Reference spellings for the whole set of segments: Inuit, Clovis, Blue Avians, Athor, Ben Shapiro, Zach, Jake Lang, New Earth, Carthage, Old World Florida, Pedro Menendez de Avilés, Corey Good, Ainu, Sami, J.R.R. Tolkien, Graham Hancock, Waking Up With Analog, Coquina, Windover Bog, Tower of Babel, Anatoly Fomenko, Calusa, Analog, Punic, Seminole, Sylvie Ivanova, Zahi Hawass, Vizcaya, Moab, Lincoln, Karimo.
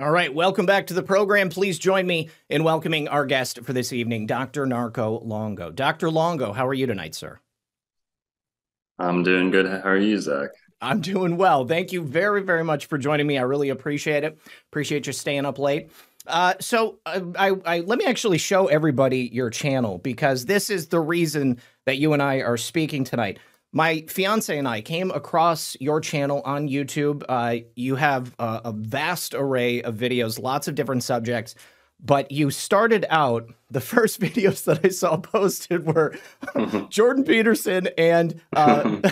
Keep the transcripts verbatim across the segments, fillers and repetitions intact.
All right, welcome back to the program. Please join me in welcoming our guest for this evening, Doctor Narco Longo. Doctor Longo, how are you tonight, sir? I'm doing good. How are you, Zach? I'm doing well. Thank you very, very much for joining me. I really appreciate it. Appreciate you staying up late. Uh, so I, I, I, let me actually show everybody your channel, because this is the reason that you and I are speaking tonight. My fiance and I came across your channel on YouTube. Uh, you have a, a vast array of videos, lots of different subjects, but you started out, the first videos that I saw posted were Jordan Peterson and, uh,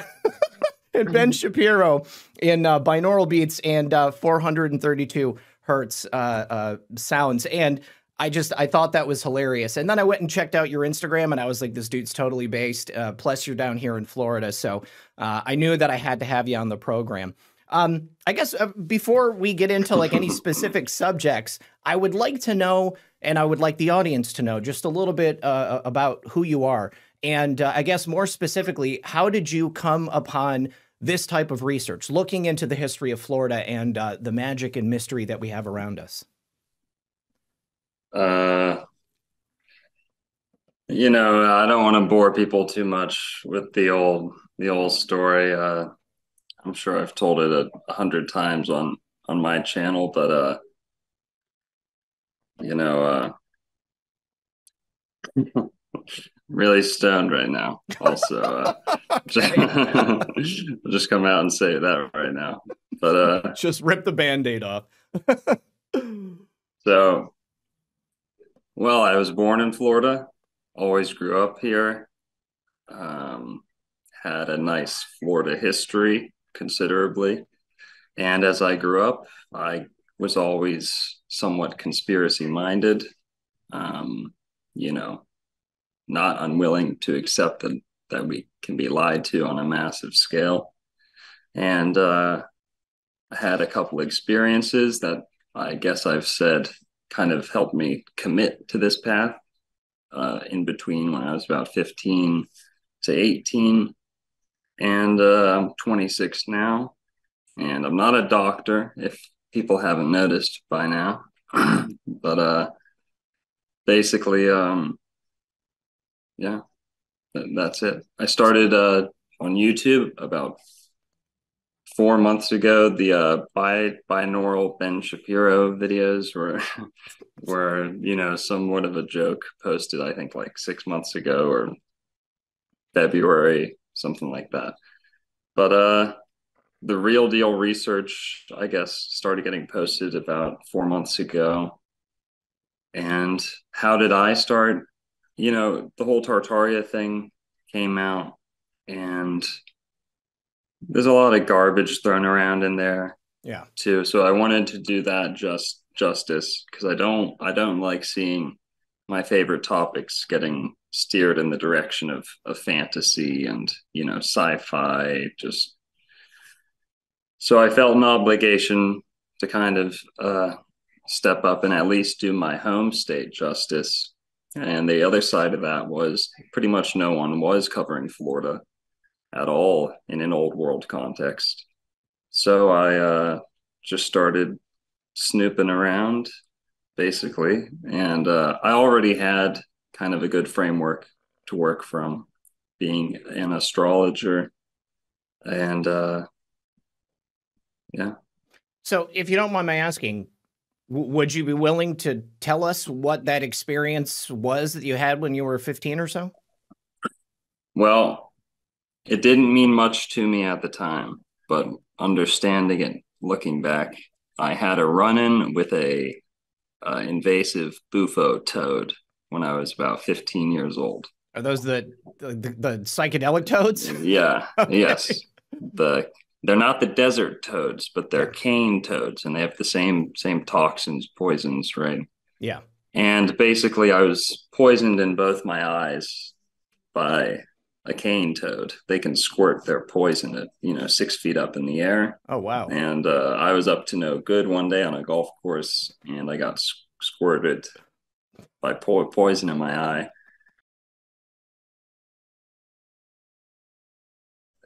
and Ben Shapiro in uh, binaural beats and uh, four hundred thirty-two hertz uh, uh, sounds. And I just, I thought that was hilarious. And then I went and checked out your Instagram and I was like, this dude's totally based. Uh, plus you're down here in Florida. So uh, I knew that I had to have you on the program. Um, I guess uh, before we get into like any specific subjects, I would like to know, and I would like the audience to know just a little bit uh, about who you are. And uh, I guess more specifically, how did you come upon this type of research, looking into the history of Florida and uh, the magic and mystery that we have around us? Uh, you know, I don't want to bore people too much with the old, the old story. Uh, I'm sure I've told it a, a hundred times on, on my channel, but, uh, you know, uh, really stoned right now. Also, uh, just, I'll just come out and say that right now, but, uh, just rip the Band-Aid off. So, well, I was born in Florida, always grew up here, um, had a nice Florida history considerably. And as I grew up, I was always somewhat conspiracy minded, um, you know, not unwilling to accept that, that we can be lied to on a massive scale. And uh, I had a couple experiences that I guess I've said kind of helped me commit to this path uh, in between when I was about fifteen to eighteen, and uh, I'm twenty-six now, and I'm not a doctor, if people haven't noticed by now, but uh, basically, um, yeah, th that's it. I started uh, on YouTube about Four months ago. The uh, bi binaural Ben Shapiro videos were, were, you know, somewhat of a joke, posted, I think, like six months ago or February, something like that. But uh, the real deal research, I guess, started getting posted about four months ago. And how did I start? You know, the whole Tartaria thing came out, and there's a lot of garbage thrown around in there, yeah, too. So I wanted to do that just justice, because I don't, I don't like seeing my favorite topics getting steered in the direction of, of fantasy and, you know, sci-fi. Just so I felt an obligation to kind of uh, step up and at least do my home state justice. And the other side of that was pretty much no one was covering Florida at all in an old world context. So I uh, just started snooping around, basically. And uh, I already had kind of a good framework to work from, being an astrologer. And uh, yeah. So if you don't mind my asking, would you be willing to tell us what that experience was that you had when you were fifteen or so? Well, it didn't mean much to me at the time, but understanding it, looking back, I had a run-in with a uh, invasive bufo toad when I was about fifteen years old. Are those the the, the psychedelic toads? Yeah, okay. Yes. The they're not the desert toads, but they're cane toads, and they have the same same toxins, poisons, right? Yeah. And basically, I was poisoned in both my eyes by a cane toad. They can squirt their poison at, you know, six feet up in the air. Oh, wow. And uh, I was up to no good one day on a golf course, and I got squirted by po poison in my eye.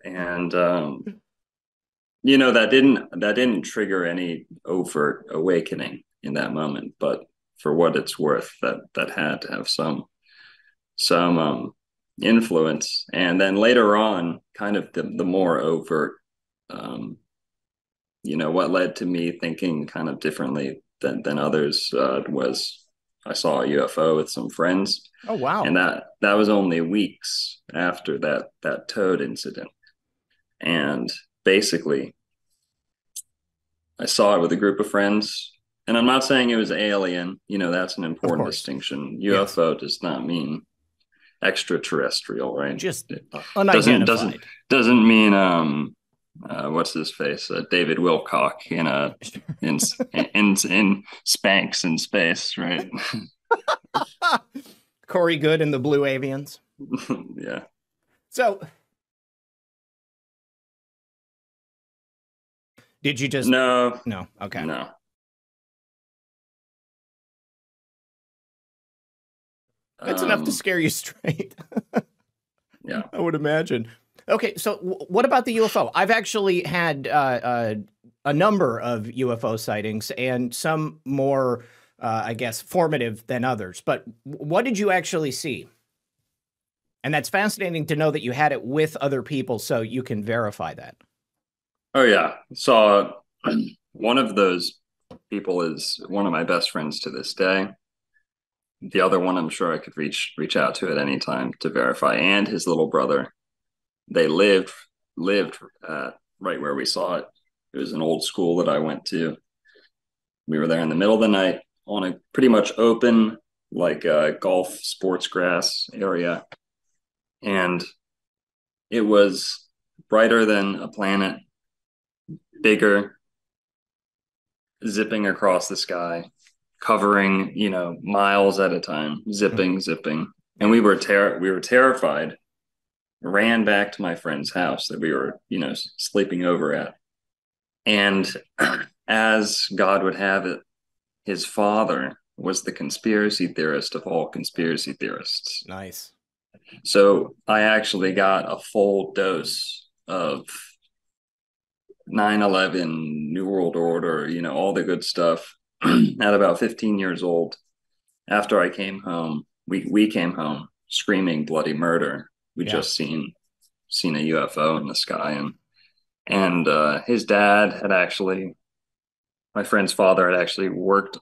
And um, you know, that didn't that didn't trigger any overt awakening in that moment, but for what it's worth, that that had to have some some um, influence. And then later on, kind of the, the more overt, um, you know, what led to me thinking kind of differently than, than others uh, was I saw a U F O with some friends. Oh, wow. And that that was only weeks after that, that toad incident. And basically, I saw it with a group of friends. And I'm not saying it was alien. You know, that's an important distinction. U F O yes. does not mean extraterrestrial, right? Just it unidentified. Doesn't, doesn't, doesn't mean, um, uh, what's his face? Uh, David Wilcock in, a, in, in, in, in Spanx in space, right? Corey Good and the Blue Avians. Yeah. So... Did you just... No. No. Okay. No. That's um, enough to scare you straight. Yeah. I would imagine. Okay, so w- what about the U F O? I've actually had uh, uh, a number of U F O sightings, and some more, uh, I guess, formative than others. But w- what did you actually see? And that's fascinating to know that you had it with other people, so you can verify that. Oh, yeah. So uh, one of those people is one of my best friends to this day. The other one, I'm sure I could reach reach out to at any time to verify. And his little brother, they lived lived uh, right where we saw it. It was an old school that I went to. We were there in the middle of the night on a pretty much open, like uh, golf sports grass area. And it was brighter than a planet. Bigger, zipping across the sky, covering, you know, miles at a time, zipping, mm-hmm. zipping. And we were ter- we were terrified, ran back to my friend's house that we were, you know, sleeping over at. And as God would have it, his father was the conspiracy theorist of all conspiracy theorists. Nice. So I actually got a full dose of nine eleven, New World Order, you know, all the good stuff at about fifteen years old. After I came home, we, we came home screaming bloody murder. We yeah. just seen seen a U F O in the sky. And and uh, his dad had actually, my friend's father had actually worked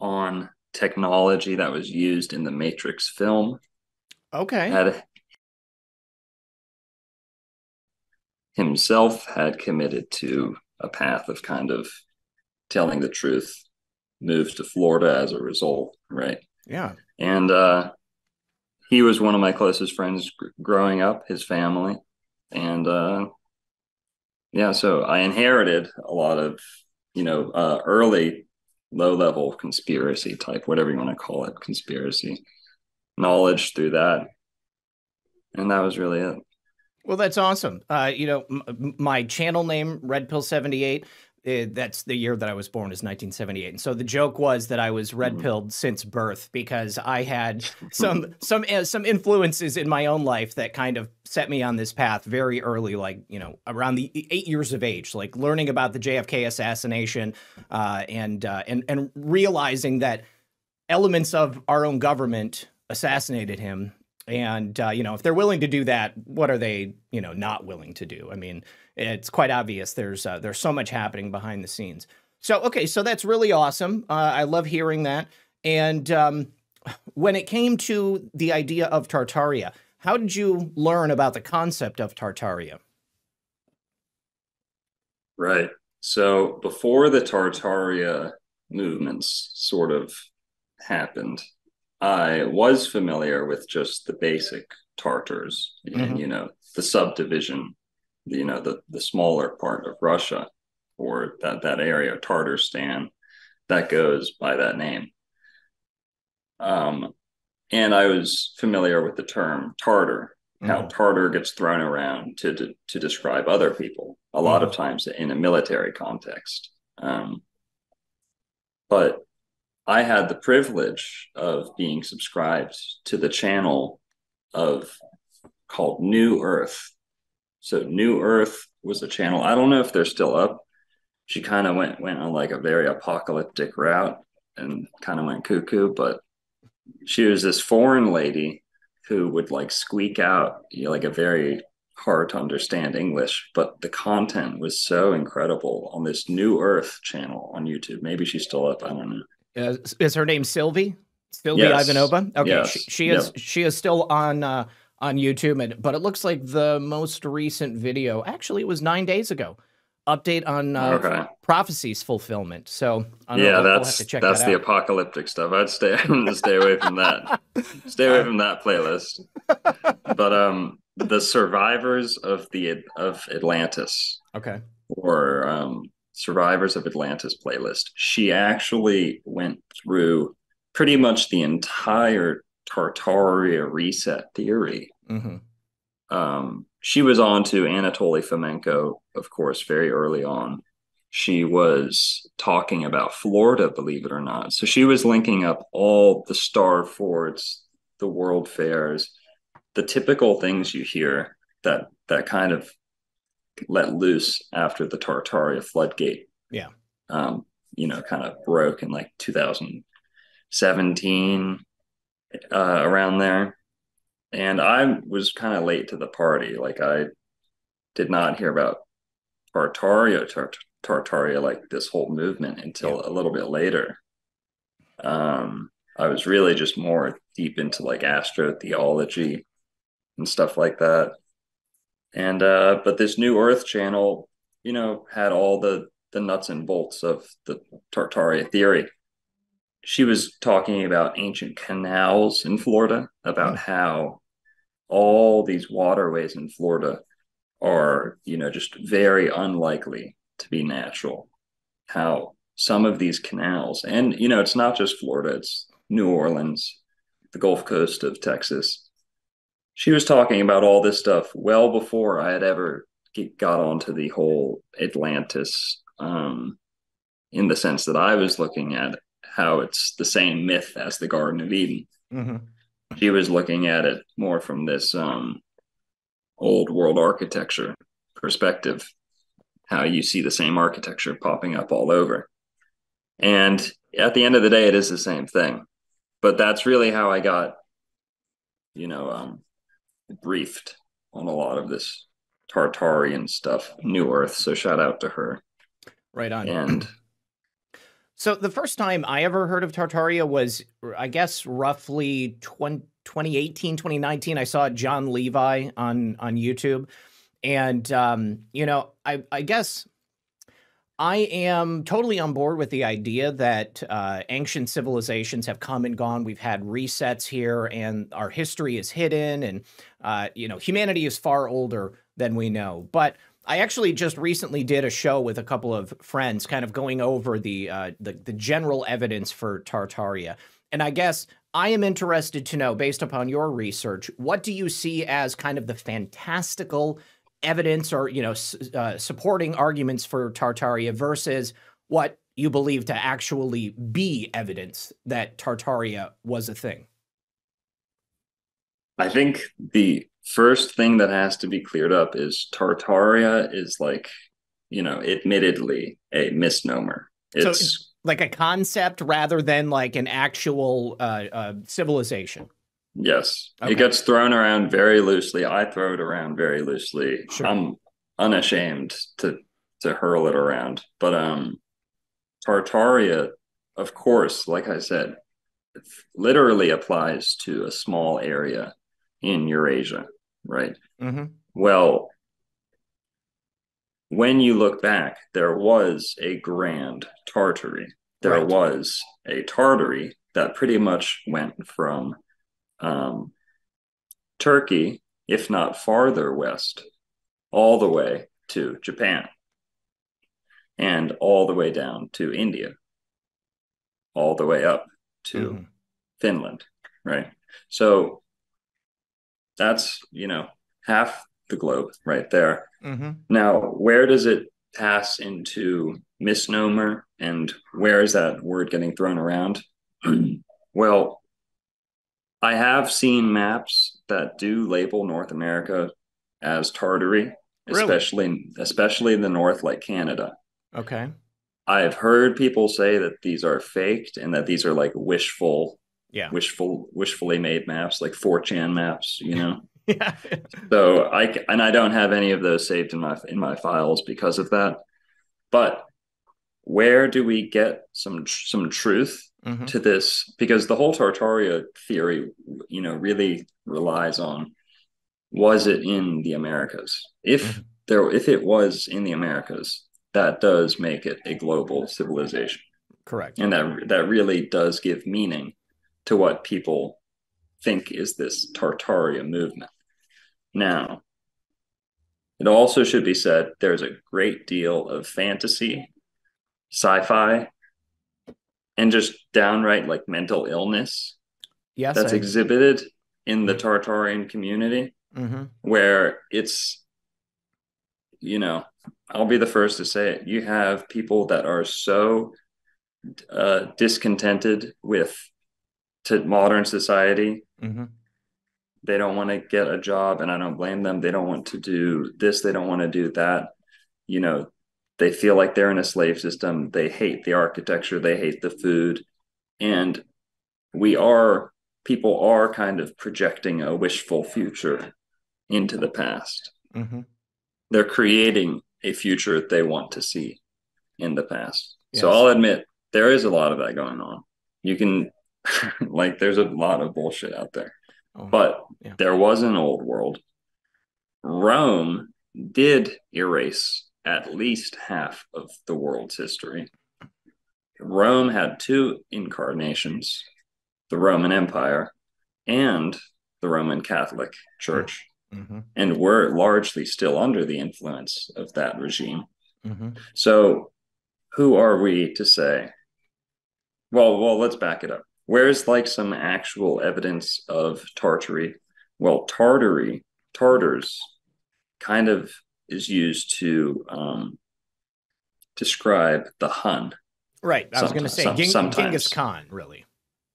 on technology that was used in the Matrix film. Okay. Had himself had committed to a path of kind of telling the truth, moved to Florida as a result, right? Yeah. And uh, he was one of my closest friends g- growing up, his family. And uh, yeah, so I inherited a lot of, you know, uh, early low-level conspiracy type, whatever you want to call it, conspiracy knowledge through that. And that was really it. Well, that's awesome. Uh, you know, m- my channel name, Red Pill seventy-eight, uh, that's the year that I was born, is nineteen seventy-eight. And so the joke was that I was red pilled mm-hmm. since birth because I had some some uh, some influences in my own life that kind of set me on this path very early, like, you know, around the eight years of age, like learning about the J F K assassination uh, and uh, and and realizing that elements of our own government assassinated him. And, uh, you know, if they're willing to do that, what are they, you know, not willing to do? I mean, it's quite obvious there's uh, there's so much happening behind the scenes. So, OK, so that's really awesome. Uh, I love hearing that. And um, when it came to the idea of Tartaria, how did you learn about the concept of Tartaria? Right. So before the Tartaria movements sort of happened, I was familiar with just the basic Tartars mm-hmm. and, you know, the subdivision, you know, the, the smaller part of Russia or that, that area, Tartarstan, that goes by that name. Um, and I was familiar with the term Tartar, mm-hmm. how Tartar gets thrown around to, to, to describe other people, a lot mm-hmm. of times in a military context. Um, but I had the privilege of being subscribed to the channel of called New Earth. So New Earth was a channel. I don't know if they're still up. She kind of went went on like a very apocalyptic route and kind of went cuckoo. But she was this foreign lady who would like squeak out, you know, like a very hard to understand English, but the content was so incredible on this New Earth channel on YouTube. Maybe she's still up. I don't know. Uh, is her name Sylvie? Sylvie yes. Ivanova? Okay, yes. she, she is. Yep. She is still on uh, on YouTube, and but it looks like the most recent video. Actually, it was nine days ago. Update on uh, okay. prophecies fulfillment. So I don't yeah, know, that's we'll that's that the out. apocalyptic stuff. I'd stay. I'm gonna stay away from that. Stay away from that playlist. But um. The survivors of the of Atlantis, okay, or um, survivors of Atlantis playlist. She actually went through pretty much the entire Tartaria reset theory. Mm-hmm. Um, she was on to Anatoly Fomenko, of course, very early on. She was talking about Florida, believe it or not. So she was linking up all the star forts, the world fairs, the typical things you hear that that kind of let loose after the Tartaria floodgate. Yeah. Um, you know, kind of broke in like two thousand seventeen, uh, around there. And I was kind of late to the party. Like I did not hear about Tartaria, tart Tartaria, like this whole movement until yeah. a little bit later. Um, I was really just more deep into like astrotheology and stuff like that. And uh but this New Earth channel, you know, had all the the nuts and bolts of the Tartaria theory. She was talking about ancient canals in Florida, about mm-hmm. how all these waterways in Florida are, you know, just very unlikely to be natural. How some of these canals, and you know, it's not just Florida, it's New Orleans, the Gulf Coast of Texas. She was talking about all this stuff well before I had ever get, got onto the whole Atlantis, um, in the sense that I was looking at how it's the same myth as the Garden of Eden. Mm-hmm. She was looking at it more from this um, old world architecture perspective, how you see the same architecture popping up all over. And at the end of the day, it is the same thing. But that's really how I got, you know, um, briefed on a lot of this Tartarian stuff, New Earth. So shout out to her. Right on. And so the first time I ever heard of Tartaria was, I guess, roughly twenty eighteen, twenty nineteen. I saw John Levi on, on YouTube. And, um, you know, I, I guess I am totally on board with the idea that uh, ancient civilizations have come and gone. We've had resets here, and our history is hidden, and, uh, you know, humanity is far older than we know. But I actually just recently did a show with a couple of friends kind of going over the, uh, the, the general evidence for Tartaria. And I guess I am interested to know, based upon your research, what do you see as kind of the fantastical evidence or, you know, uh, supporting arguments for Tartaria versus what you believe to actually be evidence that Tartaria was a thing? I think the first thing that has to be cleared up is Tartaria is, like, you know, admittedly a misnomer. It's so, like, a concept rather than like an actual uh, uh, civilization. Yes. Okay. It gets thrown around very loosely. I throw it around very loosely. Sure. I'm unashamed to to hurl it around. But um, Tartaria, of course, like I said, literally applies to a small area in Eurasia, right? Mm-hmm. Well, when you look back, there was a grand Tartary. There right. was a Tartary that pretty much went from Um, Turkey, if not farther west, all the way to Japan, and all the way down to India, all the way up to mm-hmm. Finland, right? So that's, you know, half the globe right there. Mm-hmm. Now, where does it pass into misnomer, and where is that word getting thrown around? Well, I have seen maps that do label North America as Tartary, especially really? especially in the north, like Canada. Okay. I've heard people say that these are faked and that these are like wishful, yeah, wishful, wishfully made maps, like four chan maps, you know. Yeah. So I and I don't have any of those saved in my in my files because of that. But where do we get some some truth mm-hmm. to this? Because the whole Tartaria theory, you know, really relies on, was it in the Americas? If mm-hmm. there, if it was in the Americas, that does make it a global civilization. Correct. And that that really does give meaning to what people think is this Tartaria movement. Now, it also should be said there's a great deal of fantasy, sci-fi, and just downright like mental illness yes, that's I... exhibited in the Tartarian community mm-hmm. where it's, you know, I'll be the first to say it. You have people that are so uh, discontented with to modern society. Mm-hmm. They don't want to get a job, and I don't blame them. They don't want to do this. They don't want to do that. You know, they feel like they're in a slave system. They hate the architecture. They hate the food. And we are, people are kind of projecting a wishful future into the past. Mm-hmm. They're creating a future they want to see in the past. Yes. So I'll admit there is a lot of that going on. You can like, there's a lot of bullshit out there, oh, but yeah. there was an old world. Rome did erase at least half of the world's history. Rome had two incarnations, the Roman Empire and the Roman Catholic Church. Mm-hmm. Mm-hmm. And we're largely still under the influence of that regime. Mm-hmm. So who are we to say, well, well, let's back it up. Where's like some actual evidence of Tartary? Well, Tartary, Tartars kind of is used to um, describe the Hun. Right. I was going to say some, Ging- Genghis Khan, really.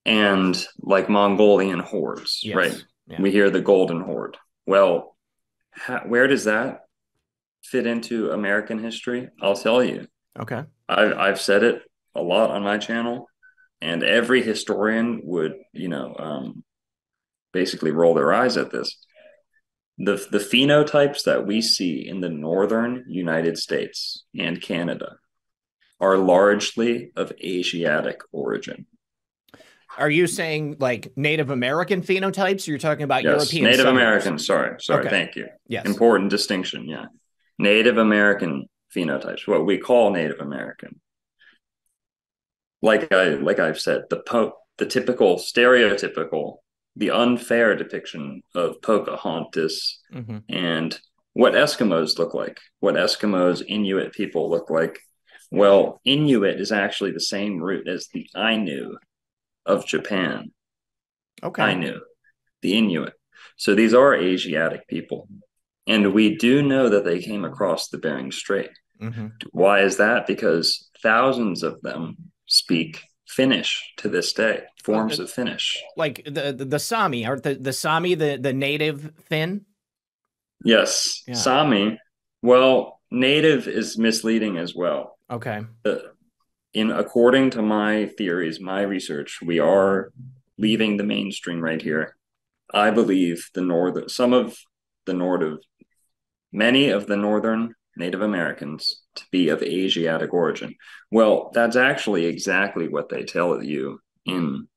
And like Mongolian hordes, yes. right? Yeah. We hear the Golden Horde. Well, how, where does that fit into American history? I'll tell you. Okay. I've, I've said it a lot on my channel, and every historian would, you know, um, basically roll their eyes at this. The, the phenotypes that we see in the northern United States and Canada are largely of Asiatic origin. Are you saying like Native American phenotypes? Or you're talking about yes, European Native summers? American. Sorry. Sorry. Okay. Thank you. Yes. Important distinction. Yeah. Native American phenotypes, what we call Native American. Like I, like I've said, the po- the typical stereotypical, the unfair depiction of Pocahontas mm-hmm. and what Eskimos look like, what Eskimos, Inuit people look like. Well, Inuit is actually the same root as the Ainu of Japan. Okay. Ainu, the Inuit. So these are Asiatic people. And we do know that they came across the Bering Strait. Mm-hmm. Why is that? Because thousands of them speak Finnish to this day, forms uh, of Finnish. Like the the, the Sami, or the, the Sami, the, the native Finn? Yes. Yeah. Sami. Well, native is misleading as well. Okay. The, In according to my theories, my research, we are leaving the mainstream right here. I believe the north, some of the north of many of the northern Native Americans to be of Asiatic origin. Well, that's actually exactly what they tell you in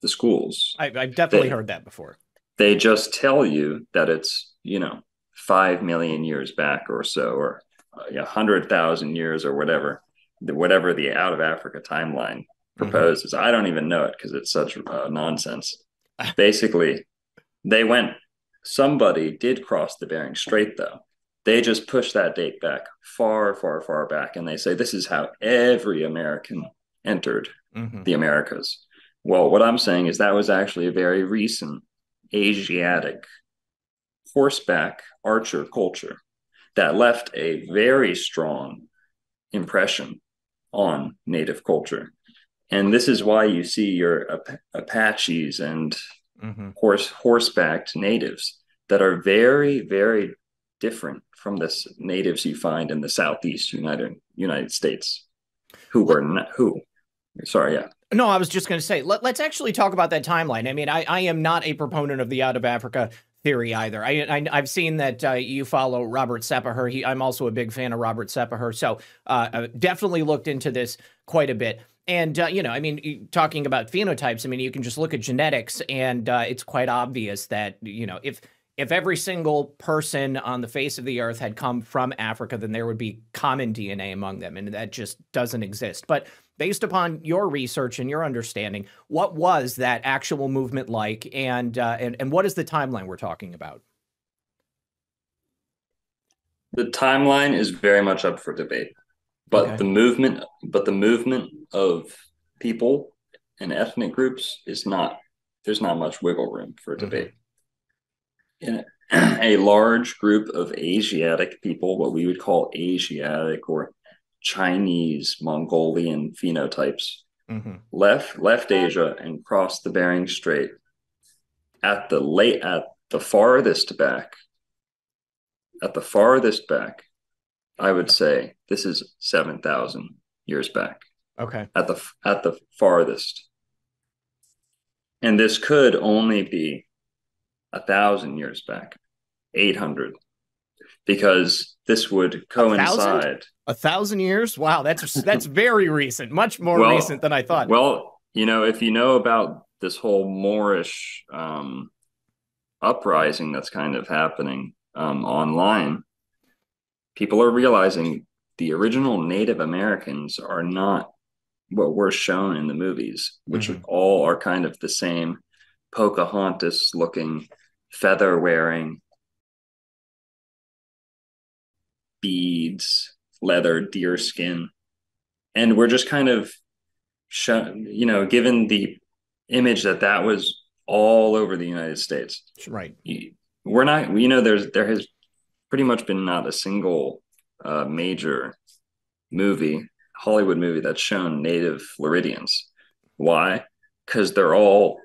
the schools. I, I've definitely they, heard that before. They just tell you that it's, you know, five million years back or so, or a hundred thousand years or whatever. Whatever the out of Africa timeline proposes, mm-hmm. I don't even know it because it's such uh, nonsense. Basically, they went, somebody did cross the Bering Strait, though. They just pushed that date back far, far, far back. And they say, this is how every American entered mm-hmm. the Americas. Well, what I'm saying is that was actually a very recent Asiatic horseback archer culture that left a very strong impression on native culture. And this is why you see your ap- Apaches and mm-hmm. horse horsebacked natives that are very, very different from the natives you find in the Southeast United United States, who were not, who, sorry, yeah. No, I was just going to say, let, let's actually talk about that timeline. I mean, I, I am not a proponent of the out of Africa theory either. I, I, I've seen that uh, you follow Robert Sepaher. He, I'm also a big fan of Robert Sepaher. So uh, I've definitely looked into this quite a bit. And, uh, you know, I mean, talking about phenotypes, I mean, you can just look at genetics and uh, it's quite obvious that, you know, if if every single person on the face of the earth had come from Africa, then there would be common D N A among them. And that just doesn't exist. But based upon your research and your understanding, what was that actual movement like? And, uh, and, and what is the timeline we're talking about? The timeline is very much up for debate. But okay. the movement, but the movement of people and ethnic groups is not. There's not much wiggle room for debate. Mm-hmm. In a, a large group of Asiatic people, what we would call Asiatic or Chinese Mongolian phenotypes, mm-hmm. left left Asia and crossed the Bering Strait at the late at the farthest back. At the farthest back. I would say this is seven thousand years back. Okay. At the at the farthest. And this could only be one thousand years back, eight hundred, because this would coincide. one thousand years? Wow, that's that's very recent, much more well, recent than I thought. Well, you know, if you know about this whole Moorish um, uprising that's kind of happening um, online, people are realizing the original Native Americans are not what we're shown in the movies, which mm-hmm. all are kind of the same Pocahontas-looking, feather-wearing, beads, leather, deer skin. And we're just kind of, shown, you know, given the image that that was all over the United States. Right. We're not, you know, there's there has... pretty much been not a single uh, major movie, Hollywood movie, that's shown native Floridians. Why? Because they're all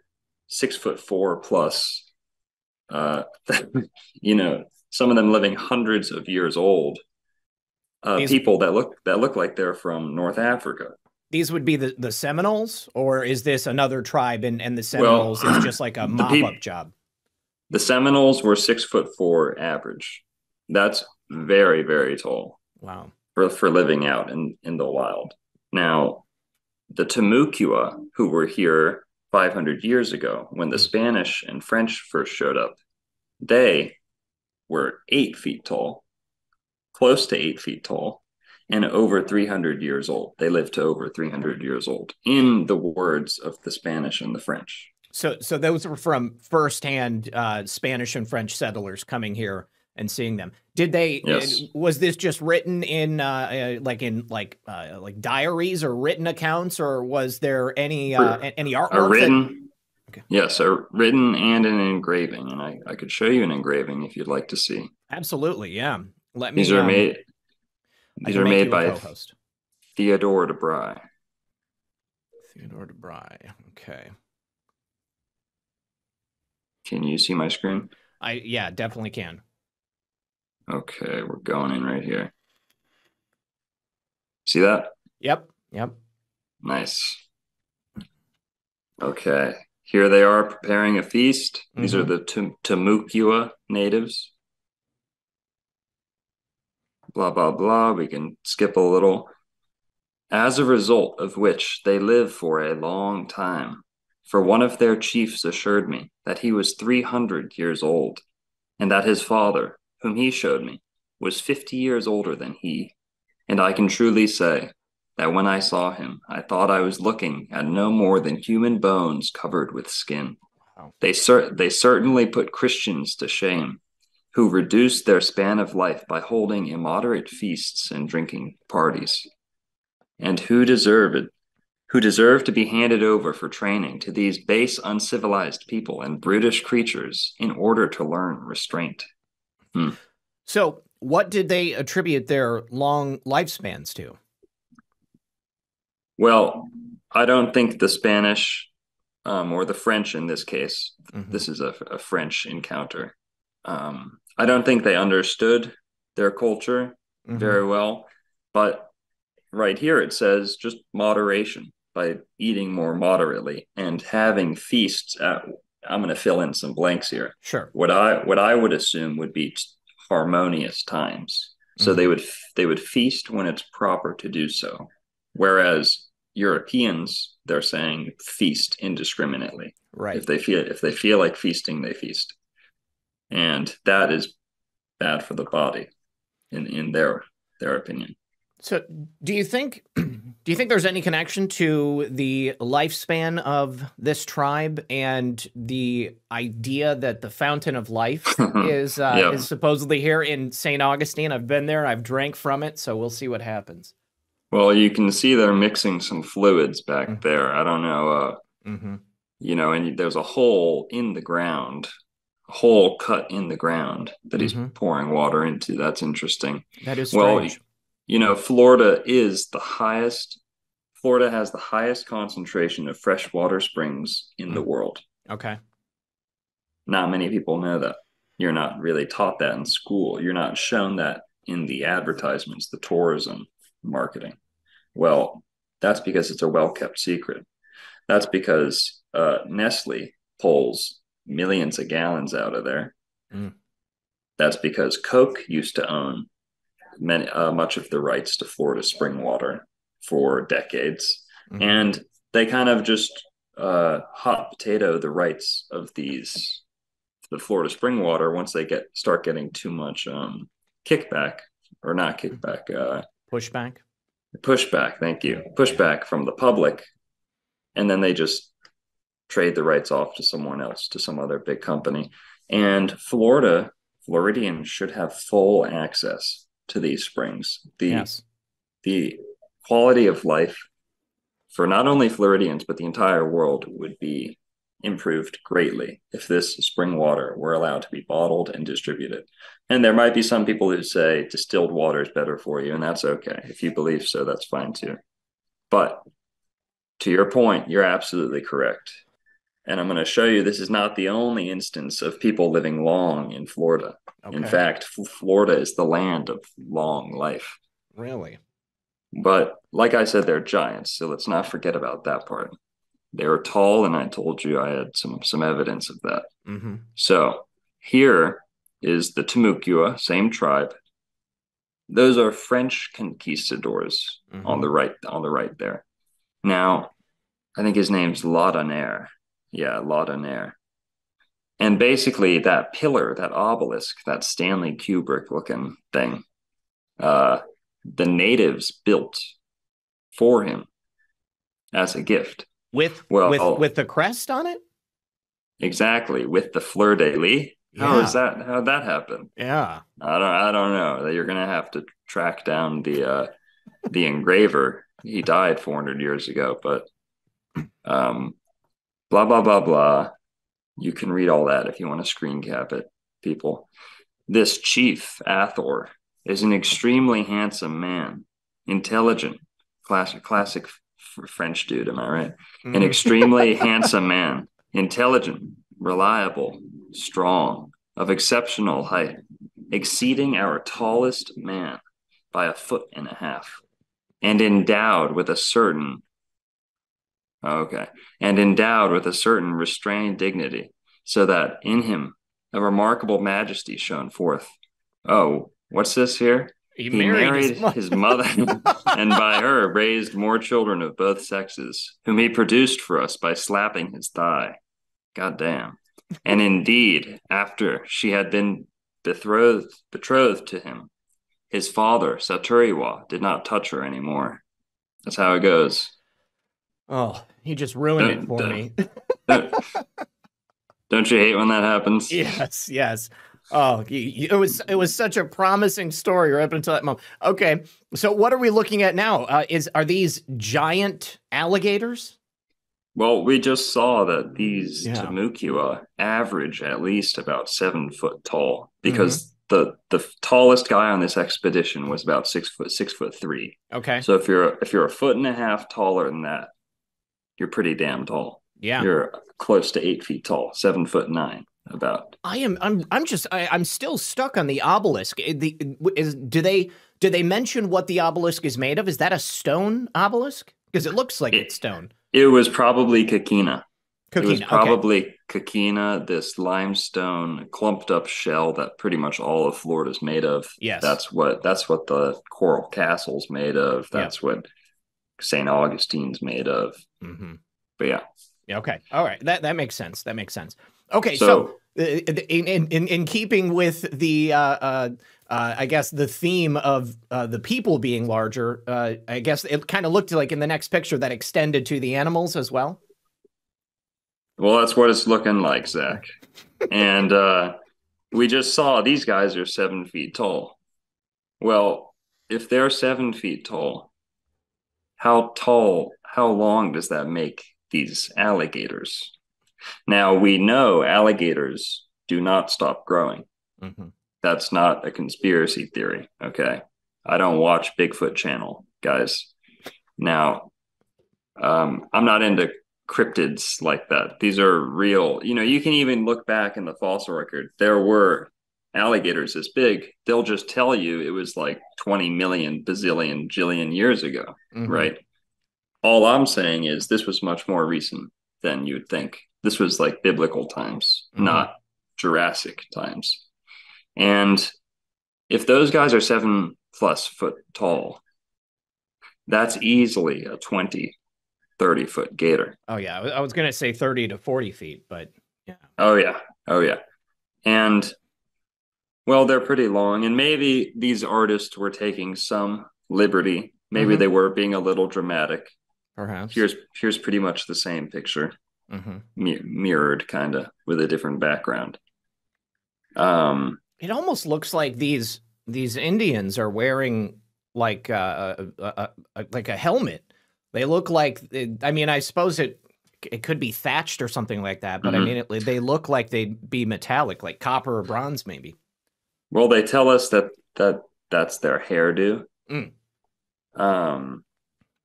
six foot four plus. Uh, you know, some of them living hundreds of years old. Uh, these, people that look that look like they're from North Africa. These would be the, the Seminoles, or is this another tribe? And and the Seminoles well, is just like a mop up job. The Seminoles were six foot four average. That's very, very tall. Wow. For, for living out in, in the wild. Now, the Timucua, who were here five hundred years ago when the Spanish and French first showed up, they were eight feet tall, close to eight feet tall, and over three hundred years old. They lived to over three hundred years old, in the words of the Spanish and the French. So, so those were from firsthand uh, Spanish and French settlers coming here and seeing them. Did they, yes. was this just written in uh, uh, like in like uh, like diaries or written accounts, or was there any uh, any artwork? A written, that... okay. Yes, a written and an engraving. And I, I could show you an engraving if you'd like to see. Absolutely, yeah. Let me. These are um, made These are made by co-host. Theodore de Bry. Theodore de Bry, okay. Can you see my screen? I Yeah, definitely can. Okay, we're going in right here. See that? Yep, yep. Nice. Okay, here they are preparing a feast. Mm-hmm. These are the Timucua natives. Blah, blah, blah. We can skip a little. As a result of which they live for a long time. For one of their chiefs assured me that he was three hundred years old and that his father, whom he showed me, was fifty years older than he, and I can truly say that when I saw him, I thought I was looking at no more than human bones covered with skin. Wow. They, cer they certainly put Christians to shame, who reduced their span of life by holding immoderate feasts and drinking parties, and who deserved, who deserved to be handed over for training to these base, uncivilized people and brutish creatures in order to learn restraint. Hmm. So what did they attribute their long lifespans to? Well, I don't think the Spanish um, or the French in this case, mm-hmm. this is a, a French encounter. Um, I don't think they understood their culture mm-hmm. very well. But right here it says just moderation, by eating more moderately and having feasts at, I'm going to fill in some blanks here. Sure. What I what I would assume would be harmonious times. So mm-hmm. they would they would feast when it's proper to do so. Whereas Europeans, they're saying feast indiscriminately. Right. If they feel if they feel like feasting, they feast. And that is bad for the body in, in their their opinion. So do you think do you think there's any connection to the lifespan of this tribe and the idea that the fountain of life is uh, yeah. is supposedly here in Saint Augustine? I've been there. I've drank from it. So we'll see what happens. Well, you can see they're mixing some fluids back mm-hmm. there. I don't know. Uh, mm-hmm. You know, and there's a hole in the ground. Hole cut in the ground that mm-hmm. he's pouring water into. That's interesting. That is strange. Well, you know, Florida is the highest. Florida has the highest concentration of freshwater springs in mm. the world. Okay. Not many people know that. You're not really taught that in school. You're not shown that in the advertisements, the tourism marketing. Well, that's because it's a well-kept secret. That's because uh, Nestle pulls millions of gallons out of there. Mm. That's because Coke used to own many uh, much of the rights to Florida spring water for decades, mm-hmm. and they kind of just uh hot potato the rights of these the Florida spring water once they get start getting too much um kickback or not kickback uh pushback pushback thank you pushback from the public, and then they just trade the rights off to someone else, to some other big company. And Florida Floridians should have full access to these springs. The yes. the quality of life for not only Floridians but the entire world would be improved greatly if this spring water were allowed to be bottled and distributed. And there might be some people who say distilled water is better for you, and that's okay. If you believe so, that's fine too. But to your point, you're absolutely correct. And I'm going to show you this is not the only instance of people living long in Florida. Okay. In fact, Florida is the land of long life. Really? But like I said, they're giants, so let's not forget about that part. They were tall, and I told you I had some, some evidence of that. Mm-hmm. So here is the Timucua, same tribe. Those are French conquistadors mm-hmm. on the right, on the right there. Now, I think his name's Laudonniere. Yeah, Laudonniere. And basically that pillar, that obelisk, that Stanley Kubrick looking thing, uh, the natives built for him as a gift. With well, with, I'll, with the crest on it? Exactly, with the fleur-de-lis. Yeah. How is that how'd that happen? Yeah. I don't I don't know. You're gonna have to track down the uh, the engraver. He died four hundred years ago, but um blah, blah, blah, blah. You can read all that if you want to screen cap it, people. This chief, Athor, is an extremely handsome man, intelligent, classic, classic French dude, am I right? An extremely handsome man, intelligent, reliable, strong, of exceptional height, exceeding our tallest man by a foot and a half, and endowed with a certain... Okay. And endowed with a certain restrained dignity, so that in him a remarkable majesty shone forth. Oh, what's this here? He, he married, married his, mo- his mother and by her raised more children of both sexes, whom he produced for us by slapping his thigh. God damn. And indeed, after she had been betrothed, betrothed to him, his father, Saturiwa, did not touch her anymore. That's how it goes. Oh, he just ruined don't, it for don't, me. don't, don't you hate when that happens? Yes, yes. Oh, it was it was such a promising story right up until that moment. Okay, so what are we looking at now? Uh, is are these giant alligators? Well, we just saw that these yeah. Timucua average at least about seven foot tall, because mm-hmm. the the tallest guy on this expedition was about six foot six foot three. Okay, so if you're if you're a foot and a half taller than that, you're pretty damn tall. Yeah. You're close to eight feet tall, seven foot nine. about? I am. I'm. I'm just. I, I'm still stuck on the obelisk. The is. Do they? Do they mention what the obelisk is made of? Is that a stone obelisk? Because it looks like it, it's stone. It was probably coquina. Coquina. It was probably okay. coquina, this limestone clumped up shell that pretty much all of Florida is made of. Yes, that's what. That's what the Coral Castle's made of. That's yeah. what Saint Augustine's made of. Mm-hmm. But yeah. Okay. All right. That that makes sense. That makes sense. Okay. So, so in, in in keeping with the uh, uh, uh, I guess the theme of uh, the people being larger, uh, I guess it kind of looked like in the next picture that extended to the animals as well. Well, that's what it's looking like, Zach. And uh, we just saw these guys are seven feet tall. Well, if they're seven feet tall, how tall, how long does that make these alligators? Now, we know alligators do not stop growing. Mm-hmm. That's not a conspiracy theory, okay? I don't watch Bigfoot Channel, guys. Now, um, I'm not into cryptids like that. These are real. You know, you can even look back in the fossil record. There were alligators this big. They'll just tell you it was like twenty million, bazillion, jillion years ago, mm-hmm. right? All I'm saying is this was much more recent than you'd think. This was like biblical times, mm-hmm. not Jurassic times. And if those guys are seven plus foot tall, that's easily a twenty, thirty foot gator. Oh yeah. I was going to say thirty to forty feet, but yeah. Oh yeah. Oh yeah. And well, they're pretty long, and maybe these artists were taking some liberty. Maybe mm-hmm. they were being a little dramatic. Perhaps. Here's here's pretty much the same picture, mm-hmm. mir mirrored kind of with a different background. Um, it almost looks like these these Indians are wearing like uh, a, a, a like a helmet. They look like I mean, I suppose it it could be thatched or something like that, but mm-hmm. I mean, it, they look like they'd be metallic, like copper or bronze, maybe. Well, they tell us that that that's their hairdo. Mm. Um.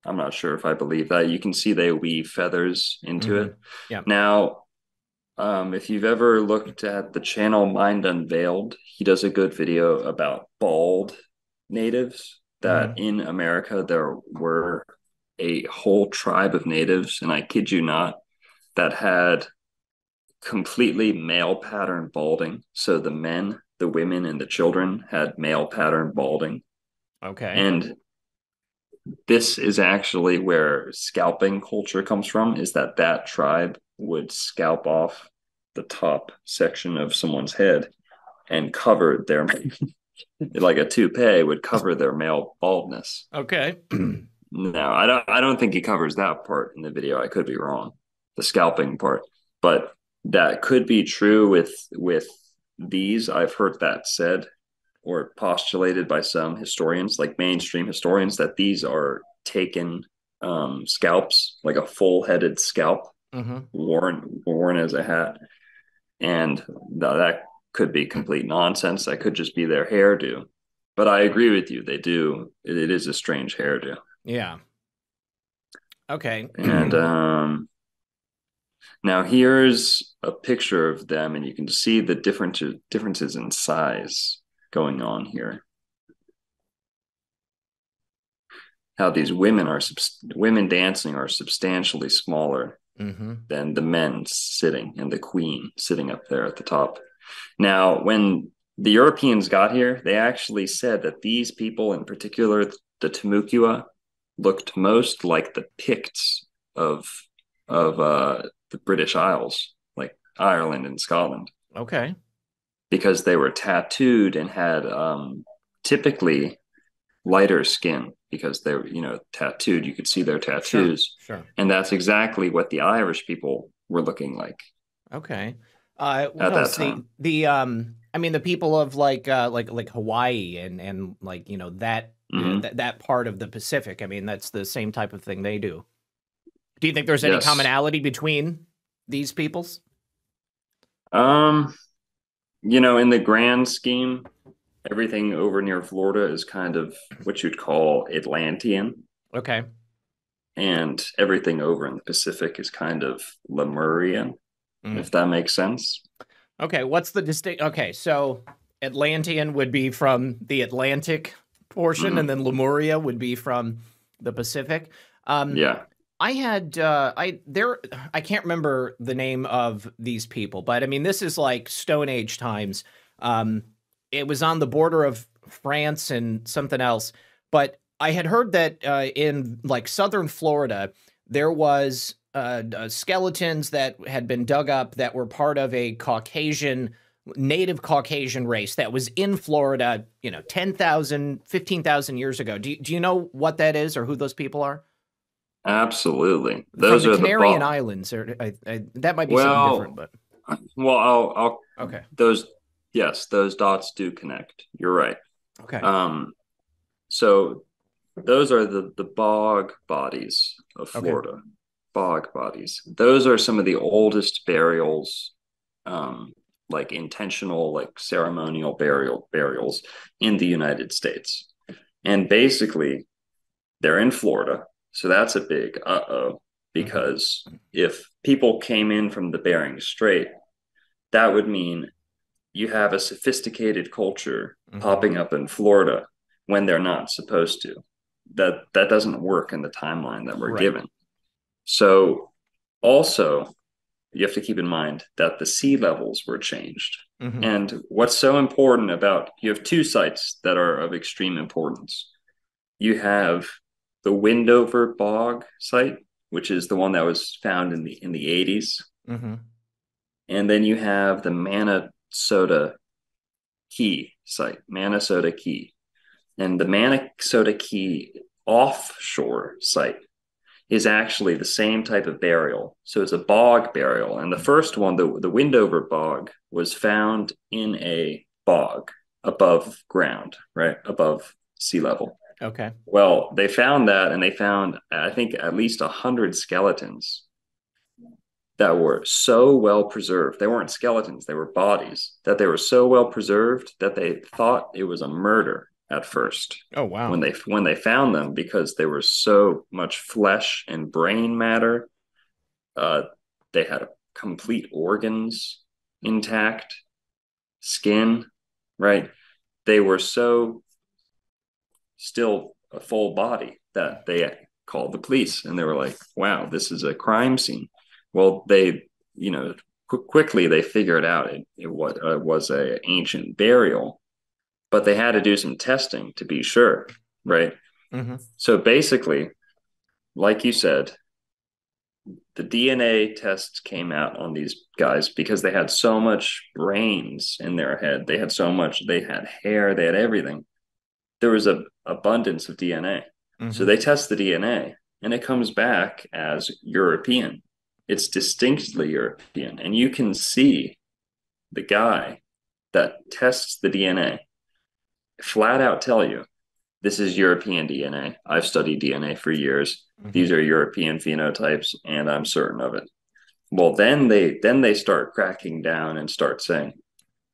I'm not sure if I believe that. You can see they weave feathers into mm-hmm. it. Yeah. Now, um, if you've ever looked at the channel Mind Unveiled, he does a good video about bald natives, that mm-hmm. in America there were a whole tribe of natives, and I kid you not, that had completely male pattern balding. So the men, the women, and the children had male pattern balding. Okay. And this is actually where scalping culture comes from, is that that tribe would scalp off the top section of someone's head and cover their, like a toupee would cover their male baldness. Okay. No, I don't, I don't think he covers that part in the video. I could be wrong, the scalping part, but that could be true with, with these. I've heard that said, or postulated by some historians, like mainstream historians, that these are taken um, scalps, like a full-headed scalp, mm-hmm. worn worn as a hat. And now that could be complete nonsense. That could just be their hairdo. But I agree with you. They do. It, it is a strange hairdo. Yeah. Okay. And um, now here's a picture of them, and you can see the different differences in size going on here. How these women are women dancing are substantially smaller mm-hmm. than the men sitting, and the queen sitting up there at the top. Now, when the Europeans got here, they actually said that these people, in particular the Timucua, looked most like the Picts of of uh, the British Isles, like Ireland and Scotland. Okay. Because they were tattooed and had um, typically lighter skin, because they were, you know, tattooed. You could see their tattoos. Sure, sure. And that's exactly what the Irish people were looking like. Okay. Uh, what else? The, the um, I mean, the people of like uh, like like Hawaii and and like, you know, that mm-hmm. th that part of the Pacific. I mean, that's the same type of thing they do. Do you think there's any yes. commonality between these peoples? Um. You know, in the grand scheme, everything over near Florida is kind of what you'd call Atlantean. Okay. And everything over in the Pacific is kind of Lemurian, mm. if that makes sense. Okay, what's the distinct? Okay, so Atlantean would be from the Atlantic portion, and then Lemuria would be from the Pacific. Um, yeah. I had, uh, I there, I can't remember the name of these people, but I mean, this is like Stone Age times. Um, it was on the border of France and something else, but I had heard that uh, in like southern Florida, there was uh, uh, skeletons that had been dug up that were part of a Caucasian, native Caucasian race that was in Florida, you know, ten thousand, fifteen thousand years ago. Do you, do you know what that is or who those people are? Absolutely. Those the are Canarian the Islands. Or, I, I, that might be well, something different, but. Well, I'll, I'll. Okay. Those, yes, those dots do connect. You're right. Okay. Um, so those are the, the bog bodies of Florida. Okay. Bog bodies. Those are some of the oldest burials, um, like intentional, like ceremonial burial burials in the United States. And basically, they're in Florida. So that's a big uh-oh, because if people came in from the Bering Strait, that would mean you have a sophisticated culture mm-hmm. popping up in Florida when they're not supposed to. That that doesn't work in the timeline that we're right. given. So also, you have to keep in mind that the sea levels were changed. Mm-hmm. And what's so important about, you have two sites that are of extreme importance. You have the Windover Bog site, which is the one that was found in the in the eighties, mm-hmm. and then you have the Manasota Key site, Manasota Key, and the Manasota Key offshore site is actually the same type of burial. So it's a bog burial, and the first one, the the Windover Bog, was found in a bog above ground, right above sea level. Okay. Well, they found that, and they found, I think, at least one hundred skeletons that were so well preserved. They weren't skeletons, they were bodies, that they were so well preserved that they thought it was a murder at first. Oh, wow. When they when they found them, because there was so much flesh and brain matter. Uh, they had complete organs intact, skin, right? They were so... still a full body that they called the police, and they were like, wow, this is a crime scene. Well, they, you know, qu quickly they figured out it, it was, uh, was a ancient burial, but they had to do some testing to be sure. Right. Mm-hmm. So basically, like you said, the D N A tests came out on these guys because they had so much brains in their head. They had so much, they had hair, they had everything. There was a abundance of D N A. Mm-hmm. So they test the D N A and it comes back as European. It's distinctly European. And you can see the guy that tests the D N A flat out tell you, this is European D N A. I've studied D N A for years. Mm-hmm. These are European phenotypes and I'm certain of it. Well, then they, then they start cracking down and start saying,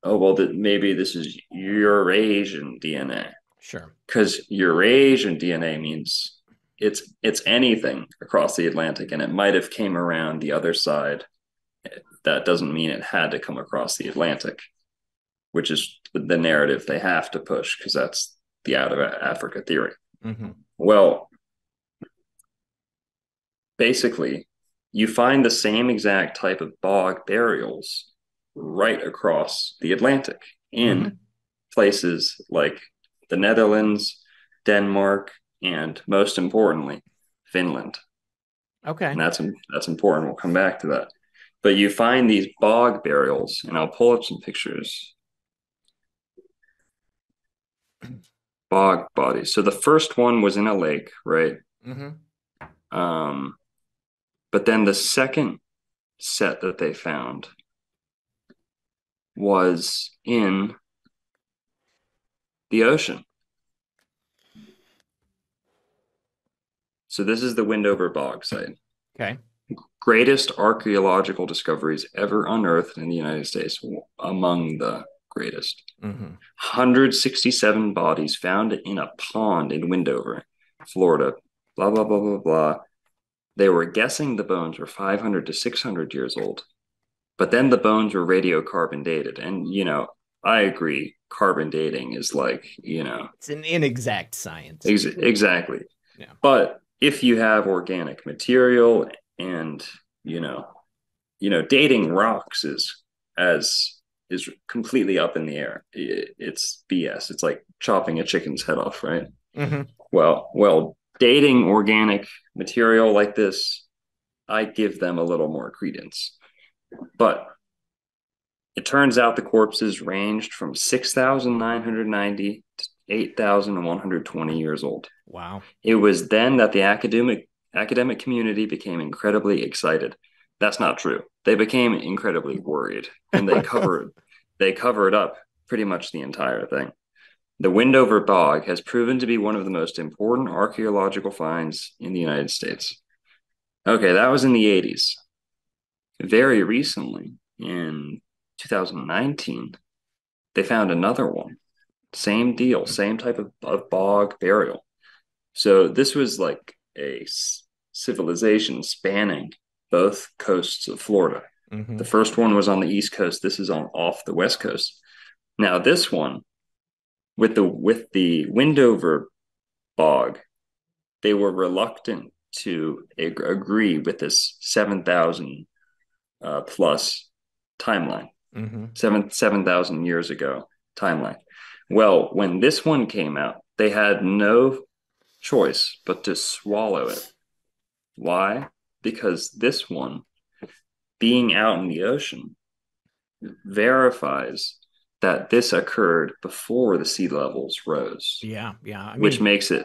oh, well, th- maybe this is Eurasian D N A. Sure. Because Eurasian D N A means it's it's anything across the Atlantic, and it might have came around the other side. That doesn't mean it had to come across the Atlantic, which is the narrative they have to push because that's the out of Africa theory. Mm-hmm. Well, basically, you find the same exact type of bog burials right across the Atlantic in mm-hmm. places like the Netherlands, Denmark, and most importantly, Finland. Okay. And that's, that's important. We'll come back to that. But you find these bog burials, and I'll pull up some pictures. Bog bodies. So the first one was in a lake, right? Mm-hmm. Um, but then the second set that they found was in the ocean. So this is the Windover Bog site. Okay. Greatest archaeological discoveries ever unearthed in the United States, among the greatest. Mm-hmm. one hundred sixty-seven bodies found in a pond in Windover, Florida. Blah, blah, blah, blah, blah. They were guessing the bones were five hundred to six hundred years old. But then the bones were radiocarbon dated. And, you know, I agree. Carbon dating is like, you know, it's an inexact science. Ex exactly. Yeah. But if you have organic material and, you know, you know, dating rocks is as is completely up in the air. It, it's B S. It's like chopping a chicken's head off, right? Mm-hmm. Well, well, dating organic material like this, I give them a little more credence. But it turns out the corpses ranged from six thousand nine hundred ninety to eight thousand one hundred twenty years old. Wow. It was then that the academic academic community became incredibly excited. That's not true. They became incredibly worried, and they covered they covered up pretty much the entire thing. The Windover Bog has proven to be one of the most important archaeological finds in the United States. Okay, that was in the eighties. Very recently, in two thousand nineteen, they found another one. Same deal, same type of, of bog burial. So this was like a civilization spanning both coasts of Florida. Mm-hmm. The first one was on the East Coast. This is on off the West Coast. Now this one, with the with the Windover Bog, they were reluctant to ag agree with this seven thousand uh, plus timeline, mm-hmm. seven seven thousand years ago timeline. Well, when this one came out, they had no choice but to swallow it. Why? Because this one, being out in the ocean, verifies that this occurred before the sea levels rose. Yeah, yeah. I mean, which makes it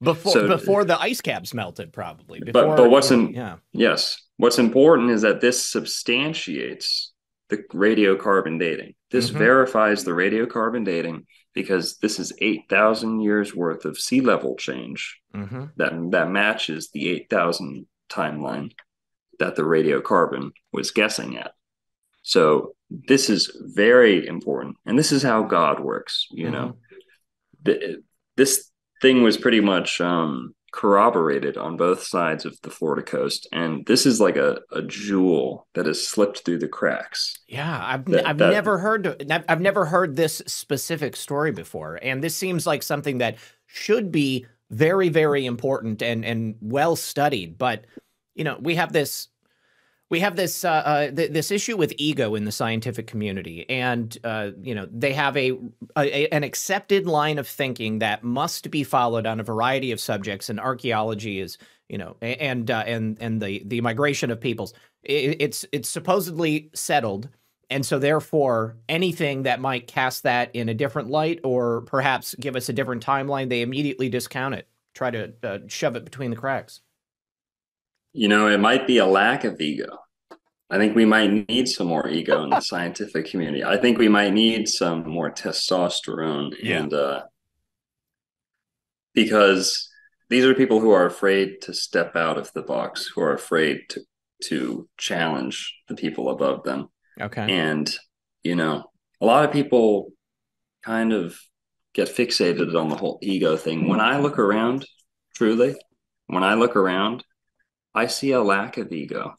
before so, before the ice caps melted, probably. Before, but but what's in, yeah. Yes, what's important is that this substantiates the radiocarbon dating. This mm-hmm. verifies the radiocarbon dating, because this is eight thousand years worth of sea level change mm-hmm. that that matches the eight thousand timeline that the radiocarbon was guessing at. So this is very important. And this is how God works. You mm-hmm. know, the, this thing was pretty much um, corroborated on both sides of the Florida coast. And this is like a, a jewel that has slipped through the cracks. Yeah. I've, that, I've that, never heard, I've never heard this specific story before. And this seems like something that should be very, very important and, and well studied, but, you know, we have this, we have this, uh, uh, th this issue with ego in the scientific community. And, uh, you know, they have a, a, an accepted line of thinking that must be followed on a variety of subjects. And archaeology is, you know, and, uh, and, and the, the migration of peoples, it, it's, it's supposedly settled. And so therefore anything that might cast that in a different light or perhaps give us a different timeline, they immediately discount it, try to uh, shove it between the cracks. You know, it might be a lack of ego. I think we might need some more ego in the scientific community. I think we might need some more testosterone. Yeah. And uh, because these are people who are afraid to step out of the box, who are afraid to, to challenge the people above them. Okay. And, you know, a lot of people kind of get fixated on the whole ego thing. When I look around, truly, when I look around, I see a lack of ego.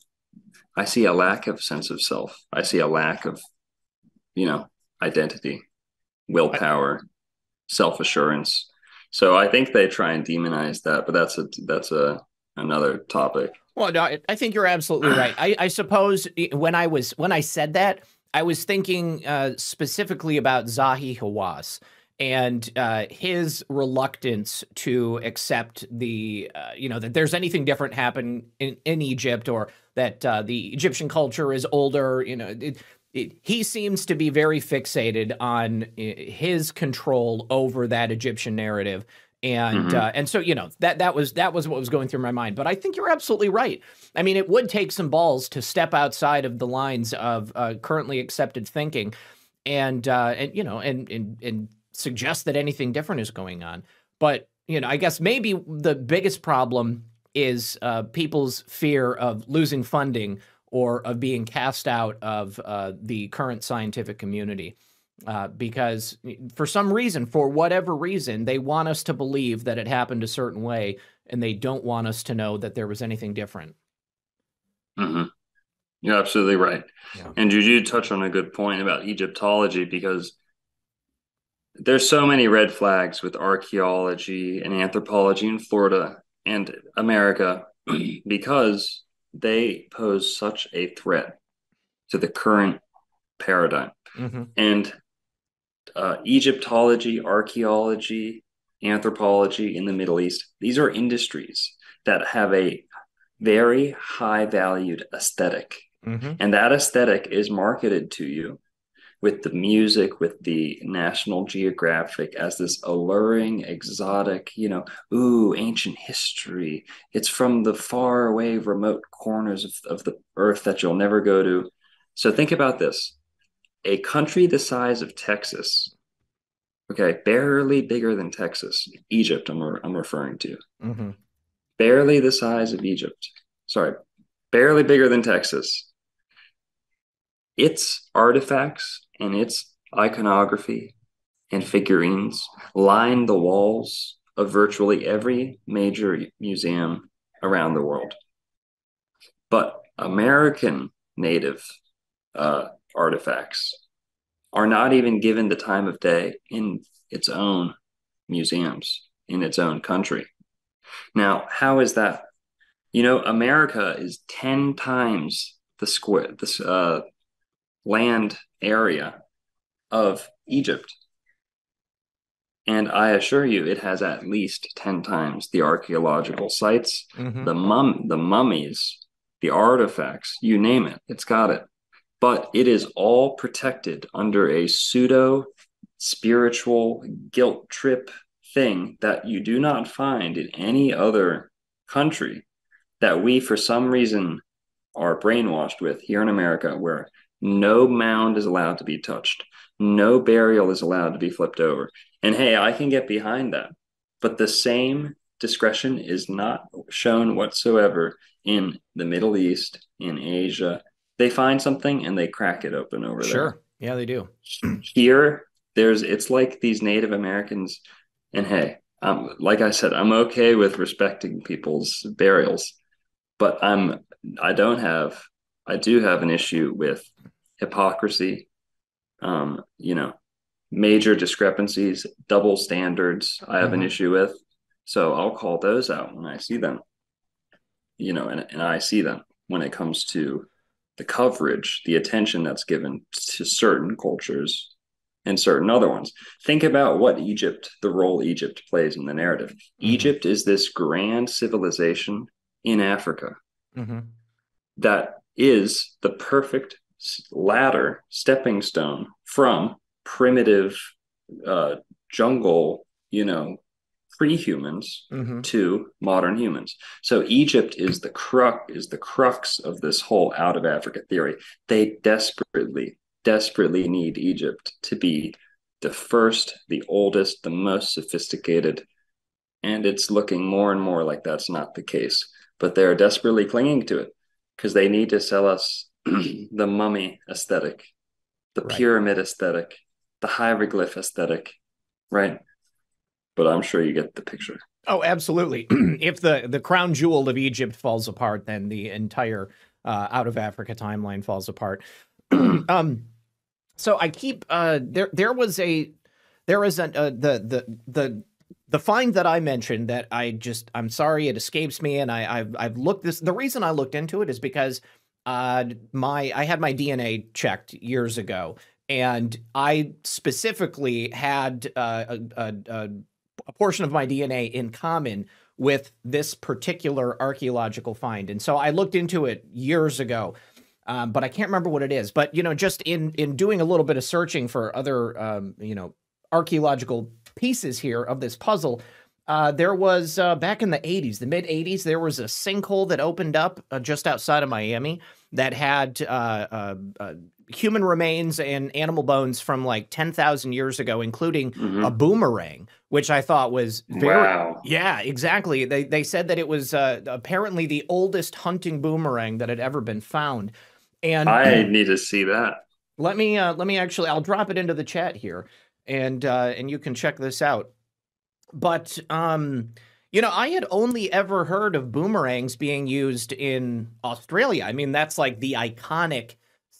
I see a lack of sense of self. I see a lack of, you know, identity, willpower, self-assurance. So I think they try and demonize that, but that's a, that's a, another topic. Well, no, I think you're absolutely right. I, I suppose when I was, when I said that, I was thinking uh, specifically about Zahi Hawass and uh, his reluctance to accept the, uh, you know, that there's anything different happen in, in Egypt, or that uh, the Egyptian culture is older. You know, it, it, he seems to be very fixated on his control over that Egyptian narrative. And, mm-hmm. uh, and so, you know, that, that was, that was what was going through my mind, but I think you're absolutely right. I mean, it would take some balls to step outside of the lines of uh, currently accepted thinking and, uh, and, you know, and, and, and, suggest that anything different is going on. But, you know, I guess maybe the biggest problem is uh, people's fear of losing funding or of being cast out of uh, the current scientific community. Uh, because for some reason, for whatever reason, they want us to believe that it happened a certain way, and they don't want us to know that there was anything different. Mm-hmm. You're absolutely right. Yeah. And you did touch on a good point about Egyptology, because there's so many red flags with archaeology and anthropology in Florida and America because they pose such a threat to the current paradigm. Mm-hmm. And uh, Egyptology, archaeology, anthropology in the Middle East, these are industries that have a very high valued aesthetic. Mm-hmm. And that aesthetic is marketed to you with the music, with the National Geographic as this alluring, exotic, you know, ooh, ancient history. It's from the far away, remote corners of, of the earth that you'll never go to. So think about this. A country the size of Texas, okay, barely bigger than Texas, Egypt I'm, re- I'm referring to, mm-hmm. barely the size of Egypt, sorry, barely bigger than Texas. Its artifacts and its iconography and figurines line the walls of virtually every major museum around the world. But American native uh, artifacts are not even given the time of day in its own museums, in its own country. Now, how is that? You know, America is ten times the square, this uh, land area of Egypt. And I assure you, it has at least ten times the archaeological sites, mm-hmm. the mum, the mummies, the artifacts, you name it, it's got it. But it is all protected under a pseudo-spiritual guilt trip thing that you do not find in any other country, that we, for some reason, are brainwashed with here in America, where no mound is allowed to be touched, no burial is allowed to be flipped over. And hey, I can get behind that. But the same discretion is not shown whatsoever in the Middle East, in Asia. They find something and they crack it open over there. Sure. Yeah, they do. Here, there's it's like these Native Americans. And hey, um, like I said, I'm okay with respecting people's burials, but I'm I don't have I do have an issue with hypocrisy. Um, you know, major discrepancies, double standards. I have mm-hmm. an issue with, so I'll call those out when I see them. You know, and and I see them when it comes to the coverage, the attention that's given to certain cultures and certain other ones. Think about what Egypt, the role Egypt plays in the narrative. Mm-hmm. Egypt is this grand civilization in Africa mm-hmm. that is the perfect ladder, stepping stone from primitive uh, jungle, you know, pre-humans mm-hmm. to modern humans. So Egypt is the crux is the crux of this whole out of Africa theory. They desperately, desperately need Egypt to be the first, the oldest, the most sophisticated. And it's looking more and more like that's not the case. But they're desperately clinging to it because they need to sell us the mummy aesthetic, the right. pyramid aesthetic, the hieroglyph aesthetic, right? But I'm sure you get the picture. Oh, absolutely. If the, the crown jewel of Egypt falls apart, then the entire uh, out of Africa timeline falls apart. um, so I keep uh, there. There was a there is a uh, the the the the find that I mentioned that I just I'm sorry it escapes me, and I I've, I've looked this. The reason I looked into it is because uh, my I had my D N A checked years ago, and I specifically had uh, a. a, a a portion of my D N A in common with this particular archaeological find. And so I looked into it years ago, um, but I can't remember what it is. But, you know, just in, in doing a little bit of searching for other, um, you know, archaeological pieces here of this puzzle, uh, there was uh, back in the eighties, the mid eighties, there was a sinkhole that opened up uh, just outside of Miami that had uh, uh, uh, human remains and animal bones from like ten thousand years ago, including mm-hmm. a boomerang, which I thought was very, wow. yeah, exactly. They they said that it was uh, apparently the oldest hunting boomerang that had ever been found. And I need to see that. Let me, uh, let me actually, I'll drop it into the chat here and, uh, and you can check this out. But, um, You know, I had only ever heard of boomerangs being used in Australia. I mean, that's like the iconic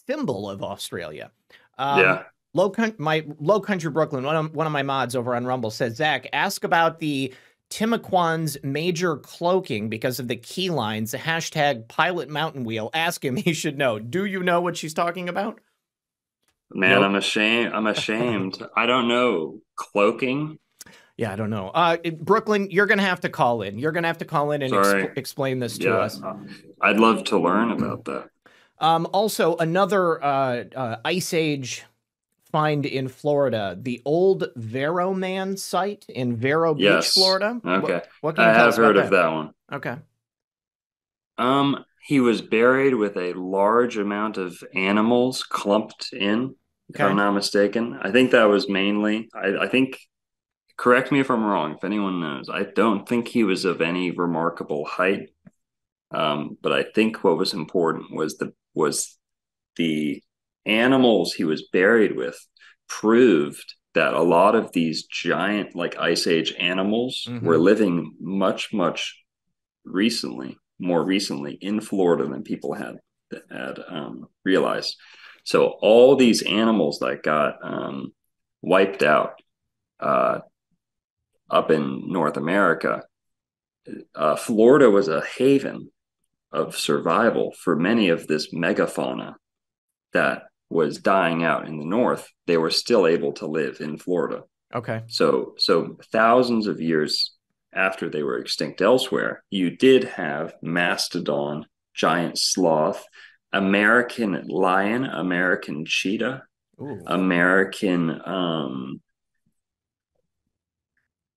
symbol of Australia. Um, yeah. Low Con- my Low Country Brooklyn, one of, one of my mods over on Rumble, says, Zach, ask about the Timucuan's major cloaking because of the key lines, hashtag pilot mountain wheel. Ask him, he should know. Do you know what she's talking about? Man, nope. I'm ashamed. I'm ashamed. I don't know. Cloaking? Yeah, I don't know. Uh, Brooklyn, you're going to have to call in. You're going to have to call in and exp explain this to yeah. us. I'd love to learn about that. Um, also, another uh, uh, Ice Age find in Florida, the old Vero Man site in Vero yes. Beach, Florida. Okay. What, what can you I tell have us heard about of that? that one. Okay. Um, he was buried with a large amount of animals clumped in, okay. if I'm not mistaken. I think that was mainly, I, I think, correct me if I'm wrong, if anyone knows, I don't think he was of any remarkable height. Um, but I think what was important was the, was the animals he was buried with proved that a lot of these giant, like Ice Age animals mm-hmm. were living much, much recently, more recently in Florida than people had, had um, realized. So all these animals that got um, wiped out uh, up in North America, uh, Florida was a haven of survival for many of this megafauna that was dying out in the north. They were still able to live in Florida. Okay. So, so thousands of years after they were extinct elsewhere, you did have mastodon, giant sloth, American lion, American cheetah, Ooh. American um,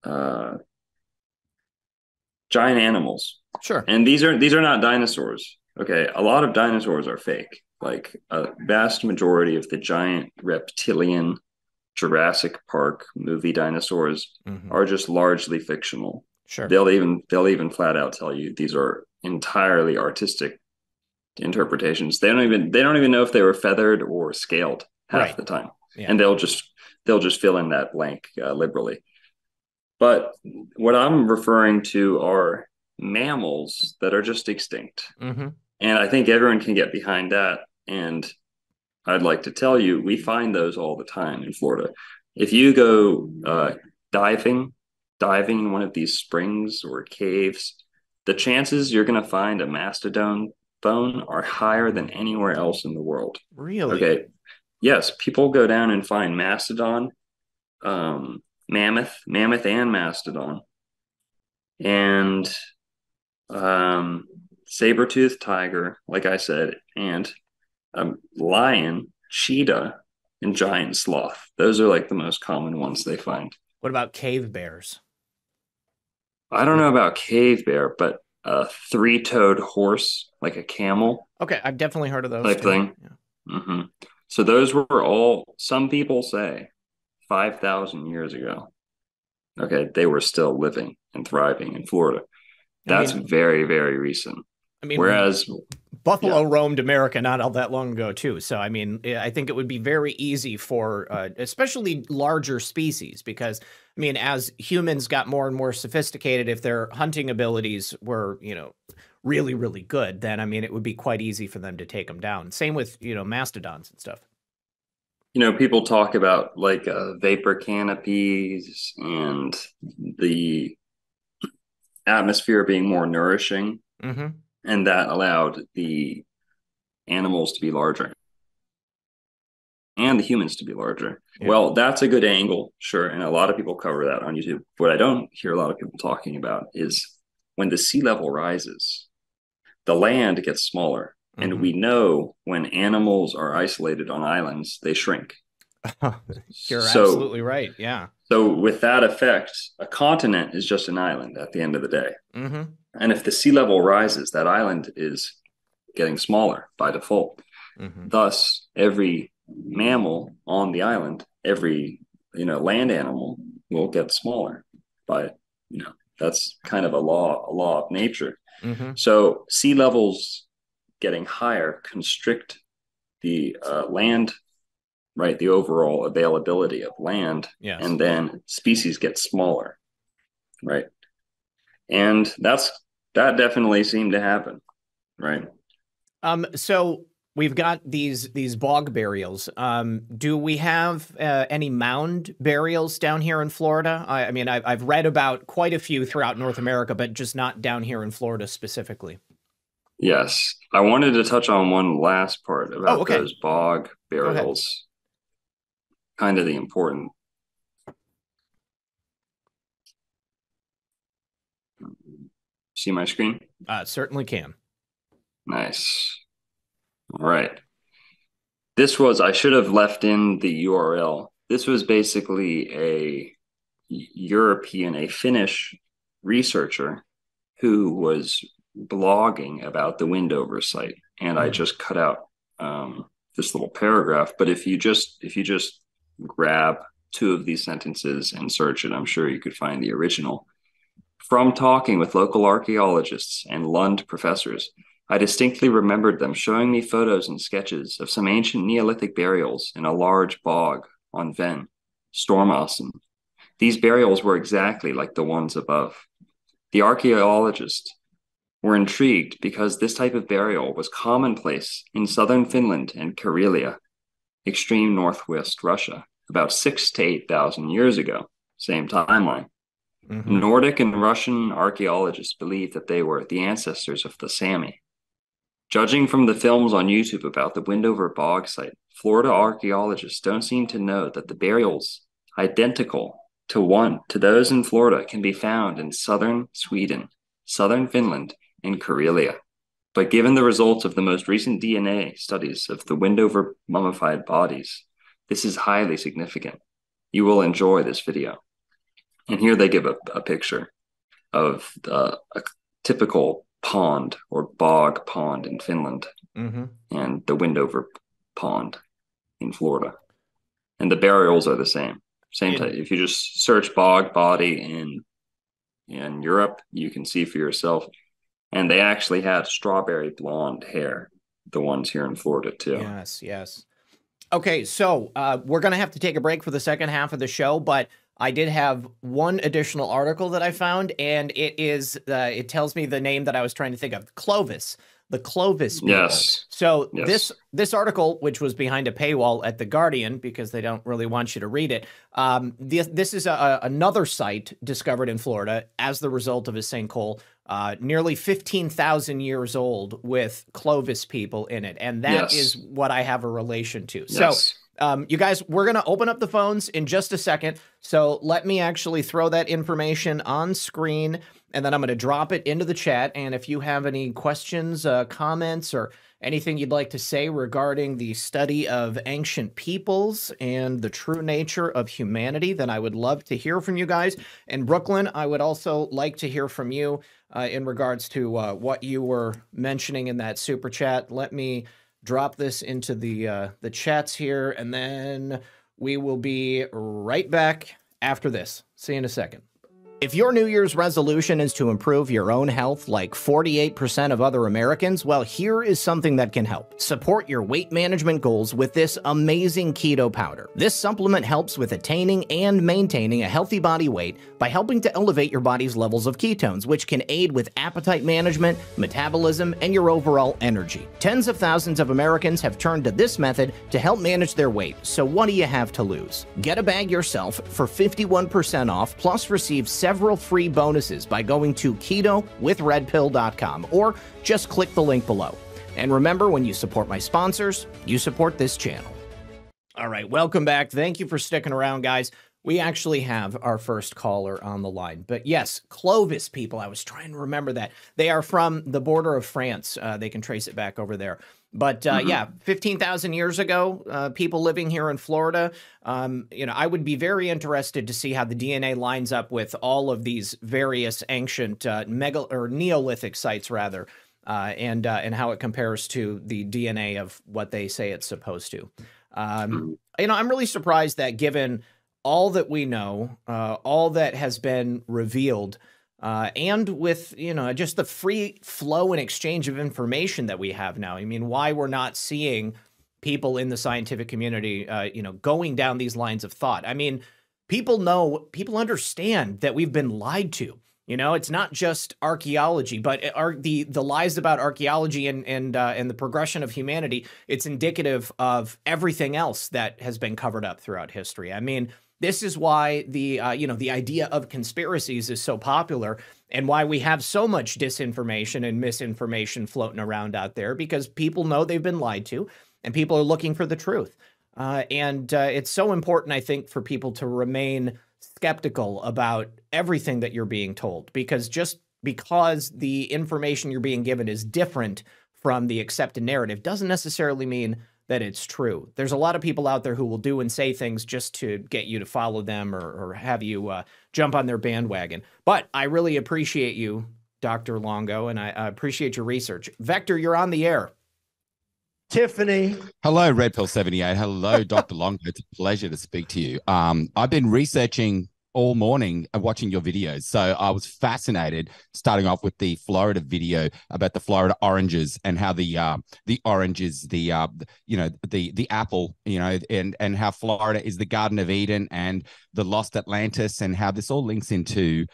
uh, giant animals. Sure. And these are these are not dinosaurs. Okay, a lot of dinosaurs are fake. Like a vast majority of the giant reptilian Jurassic Park movie dinosaurs mm-hmm. are just largely fictional. Sure. They'll even they'll even flat out tell you these are entirely artistic interpretations. They don't even they don't even know if they were feathered or scaled half right. the time. Yeah. And they'll just they'll just fill in that blank uh, liberally. But what I'm referring to are mammals that are just extinct. Mm-hmm. And I think everyone can get behind that. And I'd like to tell you, we find those all the time in Florida. If you go uh, diving, diving in one of these springs or caves, the chances you're going to find a mastodon bone are higher than anywhere else in the world. Really? Okay. Yes. People go down and find mastodon, um, mammoth, mammoth and mastodon. And, um, saber-toothed tiger, like I said, and um, lion, cheetah, and giant sloth. Those are like the most common ones they find. What about cave bears? I don't know about cave bear, but a three-toed horse, like a camel. Okay, I've definitely heard of those. Type thing. Yeah. Mm-hmm. So those were all, some people say, five thousand years ago. Okay, they were still living and thriving in Florida. That's I mean, very, very recent. I mean, whereas Buffalo yeah. roamed America not all that long ago, too. So, I mean, I think it would be very easy for uh, especially larger species, because, I mean, as humans got more and more sophisticated, if their hunting abilities were, you know, really, really good, then, I mean, it would be quite easy for them to take them down. Same with, you know, mastodons and stuff. You know, people talk about like uh, vapor canopies and the atmosphere being more nourishing. Mm-hmm. And that allowed the animals to be larger and the humans to be larger. Yeah. Well, that's a good angle, sure. And a lot of people cover that on YouTube. What I don't hear a lot of people talking about is when the sea level rises, the land gets smaller. Mm-hmm. And we know when animals are isolated on islands, they shrink. You're so, absolutely right. Yeah. So with that effect, a continent is just an island at the end of the day. Mm-hmm. And if the sea level rises, that island is getting smaller by default. Mm-hmm. Thus, every mammal on the island, every you know land animal will get smaller. But you know that's kind of a law, a law of nature. Mm-hmm. So sea levels getting higher constrict the uh, land. Right, the overall availability of land, yes. and then species get smaller, right? And that's that definitely seemed to happen, right? Um, so we've got these these bog burials. Um, do we have uh, any mound burials down here in Florida? I, I mean, I've, I've read about quite a few throughout North America, but just not down here in Florida specifically. Yes, I wanted to touch on one last part about oh, okay. those bog burials. Kind of the important. See my screen? Uh, certainly can. Nice. All right. This was, I should have left in the U R L. This was basically a European, a Finnish researcher who was blogging about the Windover site. And I just cut out um, this little paragraph. But if you just, if you just grab two of these sentences and search it, I'm sure you could find the original. From talking with local archaeologists and Lund professors, I distinctly remembered them showing me photos and sketches of some ancient Neolithic burials in a large bog on Ven, Stormåsen. These burials were exactly like the ones above. The archaeologists were intrigued because this type of burial was commonplace in southern Finland and Karelia, extreme northwest Russia, about six to eight thousand years ago, same timeline. Mm-hmm. Nordic and Russian archaeologists believe that they were the ancestors of the Sami. Judging from the films on YouTube about the Windover Bog site, Florida archaeologists don't seem to know that the burials identical to one to those in Florida can be found in southern Sweden, southern Finland, and Karelia. But given the results of the most recent D N A studies of the Windover mummified bodies, this is highly significant. You will enjoy this video. And here they give a, a picture of uh, a typical pond or bog pond in Finland, mm-hmm. and the Windover pond in Florida. And the burials are the same. Same yeah. type. If you just search bog body in, in Europe, you can see for yourself. And they actually had strawberry blonde hair, the ones here in Florida too. Yes, yes. Okay, so uh, we're going to have to take a break for the second half of the show, but I did have one additional article that I found, and it is, uh, it tells me the name that I was trying to think of, Clovis, the Clovis people. Yes. So yes. this this article, which was behind a paywall at The Guardian, because they don't really want you to read it, um, this, this is a, another site discovered in Florida as the result of a sinkhole, uh, nearly fifteen thousand years old with Clovis people in it, and that yes. is what I have a relation to. Yes. So. Um, you guys, we're going to open up the phones in just a second. So let me actually throw that information on screen, and then I'm going to drop it into the chat. And if you have any questions, uh, comments, or anything you'd like to say regarding the study of ancient peoples and the true nature of humanity, then I would love to hear from you guys. And Brooklyn, I would also like to hear from you uh, in regards to uh, what you were mentioning in that super chat. Let me drop this into the uh, the chats here, and then we will be right back after this. See you in a second. If your New Year's resolution is to improve your own health like forty-eight percent of other Americans, well, here is something that can help. Support your weight management goals with this amazing keto powder. This supplement helps with attaining and maintaining a healthy body weight by helping to elevate your body's levels of ketones, which can aid with appetite management, metabolism, and your overall energy. Tens of thousands of Americans have turned to this method to help manage their weight, so what do you have to lose? Get a bag yourself for fifty-one percent off, plus receive seven several free bonuses by going to keto with red pill dot com or just click the link below. And remember, when you support my sponsors, you support this channel. All right, welcome back. Thank you for sticking around, guys. We actually have our first caller on the line. But yes, Clovis people, I was trying to remember that. They are from the border of France. Uh, they can trace it back over there. But uh, mm-hmm. yeah, fifteen thousand years ago, uh, people living here in Florida, um, you know, I would be very interested to see how the D N A lines up with all of these various ancient uh, megal or Neolithic sites, rather, uh, and uh, and how it compares to the D N A of what they say it's supposed to. Um, you know, I'm really surprised that given all that we know, uh, all that has been revealed, Uh, and with, you know, just the free flow and exchange of information that we have now. I mean, why we're not seeing people in the scientific community, uh, you know, going down these lines of thought. I mean, people know, people understand that we've been lied to. You know, it's not just archaeology, but are the the lies about archaeology and and uh, and the progression of humanity. It's indicative of everything else that has been covered up throughout history. I mean, this is why the uh, you know the idea of conspiracies is so popular, and why we have so much disinformation and misinformation floating around out there, because people know they've been lied to, and people are looking for the truth. Uh, and uh, it's so important, I think, for people to remain skeptical about everything that you're being told, because just because the information you're being given is different from the accepted narrative doesn't necessarily mean that it's true. There's a lot of people out there who will do and say things just to get you to follow them, or, or have you uh, jump on their bandwagon. But I really appreciate you, Doctor Longo, and I, I appreciate your research. Vector, you're on the air. Tiffany. Hello, Red Pill seventy-eight. Hello, Doctor Longo. It's a pleasure to speak to you. Um, I've been researching all morning and watching your videos. So I was fascinated, starting off with the Florida video about the Florida oranges and how the uh, the oranges, the uh, you know the the apple, you know, and and how Florida is the Garden of Eden and the lost Atlantis, and how this all links into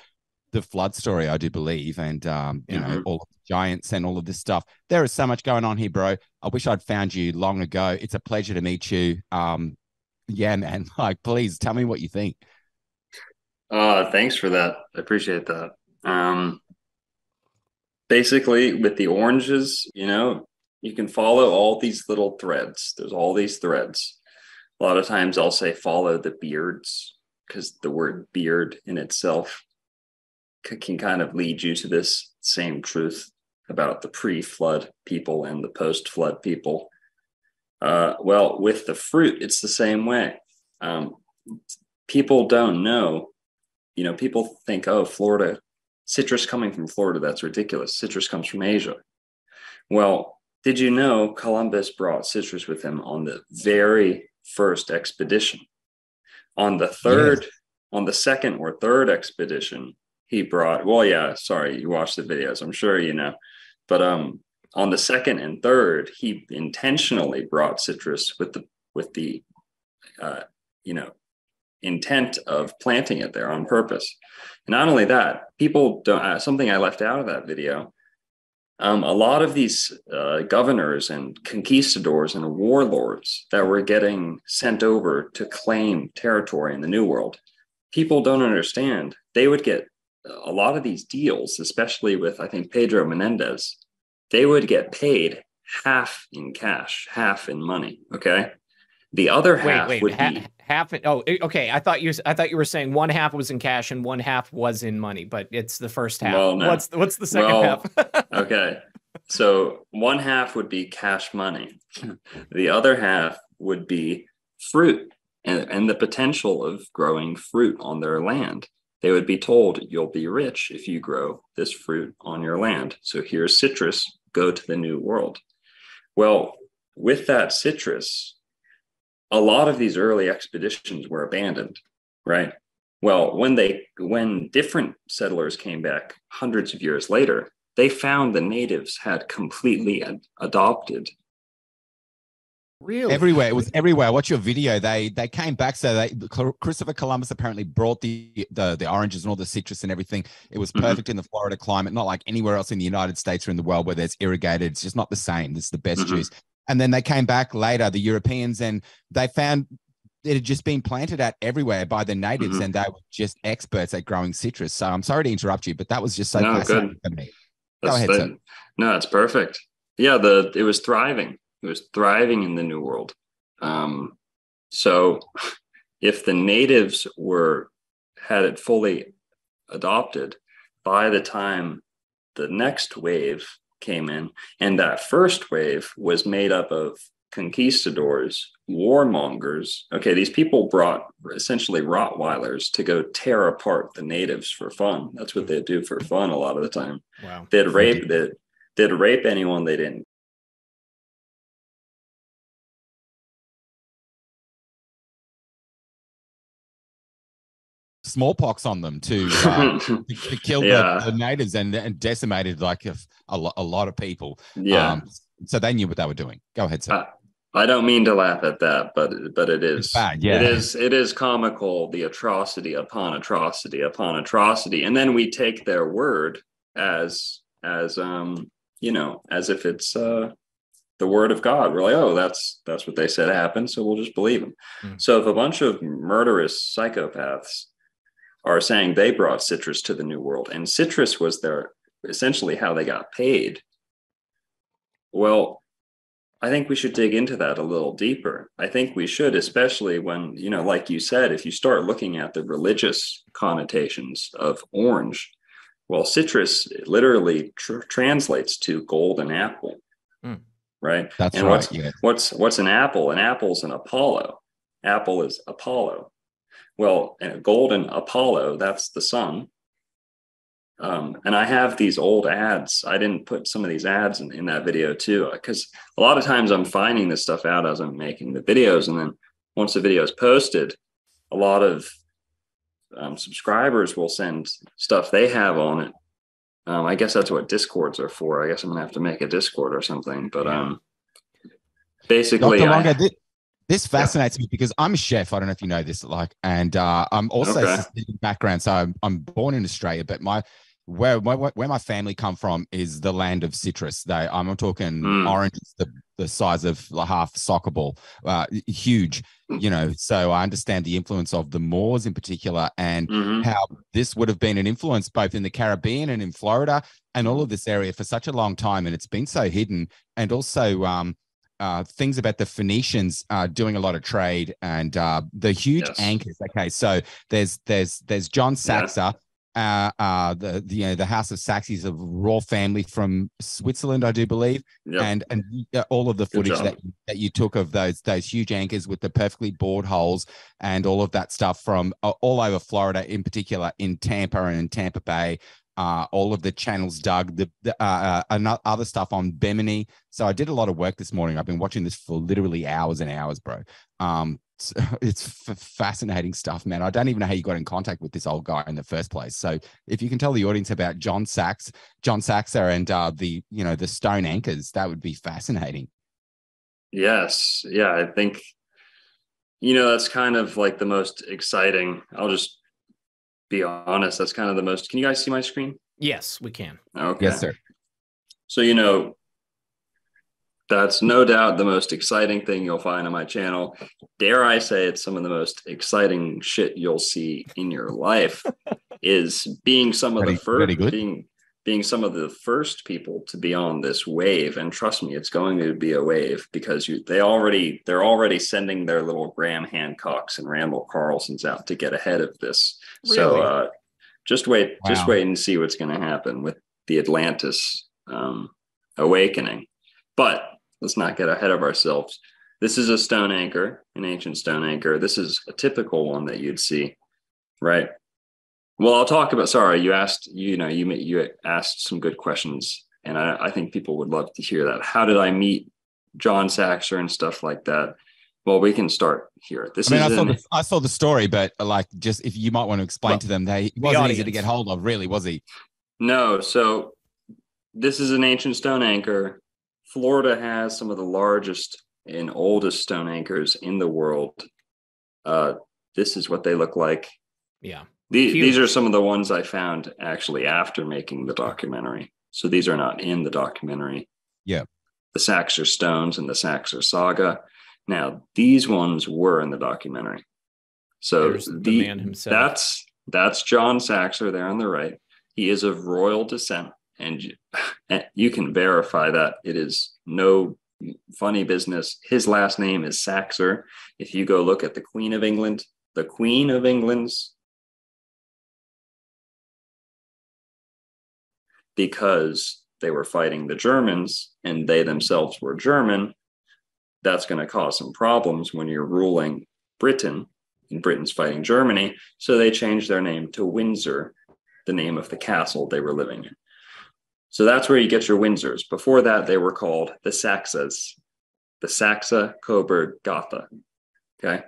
the flood story, I do believe, and um, you mm-hmm. know all of the giants and all of this stuff. There is so much going on here, bro. I wish I'd found you long ago. It's a pleasure to meet you. Um, yeah, man. Like, please tell me what you think. Uh, thanks for that. I appreciate that. Um, basically, with the oranges, you know, you can follow all these little threads. There's all these threads. A lot of times I'll say follow the beards, because the word beard in itself can kind of lead you to this same truth about the pre-flood people and the post-flood people. Uh, well, with the fruit, it's the same way. Um, people don't know. You know, people think, oh, Florida, citrus coming from Florida, that's ridiculous. Citrus comes from Asia. Well, did you know Columbus brought citrus with him on the very first expedition? On the third, yes. on the second or third expedition, he brought, well, yeah, sorry, you watched the videos, I'm sure you know. But um, on the second and third, he intentionally brought citrus with the, with the uh, you know, intent of planting it there on purpose. And not only that, people don't uh, something I left out of that video, um a lot of these uh governors and conquistadors and warlords that were getting sent over to claim territory in the New World, people don't understand, they would get a lot of these deals, especially with, I think, Pedro Menendez. They would get paid half in cash, half in money. Okay, the other half wait, wait, would ha be half. Oh, okay. I thought you. I thought you were saying one half was in cash and one half was in money, but it's the first half. Well, no. What's the, what's the second well, half? Okay, so one half would be cash money. The other half would be fruit and, and the potential of growing fruit on their land. They would be told, you'll be rich if you grow this fruit on your land. So here's citrus. Go to the New World. Well, with that citrus, a lot of these early expeditions were abandoned, right? Well, when they, when different settlers came back hundreds of years later, they found the natives had completely ad adopted. Really? Everywhere. It was everywhere. Watch your video. They they came back. So they Christopher Columbus apparently brought the the, the oranges and all the citrus and everything. It was perfect mm-hmm. in the Florida climate, not like anywhere else in the United States or in the world where there's irrigated. It's just not the same. This is the best mm-hmm. juice. And then they came back later, the Europeans, and they found it had just been planted out everywhere by the natives, mm-hmm. and they were just experts at growing citrus. So I'm sorry to interrupt you, but that was just so no, fascinating good. to me. That's Go ahead, the, sir. No, it's perfect. Yeah, the it was thriving. It was thriving in the New World. Um, so if the natives were had it fully adopted, by the time the next wave came in, and that first wave was made up of conquistadors, warmongers. Okay, these people brought essentially Rottweilers to go tear apart the natives for fun. That's what they do for fun a lot of the time. Wow. They'd rape they'd, they'd rape anyone they didn't. Smallpox on them to, uh, to, to kill yeah. the, the natives and, and decimated like a, a, lo a lot of people. Yeah. Um, so they knew what they were doing. Go ahead, sir. Uh, I don't mean to laugh at that, but but it is. It's bad, yeah. It is it is comical, the atrocity upon atrocity upon atrocity, and then we take their word as as um you know, as if it's uh the word of God. We're like, oh, that's that's what they said happened, so we'll just believe them. Mm. So if a bunch of murderous psychopaths are saying they brought citrus to the New World, and citrus was their essentially how they got paid, well, I think we should dig into that a little deeper. I think we should, especially when, you know, like you said, if you start looking at the religious connotations of orange, well, citrus literally tr- translates to golden apple, mm. right? That's and right. What's, yeah. what's what's an apple? An apple's an Apollo. Apple is Apollo. Well, and a golden Apollo, that's the sun. Um, and I have these old ads. I didn't put some of these ads in, in that video too, because a lot of times I'm finding this stuff out as I'm making the videos. And then once the video is posted, a lot of um, subscribers will send stuff they have on it. Um, I guess that's what Discords are for. I guess I'm gonna have to make a Discord or something, but yeah. um, basically Doctor Longo, I, this, this fascinates yeah. me because I'm a chef. I don't know if you know this, like, and uh, I'm also okay. background. So I'm, I'm born in Australia, but my, Where, where where my family come from is the land of citrus. They, I'm talking mm. oranges the, the size of a half soccer ball, uh, huge, you know. So I understand the influence of the Moors in particular, and mm-hmm. how this would have been an influence both in the Caribbean and in Florida and all of this area for such a long time, and it's been so hidden. And also um, uh, things about the Phoenicians uh, doing a lot of trade and uh, the huge yes. anchors. Okay, so there's there's there's John Saxer. Yeah. Uh, uh, the, the you know the House of Saxes of royal family from Switzerland, I do believe, yep. and and all of the footage that that you took of those those huge anchors with the perfectly bored holes and all of that stuff from uh, all over Florida, in particular in Tampa and in Tampa Bay, uh, all of the channels dug, the, the uh, uh, other stuff on Bemini. So I did a lot of work this morning. I've been watching this for literally hours and hours, bro. Um, It's, it's f- fascinating stuff, man. I don't even know how you got in contact with this old guy in the first place. So if you can tell the audience about John Sax, John Saxer and uh, the, you know, the stone anchors, that would be fascinating. Yes. Yeah. I think, you know, that's kind of like the most exciting. I'll just be honest. That's kind of the most, can you guys see my screen? Yes, we can. Okay. Yes, sir. So, you know, that's no doubt the most exciting thing you'll find on my channel. Dare I say it's some of the most exciting shit you'll see in your life is being some of pretty, the first being, being some of the first people to be on this wave. And trust me, it's going to be a wave because you they already they're already sending their little Graham Hancocks and Randall Carlsons out to get ahead of this. Really? So uh, just wait, wow. just wait and see what's going to happen with the Atlantis um, awakening. But let's not get ahead of ourselves. This is a stone anchor, an ancient stone anchor. This is a typical one that you'd see, right? Well, I'll talk about, sorry, you asked, you know, you you asked some good questions, and I, I think people would love to hear that. How did I meet John Saxer and stuff like that? Well, we can start here. This I mean, is I saw, an, the, I saw the story, but like, just if you might want to explain well, to them, they, he wasn't the easy to get hold of, really, was he? No, so this is an ancient stone anchor. Florida has some of the largest and oldest stone anchors in the world. Uh, this is what they look like. Yeah. These, these are some of the ones I found actually after making the documentary. So these are not in the documentary. Yeah. The Saxer Stones and the Saxer Saga. Now, these ones were in the documentary. So the, the man himself. That's, that's John Saxer there on the right. He is of royal descent. And you, and you can verify that. It is no funny business. His last name is Saxer. If you go look at the Queen of England, the Queen of England's, because they were fighting the Germans and they themselves were German, that's going to cause some problems when you're ruling Britain and Britain's fighting Germany. So they changed their name to Windsor, the name of the castle they were living in. So that's where you get your Windsors. Before that, they were called the Saxas, the Saxa, Coburg, Gotha. Okay.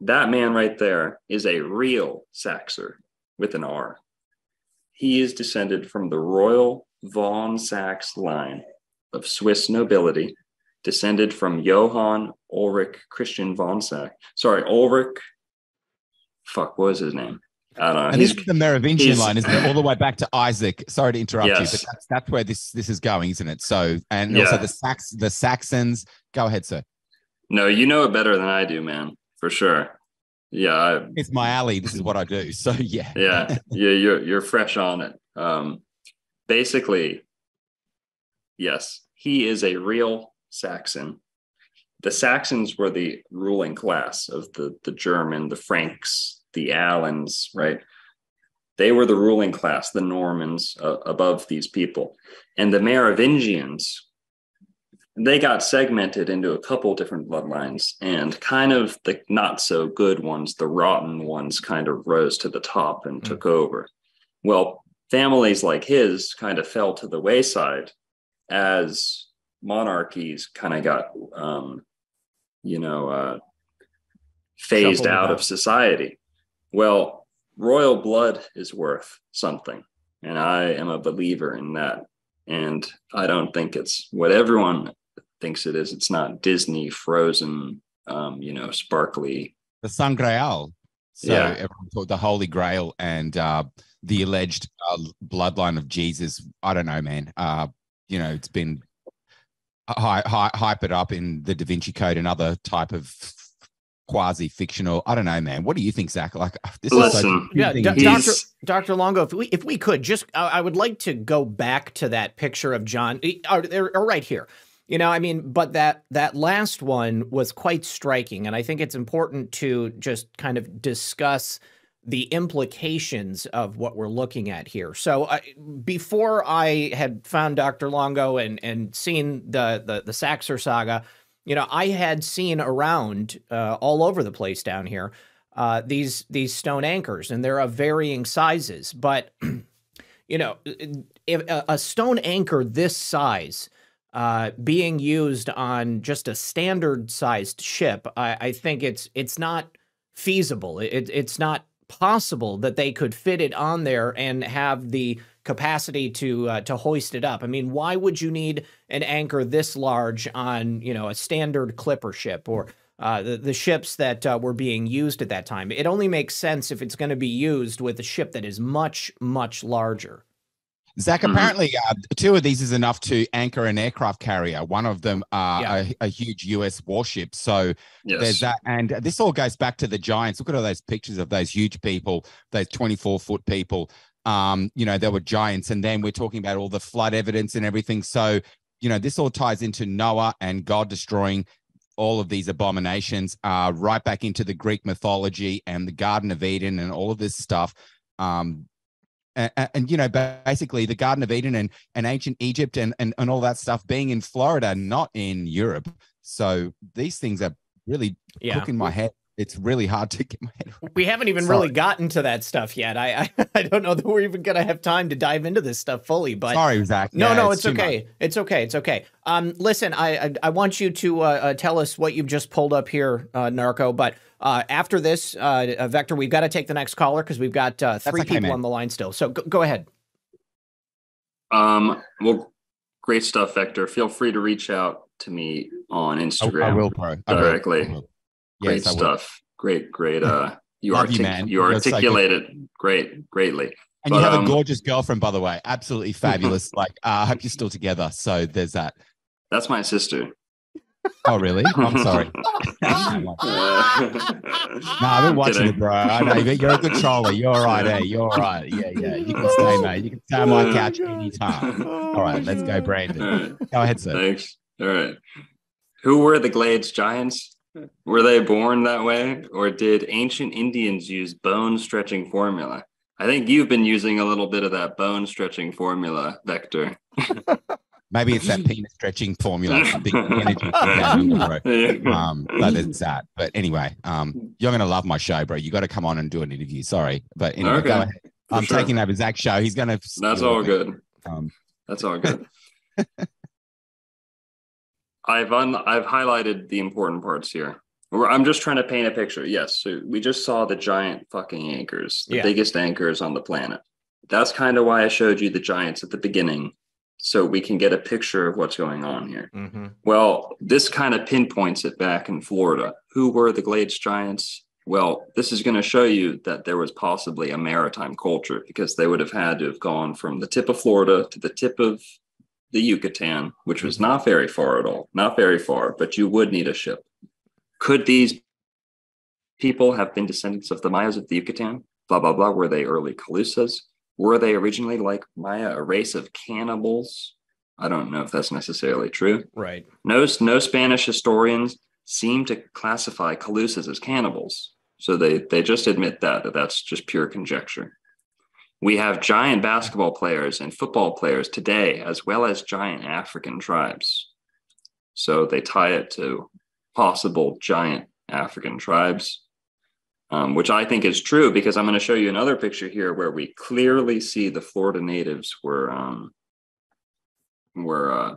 That man right there is a real Saxer with an R. He is descended from the royal von Saxe line of Swiss nobility descended from Johann Ulrich Christian von Sack. Sorry, Ulrich. Fuck, what was his name? I don't know. And he's, this is the Merovingian line, isn't it? All the way back to Isaac. Sorry to interrupt yes. you, but that's, that's where this, this is going, isn't it? So, and yeah. also the Sax, the Saxons. Go ahead, sir. No, you know it better than I do, man, for sure. Yeah. I, it's my alley. This is what I do. So, yeah. Yeah. yeah you're, you're fresh on it. Um, basically, yes, he is a real Saxon. The Saxons were the ruling class of the, the German, the Franks, the Alans, right? They were the ruling class, the Normans uh, above these people. And the Merovingians, they got segmented into a couple different bloodlines, and kind of the not so good ones, the rotten ones, kind of rose to the top and mm. took over. Well, families like his kind of fell to the wayside as monarchies kind of got, um, you know, uh, phased out of society. Well, royal blood is worth something, and I am a believer in that. And I don't think it's what everyone thinks it is. It's not Disney, Frozen, um, you know, sparkly. The San Grail. So yeah. everyone thought the Holy Grail and uh, the alleged uh, bloodline of Jesus. I don't know, man. Uh, you know, it's been hy- hy- hyped up in the Da Vinci Code and other type of quasi-fictional. I don't know, man. What do you think, Zach? Like, this Listen, is so yeah, D- Doctor Doctor Longo, if we if we could just, uh, I would like to go back to that picture of John, or, or right here. You know, I mean, but that that last one was quite striking, and I think it's important to just kind of discuss the implications of what we're looking at here. So uh, before I had found Doctor Longo and and seen the the, the Saxer saga, you know, I had seen around uh, all over the place down here uh, these these stone anchors, and they're of varying sizes. But, you know, if a stone anchor this size uh, being used on just a standard sized ship, I, I think it's it's not feasible. It, it's not possible that they could fit it on there and have the capacity to uh, to hoist it up. I mean, why would you need an anchor this large on, you know, a standard clipper ship or uh, the, the ships that uh, were being used at that time? It only makes sense if it's going to be used with a ship that is much, much larger. Zach, apparently uh, two of these is enough to anchor an aircraft carrier. One of them, uh, yeah. a, a huge U S warship. So yes. there's that. And this all goes back to the giants. Look at all those pictures of those huge people, those twenty-four foot people. Um, you know, there were giants. And then we're talking about all the flood evidence and everything. So, you know, this all ties into Noah and God destroying all of these abominations, uh, right back into the Greek mythology and the Garden of Eden and all of this stuff. Um, And, and, you know, basically the Garden of Eden and, and ancient Egypt and, and, and all that stuff being in Florida, not in Europe. So these things are really yeah. cooking my head. It's really hard to get my head around. We haven't even Sorry. really gotten to that stuff yet. I, I, I don't know that we're even going to have time to dive into this stuff fully. But Sorry, Zach. No, yeah, no, it's, it's okay. Much. It's okay. It's okay. Um, listen, I, I I want you to uh, uh, tell us what you've just pulled up here, uh, Narco. But uh, after this, uh, Vector, we've got to take the next caller because we've got uh, three okay, people man. on the line still. So go, go ahead. Um. Well, great stuff, Vector. Feel free to reach out to me on Instagram. I, I will, bro. Directly. I will. Great yes, stuff. Great, great. Uh, you, artic- you, man. you articulated so great, greatly. And but, you have um, a gorgeous girlfriend, by the way. Absolutely fabulous. Like, I uh, hope you're still together. So there's that. That's my sister. Oh, really? I'm sorry. no, I've been watching it, bro. I know you're a good troller. You're all right, eh? You're all right. Yeah, yeah. You can stay, mate. You can stay on my couch anytime. All right, let's go, Brandon. Right. Go ahead, sir. Thanks. All right. Who were the Glades Giants? Were they born that way, or did ancient Indians use bone stretching formula? I think you've been using a little bit of that bone stretching formula, Vector. Maybe it's that penis stretching formula. Big energy um, but it's that. But anyway, um, you're going to love my show, bro. You got to come on and do an interview. Sorry, but anyway, okay. go ahead. I'm sure. taking over Zach's show. He's going to. That's all good. Um, That's all good. I've un- I've highlighted the important parts here. I'm just trying to paint a picture. Yes, so we just saw the giant fucking anchors, the yeah. biggest anchors on the planet. That's kind of why I showed you the giants at the beginning, so we can get a picture of what's going on here. Mm-hmm. Well, this kind of pinpoints it back in Florida. Who were the Glades giants? Well, this is going to show you that there was possibly a maritime culture, because they would have had to have gone from the tip of Florida to the tip of the Yucatan, which was not very far at all, not very far, but you would need a ship. Could these people have been descendants of the Mayas of the Yucatan? Blah, blah, blah. Were they early Calusas? Were they originally, like Maya, a race of cannibals? I don't know if that's necessarily true. Right. No, no Spanish historians seem to classify Calusas as cannibals. So they, they just admit that, that that's just pure conjecture. We have giant basketball players and football players today, as well as giant African tribes. So they tie it to possible giant African tribes. Um, which I think is true, because I'm going to show you another picture here where we clearly see the Florida natives were um, were uh,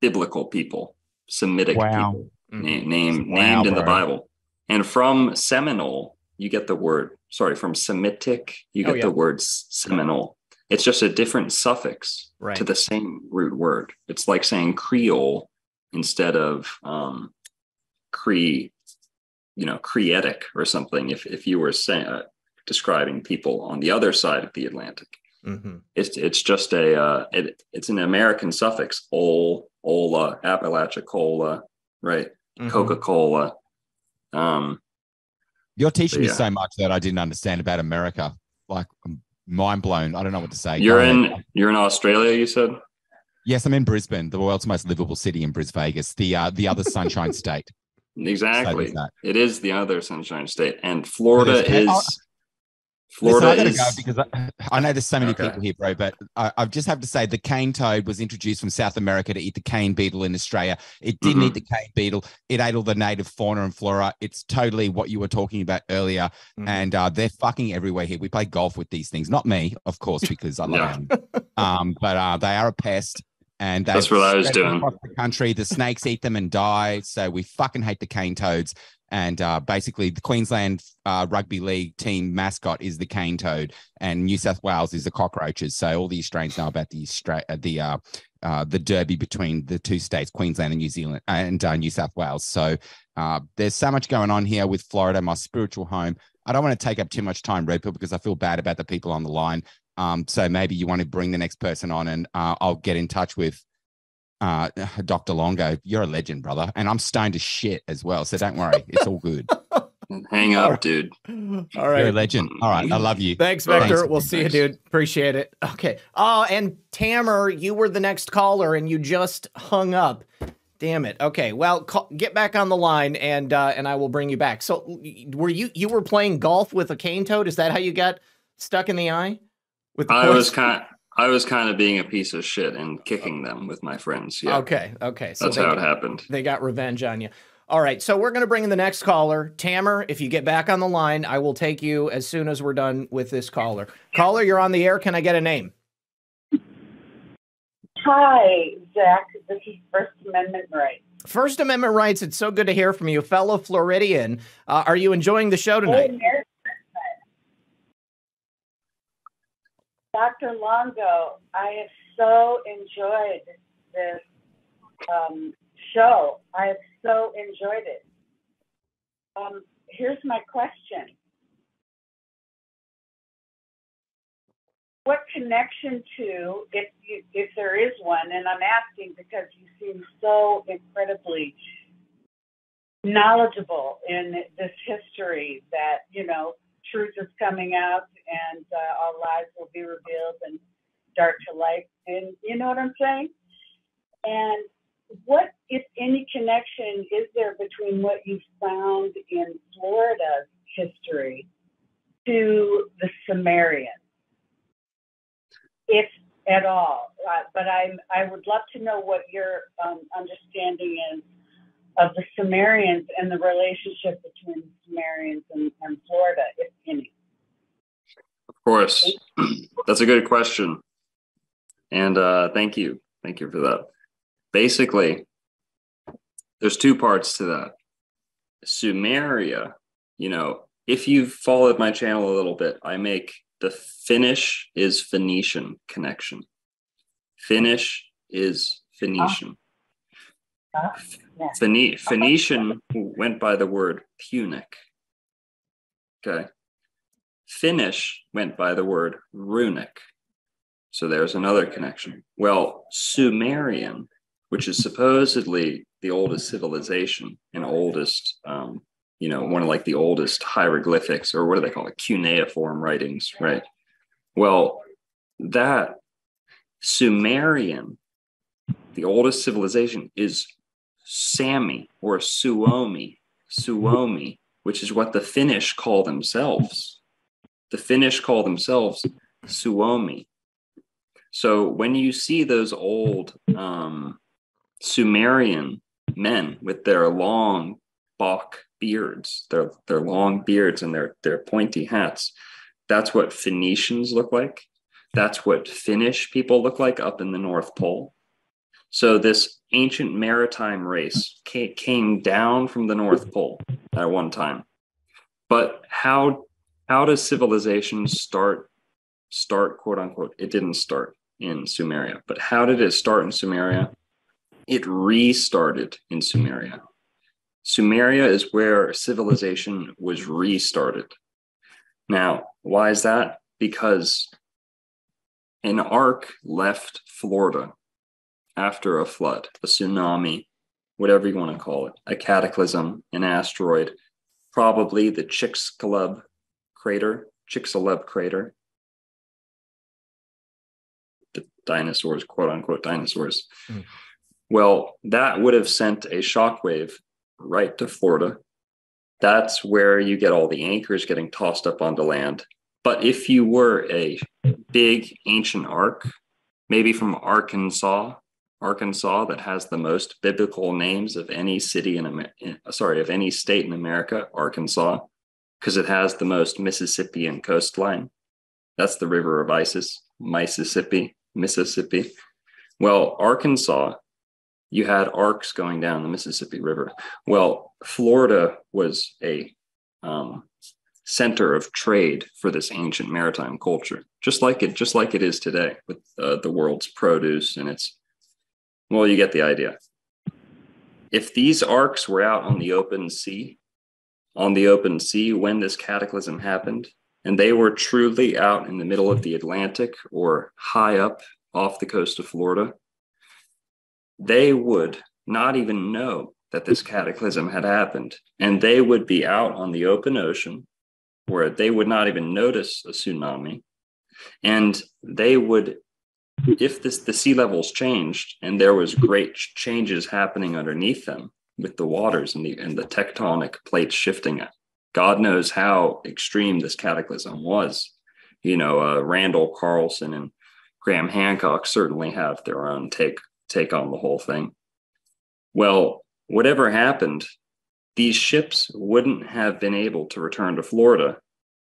biblical people, Semitic wow. people, mm-hmm. name, wow, named in bro. the Bible. And from Seminole, you get the word, sorry, from Semitic, you get oh, yeah. the word Seminole. It's just a different suffix right. to the same root word. It's like saying Creole instead of um, Cree. you know, Creetic or something, if, if you were saying, uh, describing people on the other side of the Atlantic. Mm-hmm. It's it's just a, uh, it, it's an American suffix, Ol, Ola, Apalachicola, right? Mm-hmm. Coca-Cola. Um, You're teaching me yeah. so much that I didn't understand about America. Like, I'm mind blown. I don't know what to say. You're in, you're in Australia, you said? Yes, I'm in Brisbane, the world's most livable city, in Bris Vegas, the, uh, the other sunshine state. Exactly. So it is the other Sunshine State, and Florida is. I'll, Florida listen, I is. Go because I, I know there's so many okay. people here, bro. But I, I just have to say, the cane toad was introduced from South America to eat the cane beetle in Australia. It didn't mm-hmm. eat the cane beetle. It ate all the native fauna and flora. It's totally what you were talking about earlier, mm-hmm. and uh, they're fucking everywhere here. We play golf with these things. Not me, of course, because I love them. Um, but uh, they are a pest. And that's what I was doing. Across the country, the snakes eat them and die. So we fucking hate the cane toads. And uh, basically, the Queensland uh, rugby league team mascot is the cane toad, and New South Wales is the cockroaches. So all the Australians know about the the uh, uh, the derby between the two states, Queensland and New Zealand and uh, New South Wales. So uh, there's so much going on here with Florida, my spiritual home. I don't want to take up too much time, Red Pill, because I feel bad about the people on the line. Um, so maybe you want to bring the next person on, and uh, I'll get in touch with uh, Doctor Longo. You're a legend, brother. And I'm stoned as shit as well. So don't worry. It's all good. Hang up, right. dude. All right. You're a legend. All right. I love you. Thanks, Victor. Thanks. We'll see Thanks. you, dude. Appreciate it. Okay. Oh, and Tamer, you were the next caller and you just hung up. Damn it. Okay. Well, call, get back on the line and uh, and I will bring you back. So were you, you were playing golf with a cane toad? Is that how you got stuck in the eye? I was kind of, I was kind of being a piece of shit and kicking them with my friends. Yeah. Okay. Okay. So that's how it happened. They got revenge on you. All right. So we're going to bring in the next caller. Tamer, if you get back on the line, I will take you as soon as we're done with this caller. Caller, you're on the air. Can I get a name? Hi, Zach. This is First Amendment Rights. First Amendment Rights. It's so good to hear from you. Fellow Floridian, uh, are you enjoying the show tonight? Hey, Mary. Doctor Longo, I have so enjoyed this um, show. I have so enjoyed it. Um, here's my question. What connection to, if, you, if there is one, and I'm asking because you seem so incredibly knowledgeable in this history that, you know, truth is coming out, and uh, all lies will be revealed and dark to light. And you know what I'm saying? And what, if any, connection is there between what you found in Florida's history to the Sumerians, if at all? Uh, but I'm, I would love to know what your um, understanding is of the Sumerians and the relationship between the Sumerians and, and Florida, if any. Of course. That's a good question. And uh, thank you. Thank you for that. Basically, there's two parts to that. Sumeria, you know, if you've followed my channel a little bit, I make the Finnish is Phoenician connection. Finnish is Phoenician. Uh, uh, Phine- Phoenician went by the word Punic. Okay. Finnish went by the word runic. So there's another connection. Well, Sumerian, which is supposedly the oldest civilization and oldest, um, you know, one of like the oldest hieroglyphics, or what do they call it? Cuneiform writings, right? Well, that Sumerian, the oldest civilization, is Sami or Suomi, Suomi, which is what the Finnish call themselves. The Finnish call themselves Suomi. So when you see those old um, Sumerian men with their long bok beards, their their long beards and their their pointy hats, that's what Phoenicians look like. That's what Finnish people look like up in the North Pole. So this ancient maritime race came down from the North Pole at one time. But how how does civilization start? Start, quote unquote. It didn't start in Sumeria, but how did it start in Sumeria? It restarted in Sumeria. Sumeria is where civilization was restarted. Now, why is that? Because an ark left Florida after a flood, a tsunami, whatever you want to call it, a cataclysm, an asteroid, probably the Chicxulub crater, Chicxulub crater. Dinosaurs, quote unquote, dinosaurs. Mm. Well, that would have sent a shockwave right to Florida. That's where you get all the anchors getting tossed up onto land. But if you were a big ancient ark, maybe from Arkansas, Arkansas that has the most biblical names of any city in Amer- sorry, of any state in America, Arkansas, because it has the most Mississippian coastline. That's the river of Isis, Mississippi. Mississippi. Well, Arkansas, you had arcs going down the Mississippi River. Well, Florida was a um, center of trade for this ancient maritime culture, just like it, just like it is today with uh, the world's produce and its. Well, you get the idea. If these arcs were out on the open sea, on the open sea when this cataclysm happened, and they were truly out in the middle of the Atlantic or high up off the coast of Florida, they would not even know that this cataclysm had happened. And they would be out on the open ocean where they would not even notice a tsunami. And they would, if this, the sea levels changed and there was great changes happening underneath them with the waters and the, and the tectonic plates shifting up. God knows how extreme this cataclysm was. You know, uh, Randall Carlson and Graham Hancock certainly have their own take take on the whole thing. Well, whatever happened, these ships wouldn't have been able to return to Florida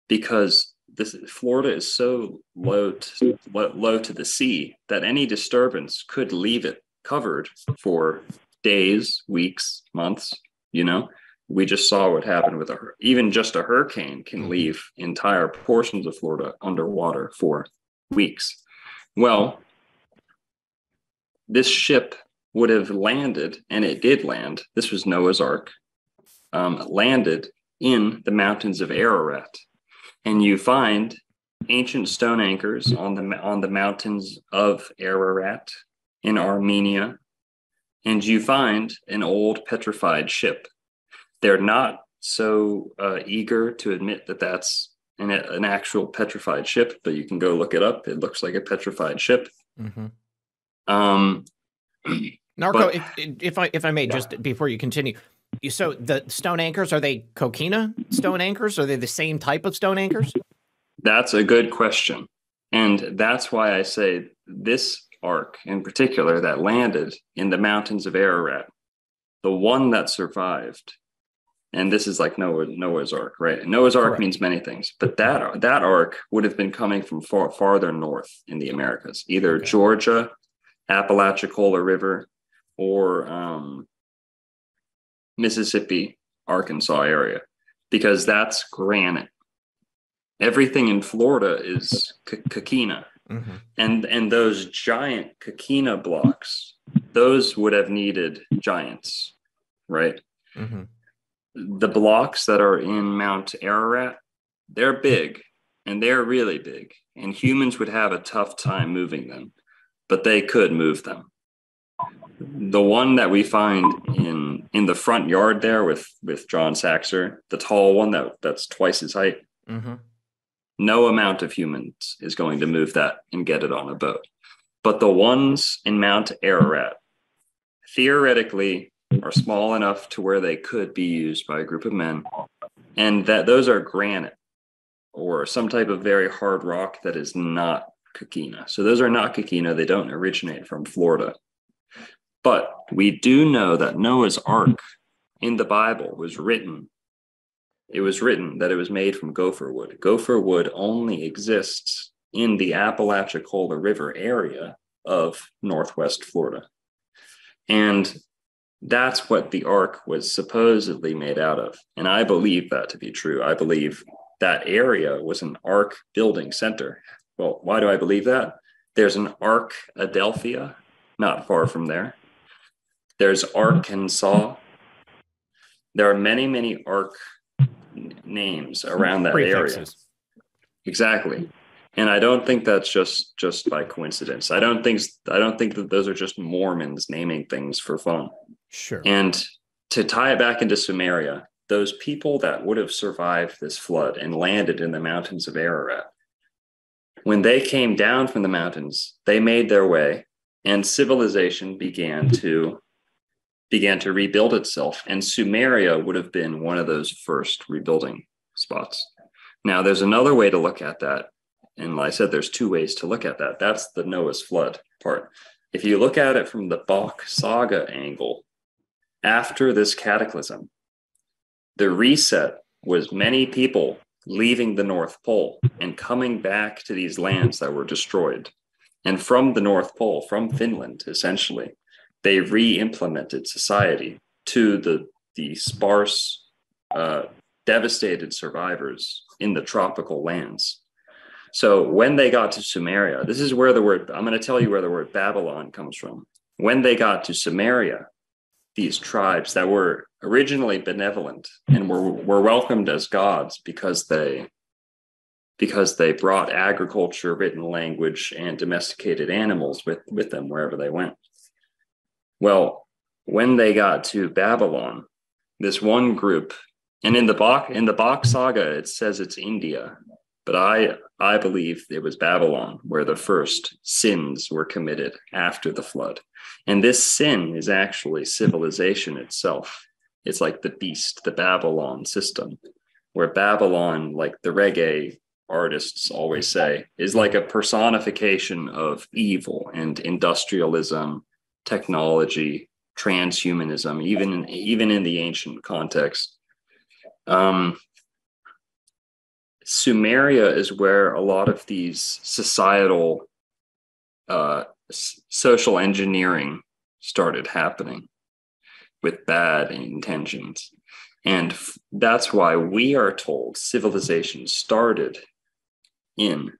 because this Florida is so low to, low to the sea that any disturbance could leave it covered for days, weeks, months, you know. We just saw what happened with a hurricane. Even just a hurricane can leave entire portions of Florida underwater for weeks. Well, this ship would have landed, and it did land. This was Noah's Ark, um, landed in the mountains of Ararat. And you find ancient stone anchors on the, on the mountains of Ararat in Armenia. And you find an old petrified ship. They're not so uh, eager to admit that that's an, an actual petrified ship, but you can go look it up. It looks like a petrified ship. Mm-hmm. Um, Narco, but, if, if I if I may, yeah. Just before you continue, so the stone anchors, are they coquina stone anchors? Are they the same type of stone anchors? That's a good question. And that's why I say this ark in particular that landed in the mountains of Ararat, the one that survived. And this is like Noah, Noah's Ark, right? Noah's Ark Correct. means many things, but that that Ark would have been coming from far, farther north in the Americas, either okay. Georgia, Apalachicola River, or um, Mississippi, Arkansas area, because that's granite. Everything in Florida is coquina. Mm-hmm. And and those giant Kikina blocks, those would have needed giants, right? Mm-hmm. The blocks that are in Mount Ararat, they're big, and they're really big, and humans would have a tough time moving them, but they could move them. The one that we find in in the front yard there with with John Saxer, the tall one that that's twice his height, mm-hmm. no amount of humans is going to move that and get it on a boat. But the ones in Mount Ararat theoretically are small enough to where they could be used by a group of men, and that those are granite or some type of very hard rock that is not Kikina. So those are not Kikina. They don't originate from Florida. But we do know that Noah's Ark in the Bible was written. It was written that it was made from gopher wood. Gopher wood only exists in the Apalachicola River area of Northwest Florida. And that's what the Ark was supposedly made out of. And I believe that to be true. I believe that area was an Ark building center. Well, why do I believe that? There's an Ark Adelphia not far from there. There's Arkansas. There are many, many Ark n- names around that prefixes. Area. Exactly. And I don't think that's just, just by coincidence. I don't think I don't think that those are just Mormons naming things for fun. Sure. And to tie it back into Sumeria, those people that would have survived this flood and landed in the mountains of Ararat, when they came down from the mountains, they made their way. And civilization began to began to rebuild itself. And Sumeria would have been one of those first rebuilding spots. Now, there's another way to look at that. And like I said, there's two ways to look at that. That's the Noah's flood part. If you look at it from the Bok saga angle, after this cataclysm, the reset was many people leaving the North Pole and coming back to these lands that were destroyed. And from the North Pole, from Finland, essentially, they re-implemented society to the, the sparse, uh, devastated survivors in the tropical lands. So when they got to Sumeria, this is where the word, I'm going to tell you where the word Babylon comes from. When they got to Sumeria, these tribes that were originally benevolent and were, were welcomed as gods because they... because they brought agriculture, written language, and domesticated animals with, with them wherever they went. Well, when they got to Babylon, this one group, and in the Bok, in the Bok saga, it says it's India, but I, I believe it was Babylon where the first sins were committed after the flood. And this sin is actually civilization itself. It's like the beast, the Babylon system, where Babylon, like the reggae artists always say, is like a personification of evil and industrialism, technology, transhumanism, even in, even in the ancient context. Um, Sumeria is where a lot of these societal uh, s- social engineering started happening with bad intentions. And f- that's why we are told civilization started in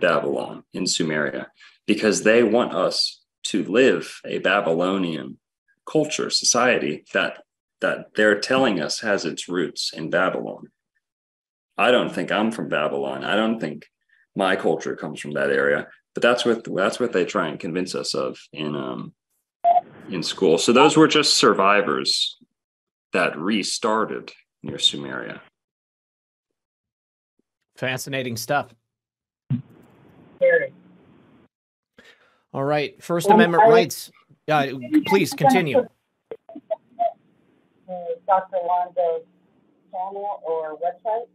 Babylon, in Sumeria, because they want us to live a Babylonian culture, society that that they're telling us has its roots in Babylon. I don't think I'm from Babylon. I don't think my culture comes from that area, but that's what that's what they try and convince us of in um, in school. So those were just survivors that restarted near Sumeria. Fascinating stuff. All right, First well, Amendment I, rights. Uh, please continue. Doctor Longo's channel or website?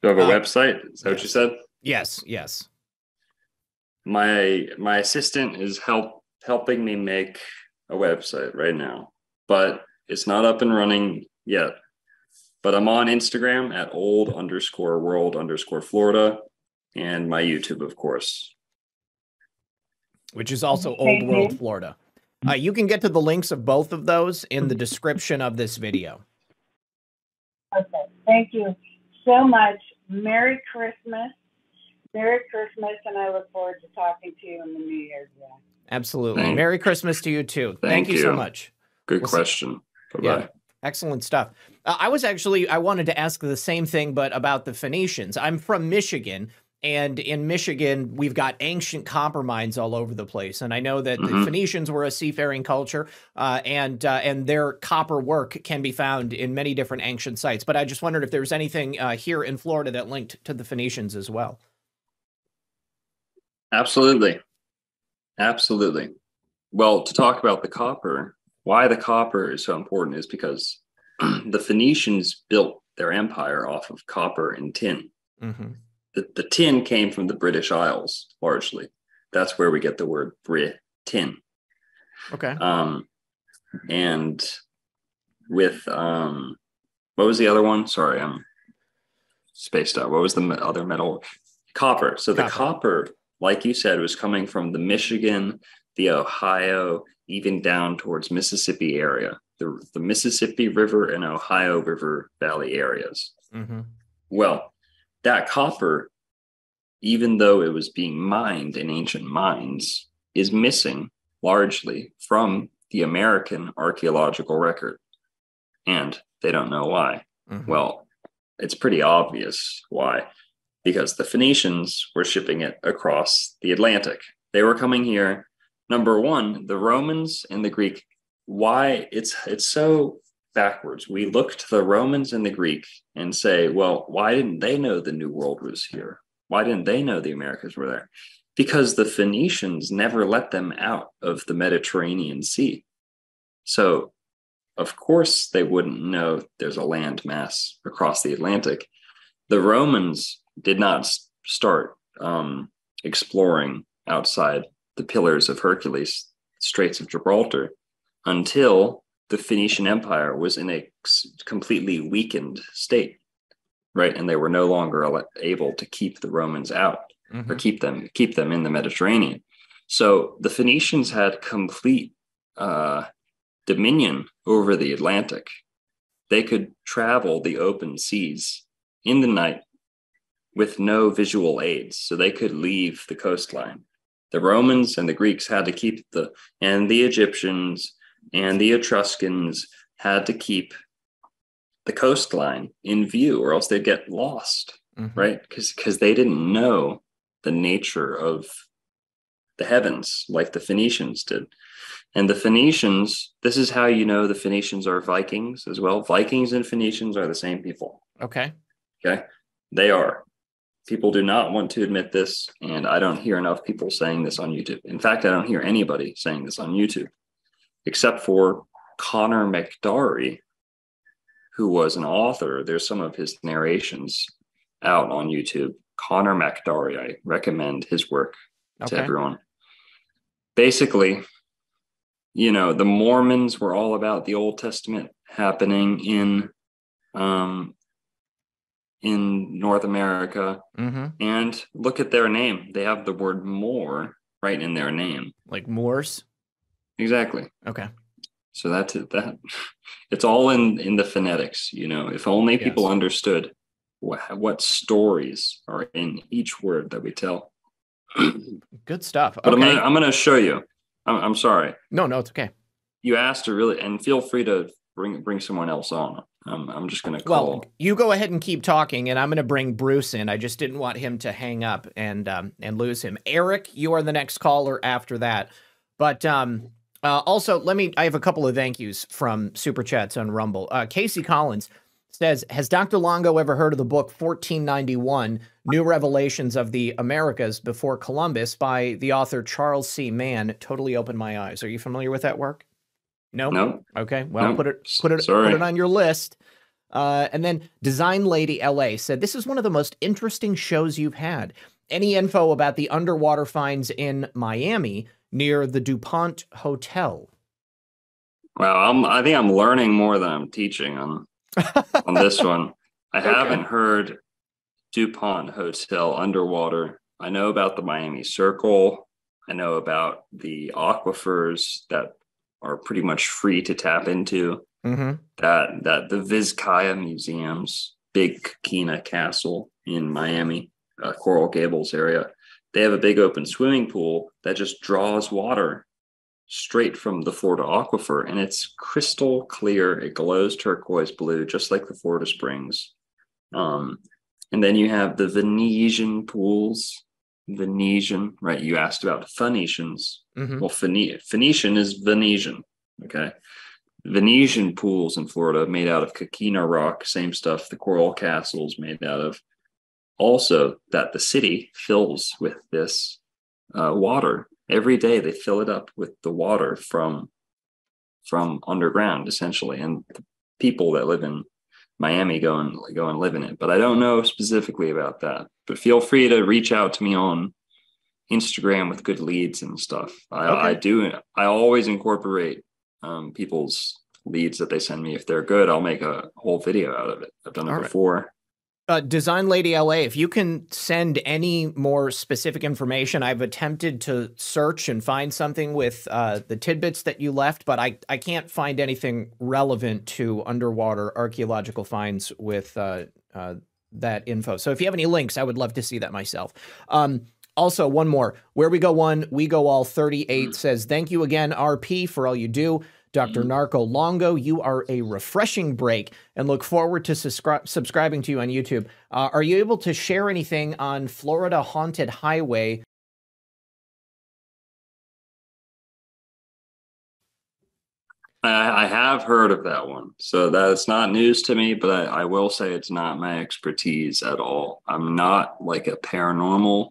Do I have a uh, website? Is that yes. what you said? Yes, yes. My my assistant is help helping me make a website right now, but it's not up and running yet. But I'm on Instagram at old underscore world underscore Florida, and my YouTube, of course, which is also Old World Florida. Uh, you can get to the links of both of those in the description of this video. Okay, thank you so much. Merry Christmas. Merry Christmas, and I look forward to talking to you in the New Year's. Yeah. Absolutely. Thank Merry Christmas to you, too. Thank, thank you so much. Good we'll question. Bye-bye. Yeah. Excellent stuff. Uh, I was actually, I wanted to ask the same thing, but about the Phoenicians. I'm from Michigan, and in Michigan, we've got ancient copper mines all over the place. And I know that mm-hmm. the Phoenicians were a seafaring culture, uh, and uh, and their copper work can be found in many different ancient sites. But I just wondered if there was anything uh, here in Florida that linked to the Phoenicians as well. Absolutely. Absolutely. Well, to talk about the copper, why the copper is so important is because the Phoenicians built their empire off of copper and tin. Mm-hmm. The, the tin came from the British Isles, largely. That's where we get the word Brit-tin. Okay. Um, and with, um, what was the other one? Sorry, I'm spaced out. What was the other metal? Copper. So the copper, copper like you said, was coming from the Michigan, the Ohio, even down towards Mississippi area, the, the Mississippi River and Ohio River Valley areas. Mm-hmm. Well, that copper, even though it was being mined in ancient mines, is missing largely from the American archaeological record. And they don't know why. Mm-hmm. Well, it's pretty obvious why. Because the Phoenicians were shipping it across the Atlantic. They were coming here. Number one, the Romans and the Greek. Why? It's, it's so... backwards. We look to the Romans and the Greek and say, well, why didn't they know the New World was here? Why didn't they know the Americas were there? Because the Phoenicians never let them out of the Mediterranean Sea. So, of course, they wouldn't know there's a land mass across the Atlantic. The Romans did not start um, exploring outside the Pillars of Hercules, Straits of Gibraltar, until the Phoenician Empire was in a completely weakened state, right? And they were no longer able to keep the Romans out mm-hmm. or keep them keep them in the Mediterranean. So the Phoenicians had complete uh, dominion over the Atlantic. They could travel the open seas in the night with no visual aids, so they could leave the coastline. The Romans and the Greeks had to keep the, and the Egyptians and the Etruscans had to keep the coastline in view, or else they'd get lost, mm-hmm. right? Because because they didn't know the nature of the heavens like the Phoenicians did. And the Phoenicians, this is how you know the Phoenicians are Vikings as well. Vikings and Phoenicians are the same people. Okay. Okay. They are. People do not want to admit this, and I don't hear enough people saying this on YouTube. In fact, I don't hear anybody saying this on YouTube, except for Connor McDary, who was an author. There's some of his narrations out on YouTube. Connor McDary, I recommend his work okay. to everyone. Basically, you know, the Mormons were all about the Old Testament happening in um, in North America. Mm-hmm. And look at their name. They have the word more right in their name. Like Morse? Exactly. Okay. So that's it. That it's all in, in the phonetics, you know, if only people yes. understood what, what stories are in each word that we tell. Good stuff. But okay. I'm going to show you. I'm, I'm sorry. No, no, it's okay. You asked to really, and feel free to bring, bring someone else on. Um, I'm just going to call. Well, you go ahead and keep talking, and I'm going to bring Bruce in. I just didn't want him to hang up and, um, and lose him. Eric, you are the next caller after that. But, um, Uh, also, let me, I have a couple of thank yous from Super Chats on Rumble. Uh, Casey Collins says, has Doctor Longo ever heard of the book fourteen ninety-one, New Revelations of the Americas Before Columbus by the author Charles C. Mann? Totally opened my eyes. Are you familiar with that work? No? No. Okay, well, no. put it put it, put it on your list. Uh, and then Design Lady L A said, this is one of the most interesting shows you've had. Any info about the underwater finds in Miami near the DuPont Hotel? Well, I'm, I think I'm learning more than I'm teaching on, on this one. I okay. haven't heard DuPont Hotel underwater. I know about the Miami Circle. I know about the aquifers that are pretty much free to tap into. Mm-hmm. That that the Vizcaya Museum's Big Kina Castle in Miami. uh, Coral Gables area, they have a big open swimming pool that just draws water straight from the Florida aquifer, and it's crystal clear. It glows turquoise blue, just like the Florida Springs. Um, and then you have the Venetian pools. Venetian, right? You asked about Phoenicians. Mm-hmm. Well, Phoen- Phoenician is Venetian, okay? Venetian pools in Florida made out of coquina rock, same stuff the coral castles made out of. Also, that the city fills with this uh, water. Every day they fill it up with the water from, from underground, essentially, and the people that live in Miami go and go and live in it. But I don't know specifically about that. But feel free to reach out to me on Instagram with good leads and stuff. I, okay. I do. I always incorporate um, people's leads that they send me. If they're good, I'll make a whole video out of it. I've done it All before. Right. Uh, Design Lady L A, if you can send any more specific information, I've attempted to search and find something with uh, the tidbits that you left, but I, I can't find anything relevant to underwater archaeological finds with uh, uh, that info. So if you have any links, I would love to see that myself. Um, also, one more. Where we go one, we go all thirty-eight says, thank you again, R P, for all you do. Doctor Narco Longo, you are a refreshing break and look forward to subscri- subscribing to you on YouTube. Uh, are you able to share anything on Florida Haunted Highway? I, I have heard of that one, so that's not news to me, but I, I will say it's not my expertise at all. I'm not like a paranormal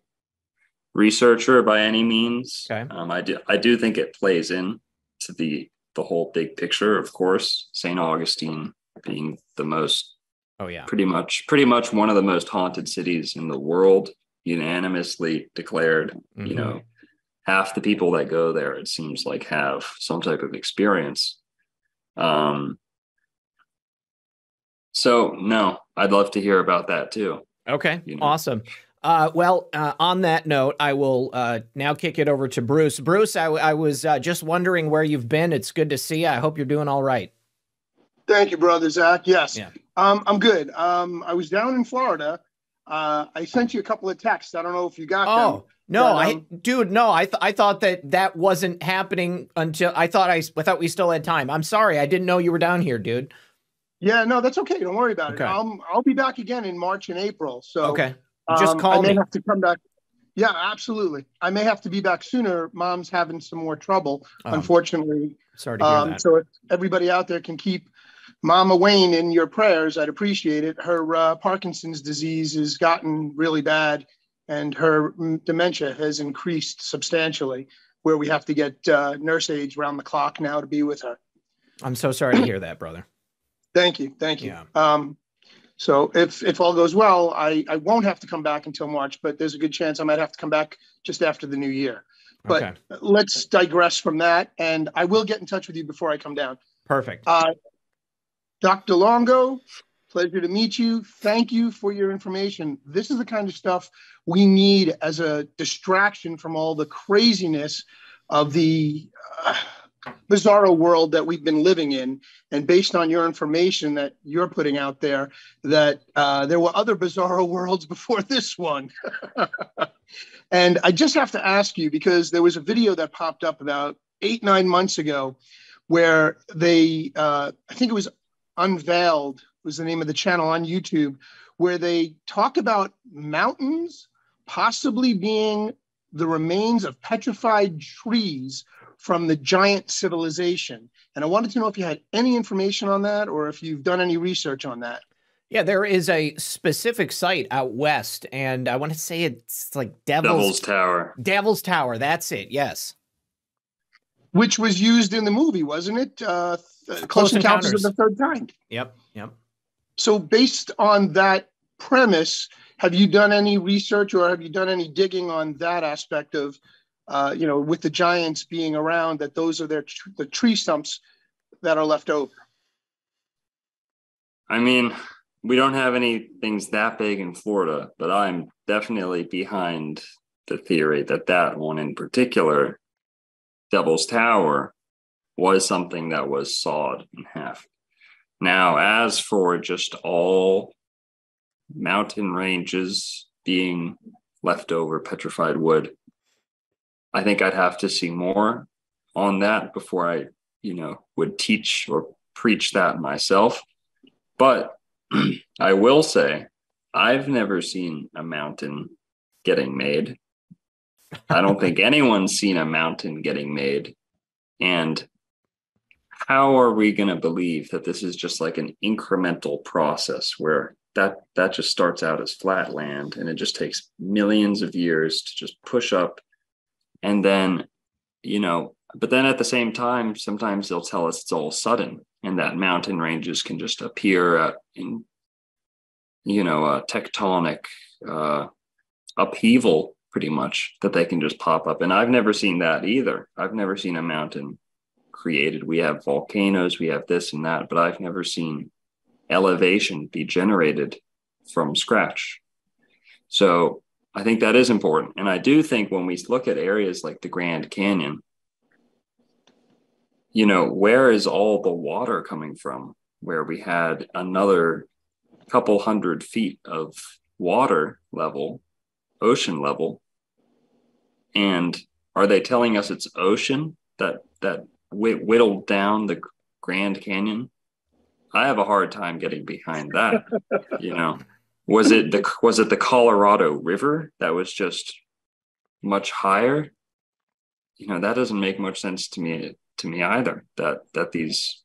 researcher by any means. Okay. Um, I do, I do think it plays in to the the whole big picture, of course, Saint Augustine being the most, oh yeah, pretty much, pretty much one of the most haunted cities in the world, unanimously declared. Mm-hmm. You know, half the people that go there, it seems like, have some type of experience. Um, so no, I'd love to hear about that too. Okay, you know? Awesome. Uh, well, uh, on that note, I will uh, now kick it over to Bruce. Bruce, I, I was uh, just wondering where you've been. It's good to see you. I hope you're doing all right. Thank you, brother Zach. Yes, yeah. um, I'm good. Um, I was down in Florida. Uh, I sent you a couple of texts. I don't know if you got oh, them. Oh, no, but, um, I, dude, no, I, th- I thought that that wasn't happening until I thought I, I thought we still had time. I'm sorry. I didn't know you were down here, dude. Yeah, no, that's okay. Don't worry about okay. it. Um, I'll be back again in March and April. So okay. Just call um, I may me. have to come back. Yeah, absolutely. I may have to be back sooner. Mom's having some more trouble, um, unfortunately. Sorry to hear um, that. So if everybody out there can keep Mama Wayne in your prayers, I'd appreciate it. Her uh, Parkinson's disease has gotten really bad, and her m- dementia has increased substantially, where we have to get uh, nurse aides round the clock now to be with her. I'm so sorry to hear that, brother. Thank you. Thank you. Yeah. Um, So if, if all goes well, I, I won't have to come back until March, but there's a good chance I might have to come back just after the new year. But okay. let's digress from that, and I will get in touch with you before I come down. Perfect. Uh, Doctor Longo, pleasure to meet you. Thank you for your information. This is the kind of stuff we need as a distraction from all the craziness of the uh, bizarro world that we've been living in, and based on your information that you're putting out there, that uh, there were other bizarro worlds before this one. And I just have to ask you, because there was a video that popped up about eight, nine months ago where they, uh, I think it was Unveiled was the name of the channel on YouTube, where they talk about mountains possibly being the remains of petrified trees from the giant civilization. And I wanted to know if you had any information on that, or if you've done any research on that. Yeah, there is a specific site out west, and I want to say it's like Devil's, Devil's Tower. Devil's Tower, that's it, yes. Which was used in the movie, wasn't it? Uh, Close, Close Encounters of the Third Kind. Yep, yep. So based on that premise, have you done any research, or have you done any digging on that aspect of Uh, you know, with the giants being around, that those are their tr- the tree stumps that are left over? I mean, we don't have any things that big in Florida, but I'm definitely behind the theory that that one in particular, Devil's Tower, was something that was sawed in half. Now, as for just all mountain ranges being leftover petrified wood. I think I'd have to see more on that before I, you know, would teach or preach that myself. But I will say, I've never seen a mountain getting made. I don't think anyone's seen a mountain getting made. And how are we going to believe that this is just like an incremental process where that that just starts out as flat land and it just takes millions of years to just push up? And then, you know, but then at the same time, sometimes they'll tell us it's all sudden and that mountain ranges can just appear uh, in, you know, a tectonic uh, upheaval, pretty much, that they can just pop up. And I've never seen that either. I've never seen a mountain created. We have volcanoes, we have this and that, but I've never seen elevation be generated from scratch. So I think that is important. And I do think when we look at areas like the Grand Canyon, you know, where is all the water coming from? Where we had another couple hundred feet of water level, ocean level. And are they telling us it's ocean that that whittled down the Grand Canyon? I have a hard time getting behind that. You know, was it the was it the Colorado River that was just much higher? You know, that doesn't make much sense to me to me either. That that these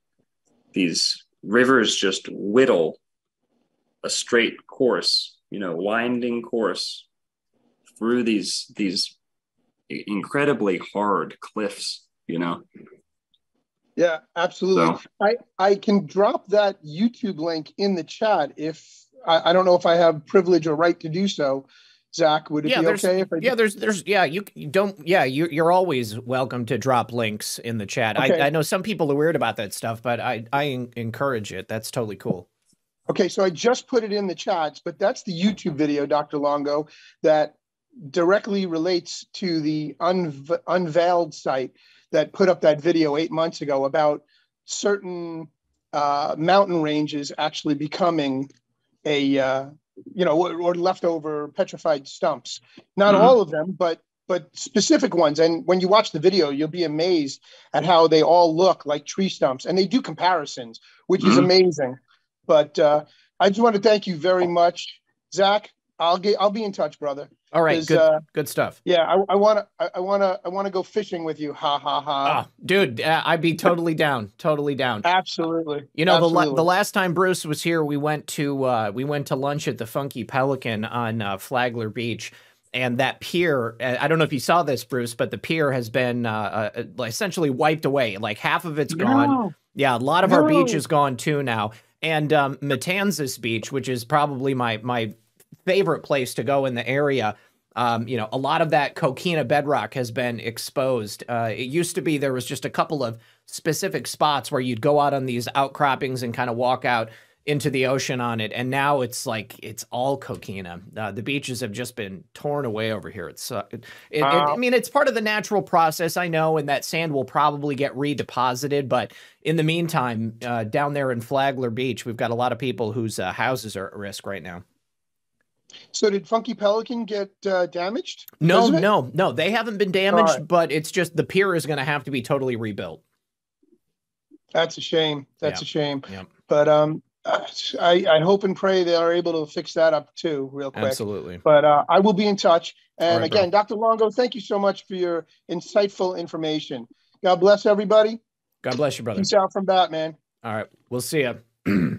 these rivers just whittle a straight course, you know, winding course through these these incredibly hard cliffs, you know. Yeah, absolutely. So, I, I can drop that YouTube link in the chat if I, I don't know if I have privilege or right to do so. Zach, would it yeah, be okay if I yeah, there's there's yeah, you, you don't yeah, you you're always welcome to drop links in the chat. Okay. I, I know some people are weird about that stuff, but I I encourage it. That's totally cool. Okay, so I just put it in the chats, but that's the YouTube video, Doctor Longo, that directly relates to the unv unveiled site that put up that video eight months ago about certain uh, mountain ranges actually becoming a, uh, you know, or, or leftover petrified stumps. Not mm-hmm. all of them, but but specific ones. And when you watch the video, you'll be amazed at how they all look like tree stumps. And they do comparisons, which mm-hmm. is amazing. But uh, I just want to thank you very much, Zach. I'll get. I'll be in touch, brother. All right, good, uh, good stuff. Yeah, I want to. I want to. I want to go fishing with you. Ha ha ha! Oh, dude, uh, I'd be totally down. Totally down. Absolutely. You know, Absolutely. the the last time Bruce was here, we went to uh, we went to lunch at the Funky Pelican on uh, Flagler Beach, and that pier. I don't know if you saw this, Bruce, but the pier has been uh, uh, essentially wiped away. Like half of it's gone. No. Yeah, a lot of no. our beach is gone too now, and um, Matanzas Beach, which is probably my my. favorite place to go in the area. Um, you know, a lot of that coquina bedrock has been exposed. Uh, it used to be there was just a couple of specific spots where you'd go out on these outcroppings and kind of walk out into the ocean on it. And now it's like, it's all coquina. Uh, the beaches have just been torn away over here. It's, uh, it, it, uh, it, I mean, it's part of the natural process, I know, and that sand will probably get redeposited. But in the meantime, uh, down there in Flagler Beach, we've got a lot of people whose uh, houses are at risk right now. So did Funky Pelican get uh, damaged? No, no, no. They haven't been damaged, right. But it's just the pier is going to have to be totally rebuilt. That's a shame. That's yeah. a shame. Yeah. But um, I, I hope and pray they are able to fix that up too real quick. Absolutely. But uh, I will be in touch. And right, again, bro. Doctor Longo, thank you so much for your insightful information. God bless everybody. God bless you, brother. Peace out from Batman. All right. We'll see you.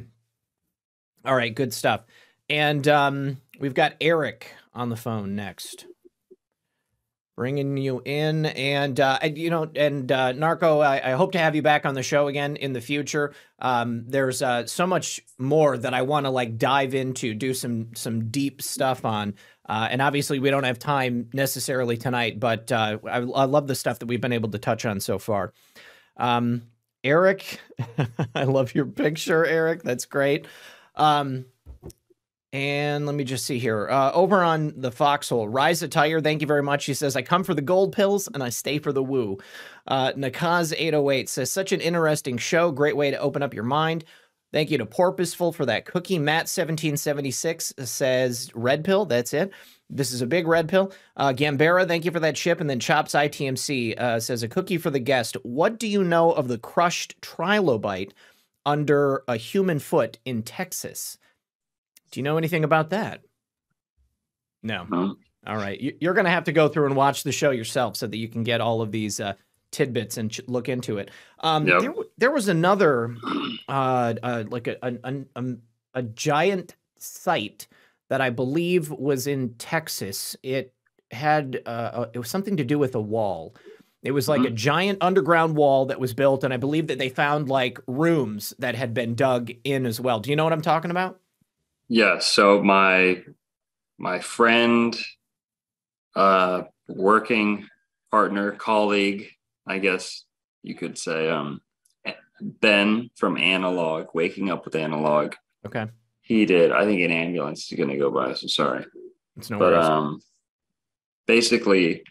All right. Good stuff. And um, we've got Eric on the phone next, bringing you in. And, uh, you know, and uh, Narco, I, I hope to have you back on the show again in the future. Um, there's uh, so much more that I want to, like, dive into, do some some deep stuff on. Uh, and obviously, we don't have time necessarily tonight, but uh, I, I love the stuff that we've been able to touch on so far. Um, Eric, I love your picture, Eric. That's great. Um And let me just see here. Uh, over on the Foxhole, Rise Attire, thank you very much. She says, I come for the gold pills and I stay for the woo. Uh, Nakaz eight oh eight says, such an interesting show. Great way to open up your mind. Thank you to Porpoiseful for that cookie. Matt seventeen seventy-six says red pill. That's it. This is a big red pill. Uh, Gambera, thank you for that chip. And then Chops I T M C uh, says a cookie for the guest. What do you know of the crushed trilobite under a human foot in Texas? Do you know anything about that? No. Huh? All right. You're going to have to go through and watch the show yourself so that you can get all of these uh, tidbits and look into it. Um, yep. there, there was another, uh, uh, like a, a, a, a giant site that I believe was in Texas. It had, uh, it was something to do with a wall. It was like mm-hmm. a giant underground wall that was built. And I believe that they found like rooms that had been dug in as well. Do you know what I'm talking about? Yeah. So my, my friend, uh, working partner, colleague, I guess you could say, um, Ben from Analog, Waking Up With Analog. Okay. He did. I think an ambulance is going to go by us. I'm sorry. It's no but, worries. Um, basically,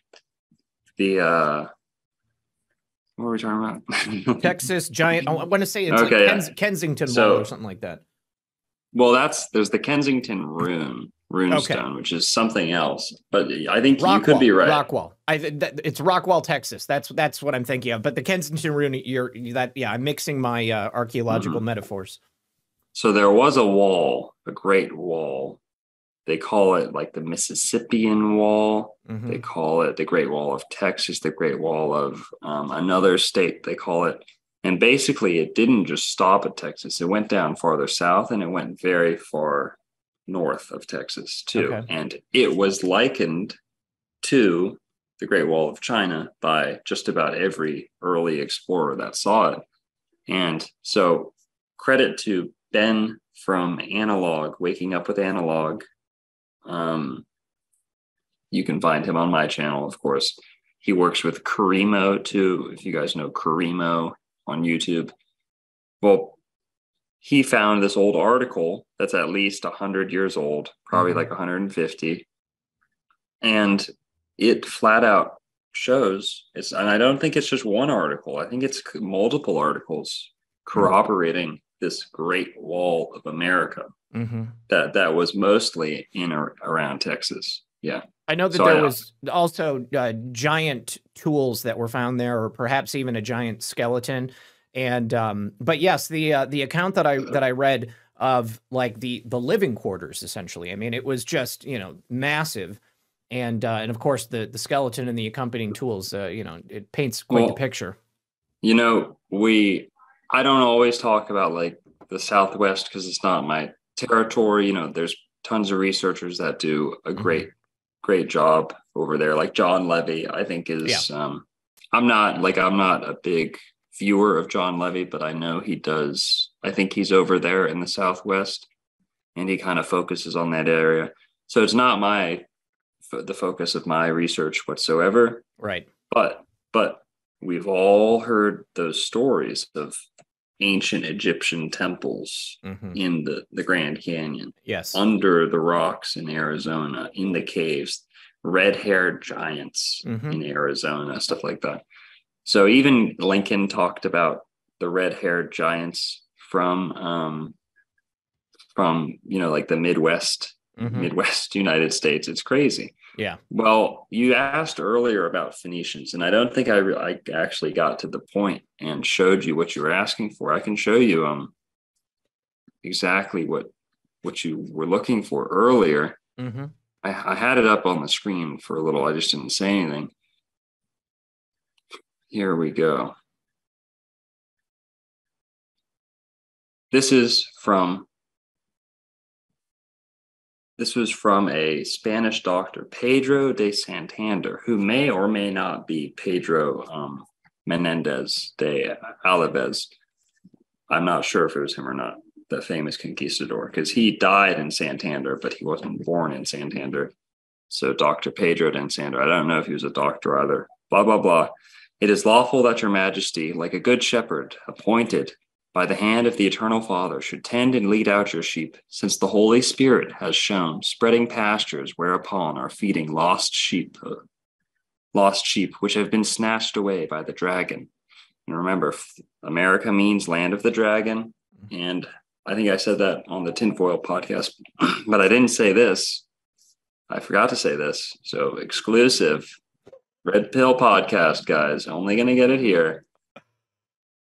the, uh, what were we talking about? Texas giant. I want to say it's okay, like Kens yeah. Kensington so, Wall or something like that. Well, that's, there's the Kensington Rune, Runestone, okay. which is something else. But I think Rockwell, you could be right. Rockwell. I, that, it's Rockwell, Texas. That's, that's what I'm thinking of. But the Kensington Rune, you're, that, yeah, I'm mixing my uh, archaeological mm-hmm. metaphors. So there was a wall, a great wall. They call it like the Mississippian Wall. Mm-hmm. They call it the Great Wall of Texas, the Great Wall of um, another state, they call it. And basically it didn't just stop at Texas. It went down farther south and it went very far north of Texas too. Okay. And it was likened to the Great Wall of China by just about every early explorer that saw it. And so credit to Ben from Analog, Waking Up With Analog. Um, you can find him on my channel, of course. He works with Karimo too, if you guys know Karimo on YouTube. Well, he found this old article that's at least one hundred years old, probably mm-hmm. like one hundred fifty. And it flat out shows, it's, and I don't think it's just one article. I think it's multiple articles corroborating mm-hmm. this Great Wall of America mm-hmm. that that was mostly in or around Texas. Yeah, I know that so there was also uh, giant tools that were found there, or perhaps even a giant skeleton. And um, but yes, the uh, the account that I that I read of like the the living quarters, essentially. I mean, it was just, you know, massive. And uh, and of course, the the skeleton and the accompanying tools, uh, you know, it paints quite well, the picture. You know, we. I don't always talk about like the Southwest because it's not my territory. You know, there's tons of researchers that do a great, mm-hmm. great job over there. Like John Levy, I think is, yeah. um, I'm not like, I'm not a big viewer of John Levy, but I know he does. I think he's over there in the Southwest and he kind of focuses on that area. So it's not my, the focus of my research whatsoever. Right. But, but we've all heard those stories of ancient Egyptian temples mm-hmm. in the, the Grand Canyon, yes, under the rocks in Arizona, in the caves, red-haired giants mm-hmm. in Arizona, stuff like that. So even Lincoln talked about the red-haired giants from, um, from you know, like the Midwest, mm-hmm. Midwest United States. It's crazy. Yeah. Well, you asked earlier about Phoenicians, and I don't think I, re I actually got to the point and showed you what you were asking for. I can show you um exactly what what you were looking for earlier. Mm-hmm. I, I had it up on the screen for a little. I just didn't say anything. Here we go. This is from. This was from a Spanish doctor, Pedro de Santander, who may or may not be Pedro um, Menendez de Avilés. I'm not sure if it was him or not, the famous conquistador, because he died in Santander, but he wasn't born in Santander. So Doctor Pedro de Santander, I don't know if he was a doctor either, blah, blah, blah. It is lawful that your majesty, like a good shepherd, appointed by the hand of the Eternal Father, should tend and lead out your sheep, since the Holy Spirit has shown spreading pastures whereupon are feeding lost sheep, uh, lost sheep which have been snatched away by the dragon. And remember, America means land of the dragon, and I think I said that on the Tinfoil podcast, but I didn't say this. I forgot to say this. So exclusive Red Pill podcast, guys. Only going to get it here.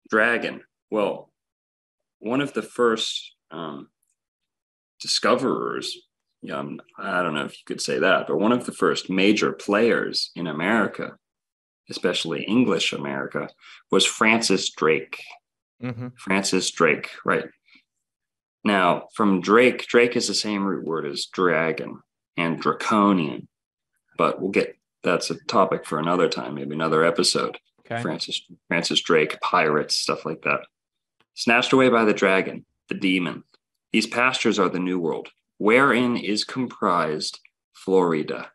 Dragon. Well, one of the first um, discoverers, yeah, I'm, I don't know if you could say that, but one of the first major players in America, especially English America, was Francis Drake. Mm-hmm. Francis Drake, right. Now, from Drake, Drake is the same root word as dragon and draconian, but we'll get, that's a topic for another time, maybe another episode. Okay. Francis, Francis Drake, pirates, stuff like that. Snatched away by the dragon, the demon. These pastures are the New World, wherein is comprised Florida,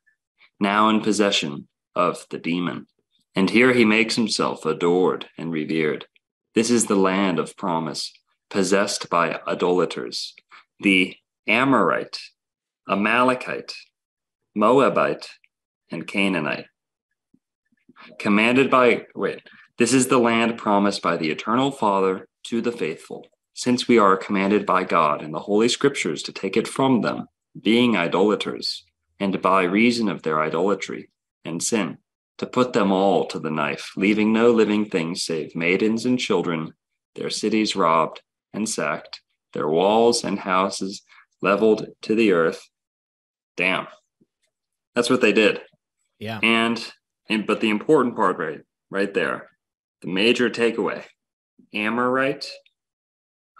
now in possession of the demon. And here he makes himself adored and revered. This is the land of promise, possessed by idolaters, the Amorite, Amalekite, Moabite, and Canaanite. Commanded by, wait, this is the land promised by the Eternal Father to the faithful, since we are commanded by God in the Holy Scriptures to take it from them, being idolaters, and by reason of their idolatry and sin, to put them all to the knife, leaving no living thing save maidens and children, their cities robbed and sacked, their walls and houses leveled to the earth. Damn. That's what they did. Yeah. And, and but the important part right, right there, the major takeaway, Amorite,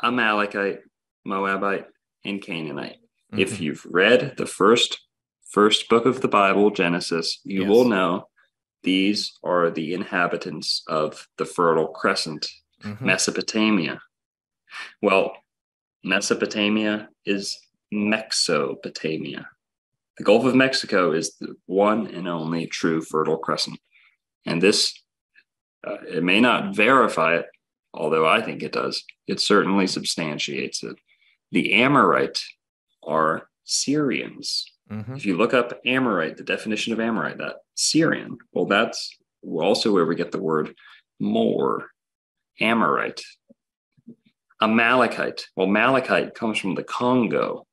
Amalekite, Moabite, and Canaanite. Mm-hmm. If you've read the first first book of the Bible, Genesis, you yes. will know these are the inhabitants of the Fertile Crescent, mm-hmm. Mesopotamia. Well, Mesopotamia is Mexopotamia. The Gulf of Mexico is the one and only true Fertile Crescent. And this, uh, it may not verify it, although I think it does. It certainly substantiates it. The Amorite are Syrians. Mm-hmm. If you look up Amorite, the definition of Amorite, that Syrian, well, that's also where we get the word more, Amorite. Amalekite. Well, Malachite comes from the Congo.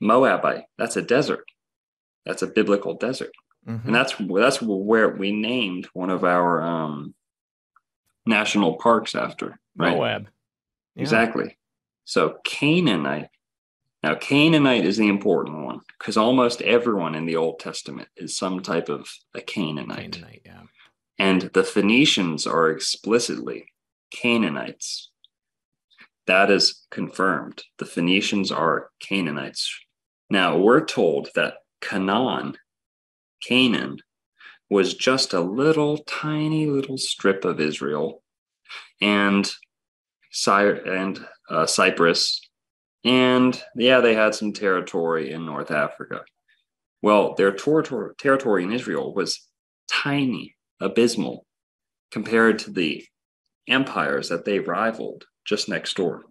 Moabite, that's a desert. That's a biblical desert. Mm-hmm. And that's that's where we named one of our um, national parks after. Right? Moab. Yeah. Exactly. So Canaanite. Now, Canaanite is the important one because almost everyone in the Old Testament is some type of a Canaanite. Canaanite, yeah. And the Phoenicians are explicitly Canaanites. That is confirmed. The Phoenicians are Canaanites. Now, we're told that Canaan, Canaan, was just a little tiny little strip of Israel and, Cy- and uh, Cyprus. And yeah, they had some territory in North Africa. Well, their tor- territory in Israel was tiny, abysmal, compared to the empires that they rivaled just next door.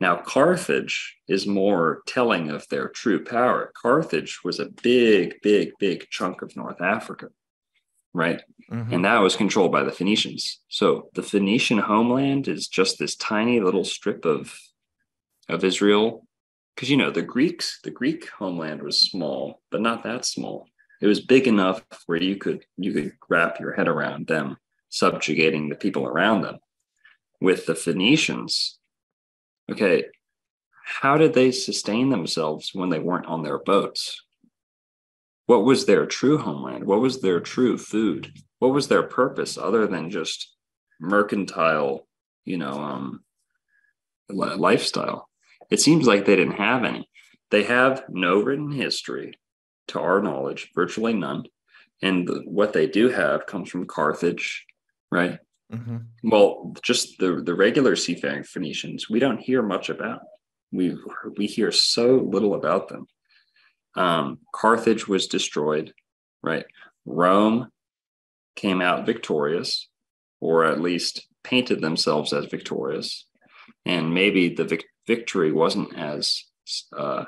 Now, Carthage is more telling of their true power. Carthage was a big, big, big chunk of North Africa, right? Mm-hmm. And that was controlled by the Phoenicians. So the Phoenician homeland is just this tiny little strip of of Israel, because, you know, the Greeks, the Greek homeland was small, but not that small. It was big enough where you could you could wrap your head around them subjugating the people around them. With the Phoenicians, okay, how did they sustain themselves when they weren't on their boats? What was their true homeland? What was their true food? What was their purpose other than just mercantile, you know, um, li- lifestyle? It seems like they didn't have any. They have no written history, to our knowledge, virtually none. And the, what they do have comes from Carthage, right? Mm-hmm. Well, just the, the regular seafaring Phoenicians, we don't hear much about. We we hear so little about them. Um, Carthage was destroyed, right? Rome came out victorious, or at least painted themselves as victorious. And maybe the vic- victory wasn't as uh,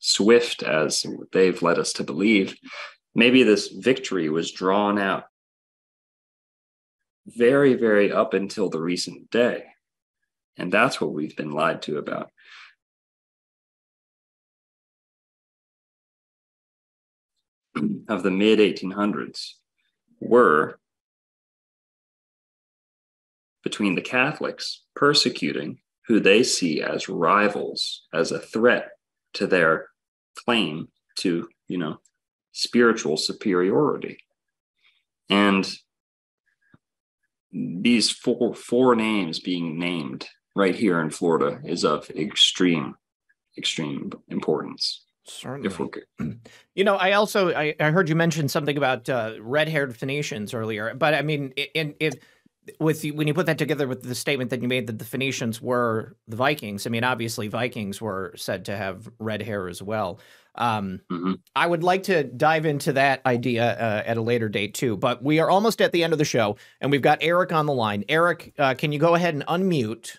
swift as they've led us to believe. Maybe this victory was drawn out very, very up until the recent day. And that's what we've been lied to about. Of the mid eighteen hundreds were between the Catholics persecuting who they see as rivals, as a threat to their claim to, you know, spiritual superiority. And these four, four names being named right here in Florida is of extreme, extreme importance. Certainly. If we're good. You know, I also, I, I heard you mention something about uh, red-haired Phoenicians earlier, but I mean, in, in, with when you put that together with the statement that you made that the Phoenicians were the Vikings, I mean, obviously Vikings were said to have red hair as well. Um, mm-hmm. I would like to dive into that idea uh, at a later date too, but we are almost at the end of the show and we've got Eric on the line. Eric, uh, can you go ahead and unmute?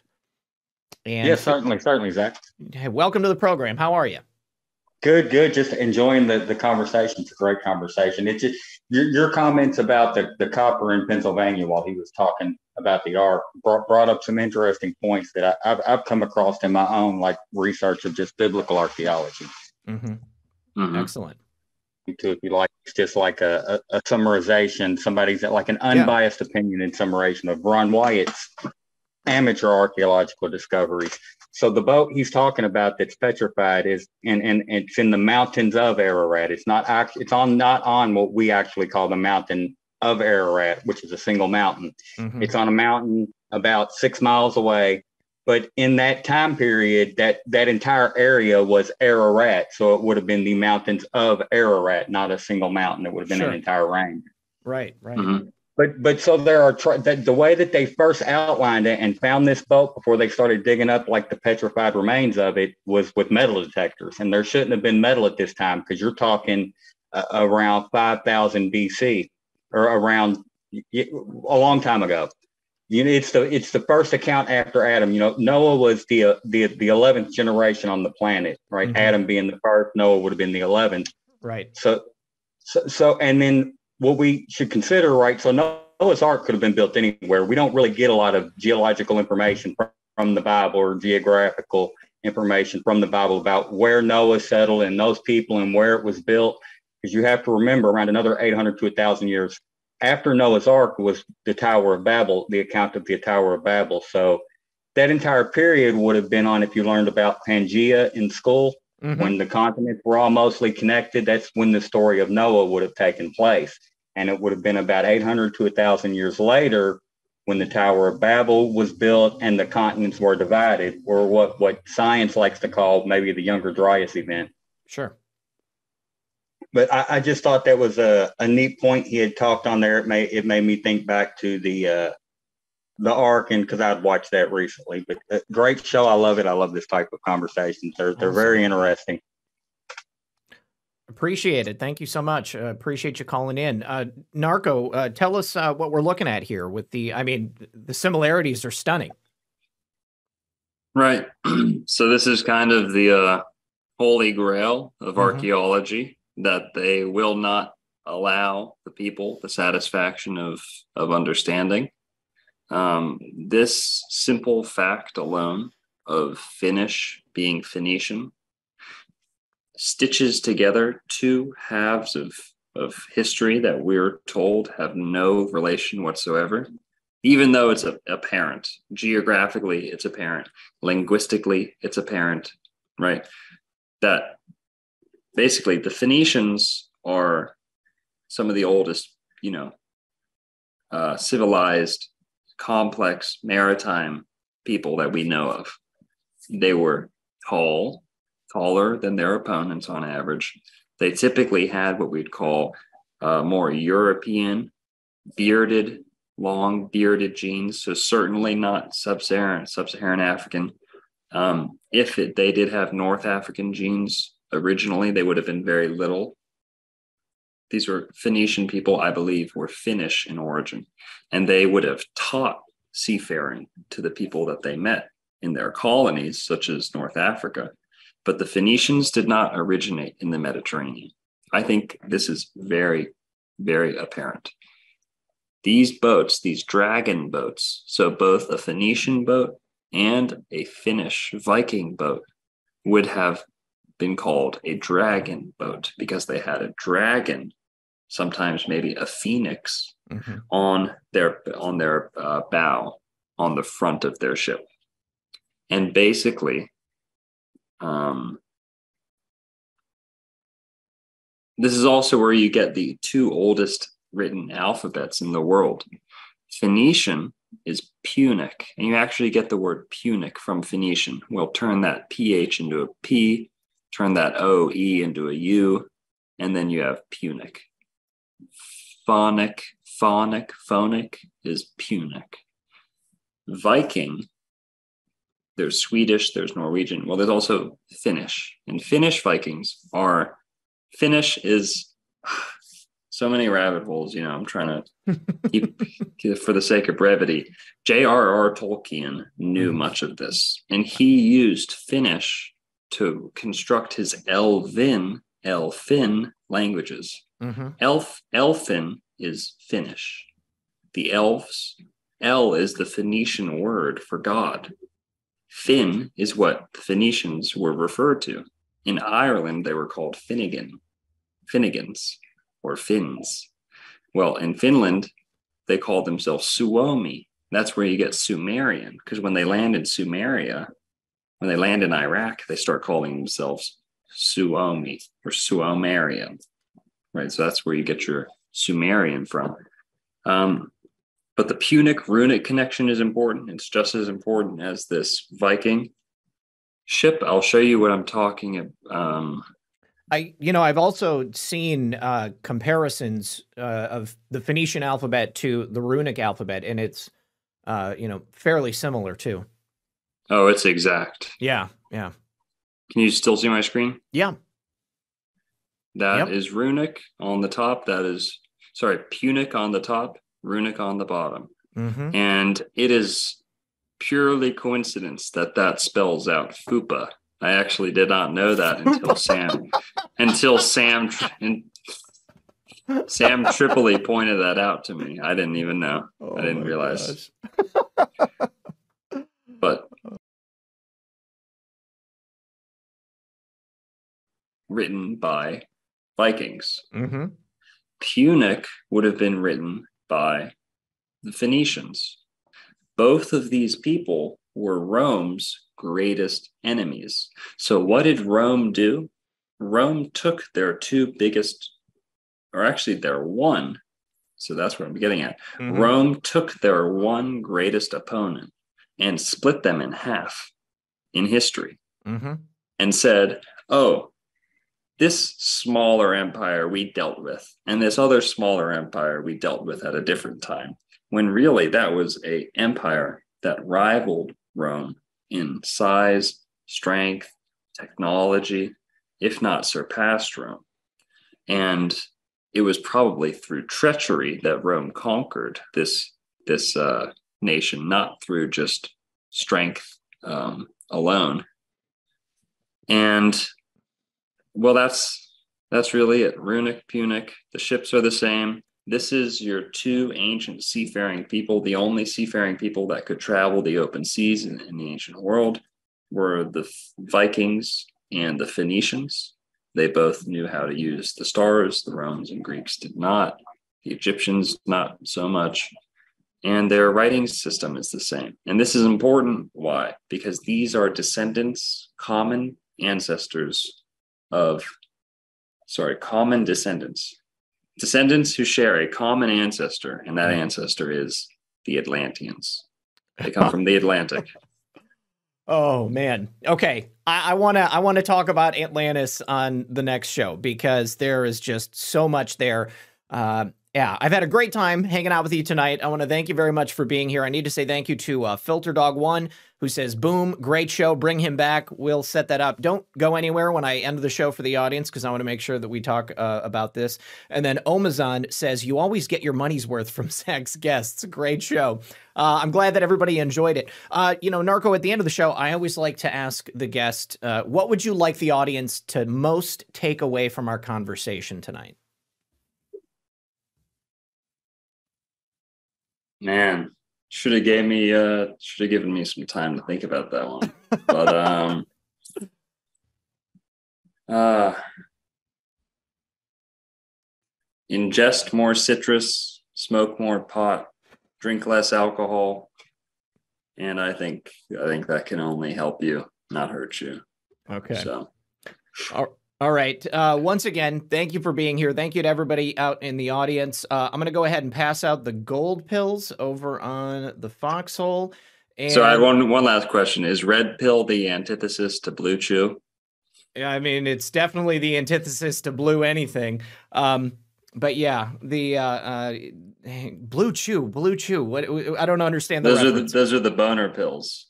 And yes, certainly, certainly, Zach. Hey, welcome to the program. How are you? Good, good. Just enjoying the, the conversation. It's a great conversation. It's just, your, your comments about the, the copper in Pennsylvania while he was talking about the ark brought, brought up some interesting points that I, I've, I've come across in my own like research of just biblical archaeology. Mm-hmm. Mm-hmm. Excellent. Too, if you like, it's just like a, a, a summarization. Somebody's like an unbiased yeah. opinion and summarization of Ron Wyatt's amateur archaeological discoveries. So the boat he's talking about that's petrified is, and, and it's in the mountains of Ararat. It's not act, it's on not on what we actually call the mountain of Ararat, which is a single mountain. Mm-hmm. It's on a mountain about six miles away. But in that time period, that that entire area was Ararat, so it would have been the mountains of Ararat, not a single mountain. It would have been sure. an entire range. Right, right. Mm-hmm. But but so there are tra- that the way that they first outlined it and found this boat before they started digging up like the petrified remains of it was with metal detectors. And there shouldn't have been metal at this time because you're talking uh, around five thousand B C or around a long time ago. You know, it's the it's the first account after Adam. You know, Noah was the uh, the the eleventh generation on the planet, right? Mm-hmm. Adam being the first, Noah would have been the eleventh, right? So so so and then. What we should consider, right? So Noah's Ark could have been built anywhere. We don't really get a lot of geological information from the Bible or geographical information from the Bible about where Noah settled and those people and where it was built. Because you have to remember around another eight hundred to one thousand years after Noah's Ark was the Tower of Babel, the account of the Tower of Babel. So that entire period would have been on, if you learned about Pangea in school, mm-hmm. when the continents were all mostly connected, that's when the story of Noah would have taken place. And it would have been about eight hundred to one thousand years later when the Tower of Babel was built and the continents were divided, or what, what science likes to call maybe the Younger Dryas event. Sure. But I, I just thought that was a, a neat point he had talked on there. It, may, it made me think back to the uh, the Ark, and because I'd watched that recently. But uh, great show. I love it. I love this type of conversation. They're, they're awesome. Very interesting. Appreciate it. Thank you so much. Uh, appreciate you calling in. Uh, Narco, uh, tell us uh, what we're looking at here with the, I mean, the similarities are stunning. Right. So this is kind of the uh, holy grail of mm-hmm. archaeology, that they will not allow the people the satisfaction of, of understanding. Um, this simple fact alone of Finnish being Phoenician stitches together two halves of, of history that we're told have no relation whatsoever, even though it's apparent. Geographically, it's apparent. Linguistically, it's apparent, right? That basically the Phoenicians are some of the oldest, you know, uh, civilized, complex maritime people that we know of. They were tall, taller than their opponents on average. They typically had what we'd call uh, more European, bearded, long bearded genes. So certainly not sub-Saharan, sub-Saharan African. Um, if it, they did have North African genes originally, they would have been very little. These were Phoenician people, I believe, were Finnish in origin, and they would have taught seafaring to the people that they met in their colonies, such as North Africa. But the Phoenicians did not originate in the Mediterranean. I think this is very, very apparent. These boats, these dragon boats, so both a Phoenician boat and a Finnish Viking boat would have been called a dragon boat because they had a dragon, sometimes maybe a phoenix, mm-hmm. on their on their uh, bow, on the front of their ship. And basically, um, this is also where you get the two oldest written alphabets in the world. Phoenician is Punic, and you actually get the word Punic from Phoenician. We'll turn that P H into a P, turn that O E into a U, and then you have Punic. Phonic, phonic, phonic is Punic. Viking, there's Swedish, there's Norwegian. Well, there's also Finnish. And Finnish Vikings are, Finnish is so many rabbit holes, you know, I'm trying to keep, for the sake of brevity. J R R Tolkien knew much of this, and he used Finnish to construct his Elvin, Elfin languages. Mm-hmm. Elf, Elfin is Finnish. The elves, El is the Phoenician word for God. Finn is what the Phoenicians were referred to. In Ireland, they were called Finnegan, Finnegans, or Finns. Well, in Finland, they called themselves Suomi. That's where you get Sumerian, because when they land in Sumeria, when they land in Iraq, they start calling themselves Suomi or Suomerian, right? So that's where you get your Sumerian from. Um, but the Punic runic connection is important. It's just as important as this Viking ship. I'll show you what I'm talking about. Um, I, you know, I've also seen uh, comparisons uh, of the Phoenician alphabet to the runic alphabet, and it's, uh, you know, fairly similar too. Oh, it's exact. Yeah, yeah. Can you still see my screen? Yeah. That yep. is runic on the top. That is, sorry, Punic on the top, runic on the bottom. Mm-hmm. And it is purely coincidence that that spells out Fupa. I actually did not know that until Sam, until Sam, and Sam Tripoli pointed that out to me. I didn't even know. Oh, I didn't realize. But written by Vikings. Mm-hmm. Punic would have been written by the Phoenicians. Both of these people were Rome's greatest enemies. So what did Rome do? Rome took their two biggest, or actually their one, so that's what I'm getting at. Mm-hmm. Rome took their one greatest opponent and split them in half in history, mm-hmm. and said, oh, this smaller empire we dealt with, and this other smaller empire we dealt with at a different time, when really that was an empire that rivaled Rome in size, strength, technology, if not surpassed Rome. And it was probably through treachery that Rome conquered this, this uh, nation, not through just strength um, alone. And well, that's that's really it. Runic, Punic, the ships are the same. This is your two ancient seafaring people. The only seafaring people that could travel the open seas in, in the ancient world were the Vikings and the Phoenicians. They both knew how to use the stars. The Romans and Greeks did not. The Egyptians, not so much. And their writing system is the same. And this is important. Why? Because these are descendants, common ancestors of, sorry, common descendants, descendants who share a common ancestor, and that ancestor is the Atlanteans. They come from the Atlantic. Oh man. Okay. I, I want to, I want to talk about Atlantis on the next show, because there is just so much there. Uh, yeah. I've had a great time hanging out with you tonight. I want to thank you very much for being here. I need to say thank you to uh, Filter Dog one, who says, boom, great show. Bring him back. We'll set that up. Don't go anywhere when I end the show for the audience, because I want to make sure that we talk uh, about this. And then Omazon says, you always get your money's worth from Zach's guests. Great show. Uh, I'm glad that everybody enjoyed it. Uh, you know, Narco, at the end of the show, I always like to ask the guest, uh, what would you like the audience to most take away from our conversation tonight? Man, Should have gave me uh should have given me some time to think about that one. But um uh ingest more citrus, smoke more pot, drink less alcohol, and I think I think that can only help you, not hurt you. Okay. So All All right. Uh, once again, thank you for being here. Thank you to everybody out in the audience. Uh, I'm going to go ahead and pass out the gold pills over on the foxhole. And... So I have one, one last question. Is red pill the antithesis to blue chew? Yeah, I mean, it's definitely the antithesis to blue anything. Um, but yeah, the uh, uh, blue chew, blue chew. What I don't understand. The those, are the, those are the boner pills.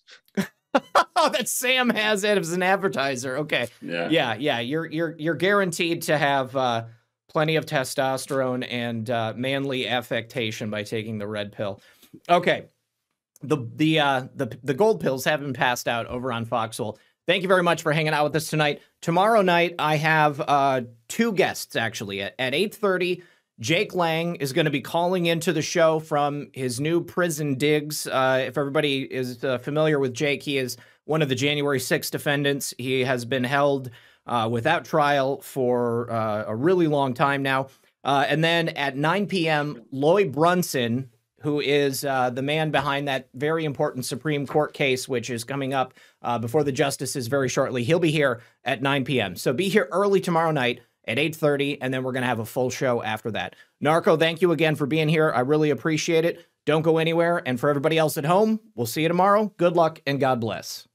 Oh, that Sam has it as an advertiser. Okay. Yeah. Yeah. Yeah. You're, you're, you're guaranteed to have uh, plenty of testosterone and uh, manly affectation by taking the red pill. Okay. The, the, uh, the, the gold pills have been passed out over on Foxhole. Thank you very much for hanging out with us tonight. Tomorrow night, I have uh, two guests actually at, at eight thirty. Jake Lang is going to be calling into the show from his new prison digs. Uh, if everybody is uh, familiar with Jake, he is one of the January sixth defendants. He has been held uh, without trial for uh, a really long time now. Uh, and then at nine p m, Lloyd Brunson, who is uh, the man behind that very important Supreme Court case, which is coming up uh, before the justices very shortly, he'll be here at nine p m So be here early tomorrow night at eight thirty, and then we're going to have a full show after that. Narco, thank you again for being here. I really appreciate it. Don't go anywhere. And for everybody else at home, we'll see you tomorrow. Good luck, and God bless.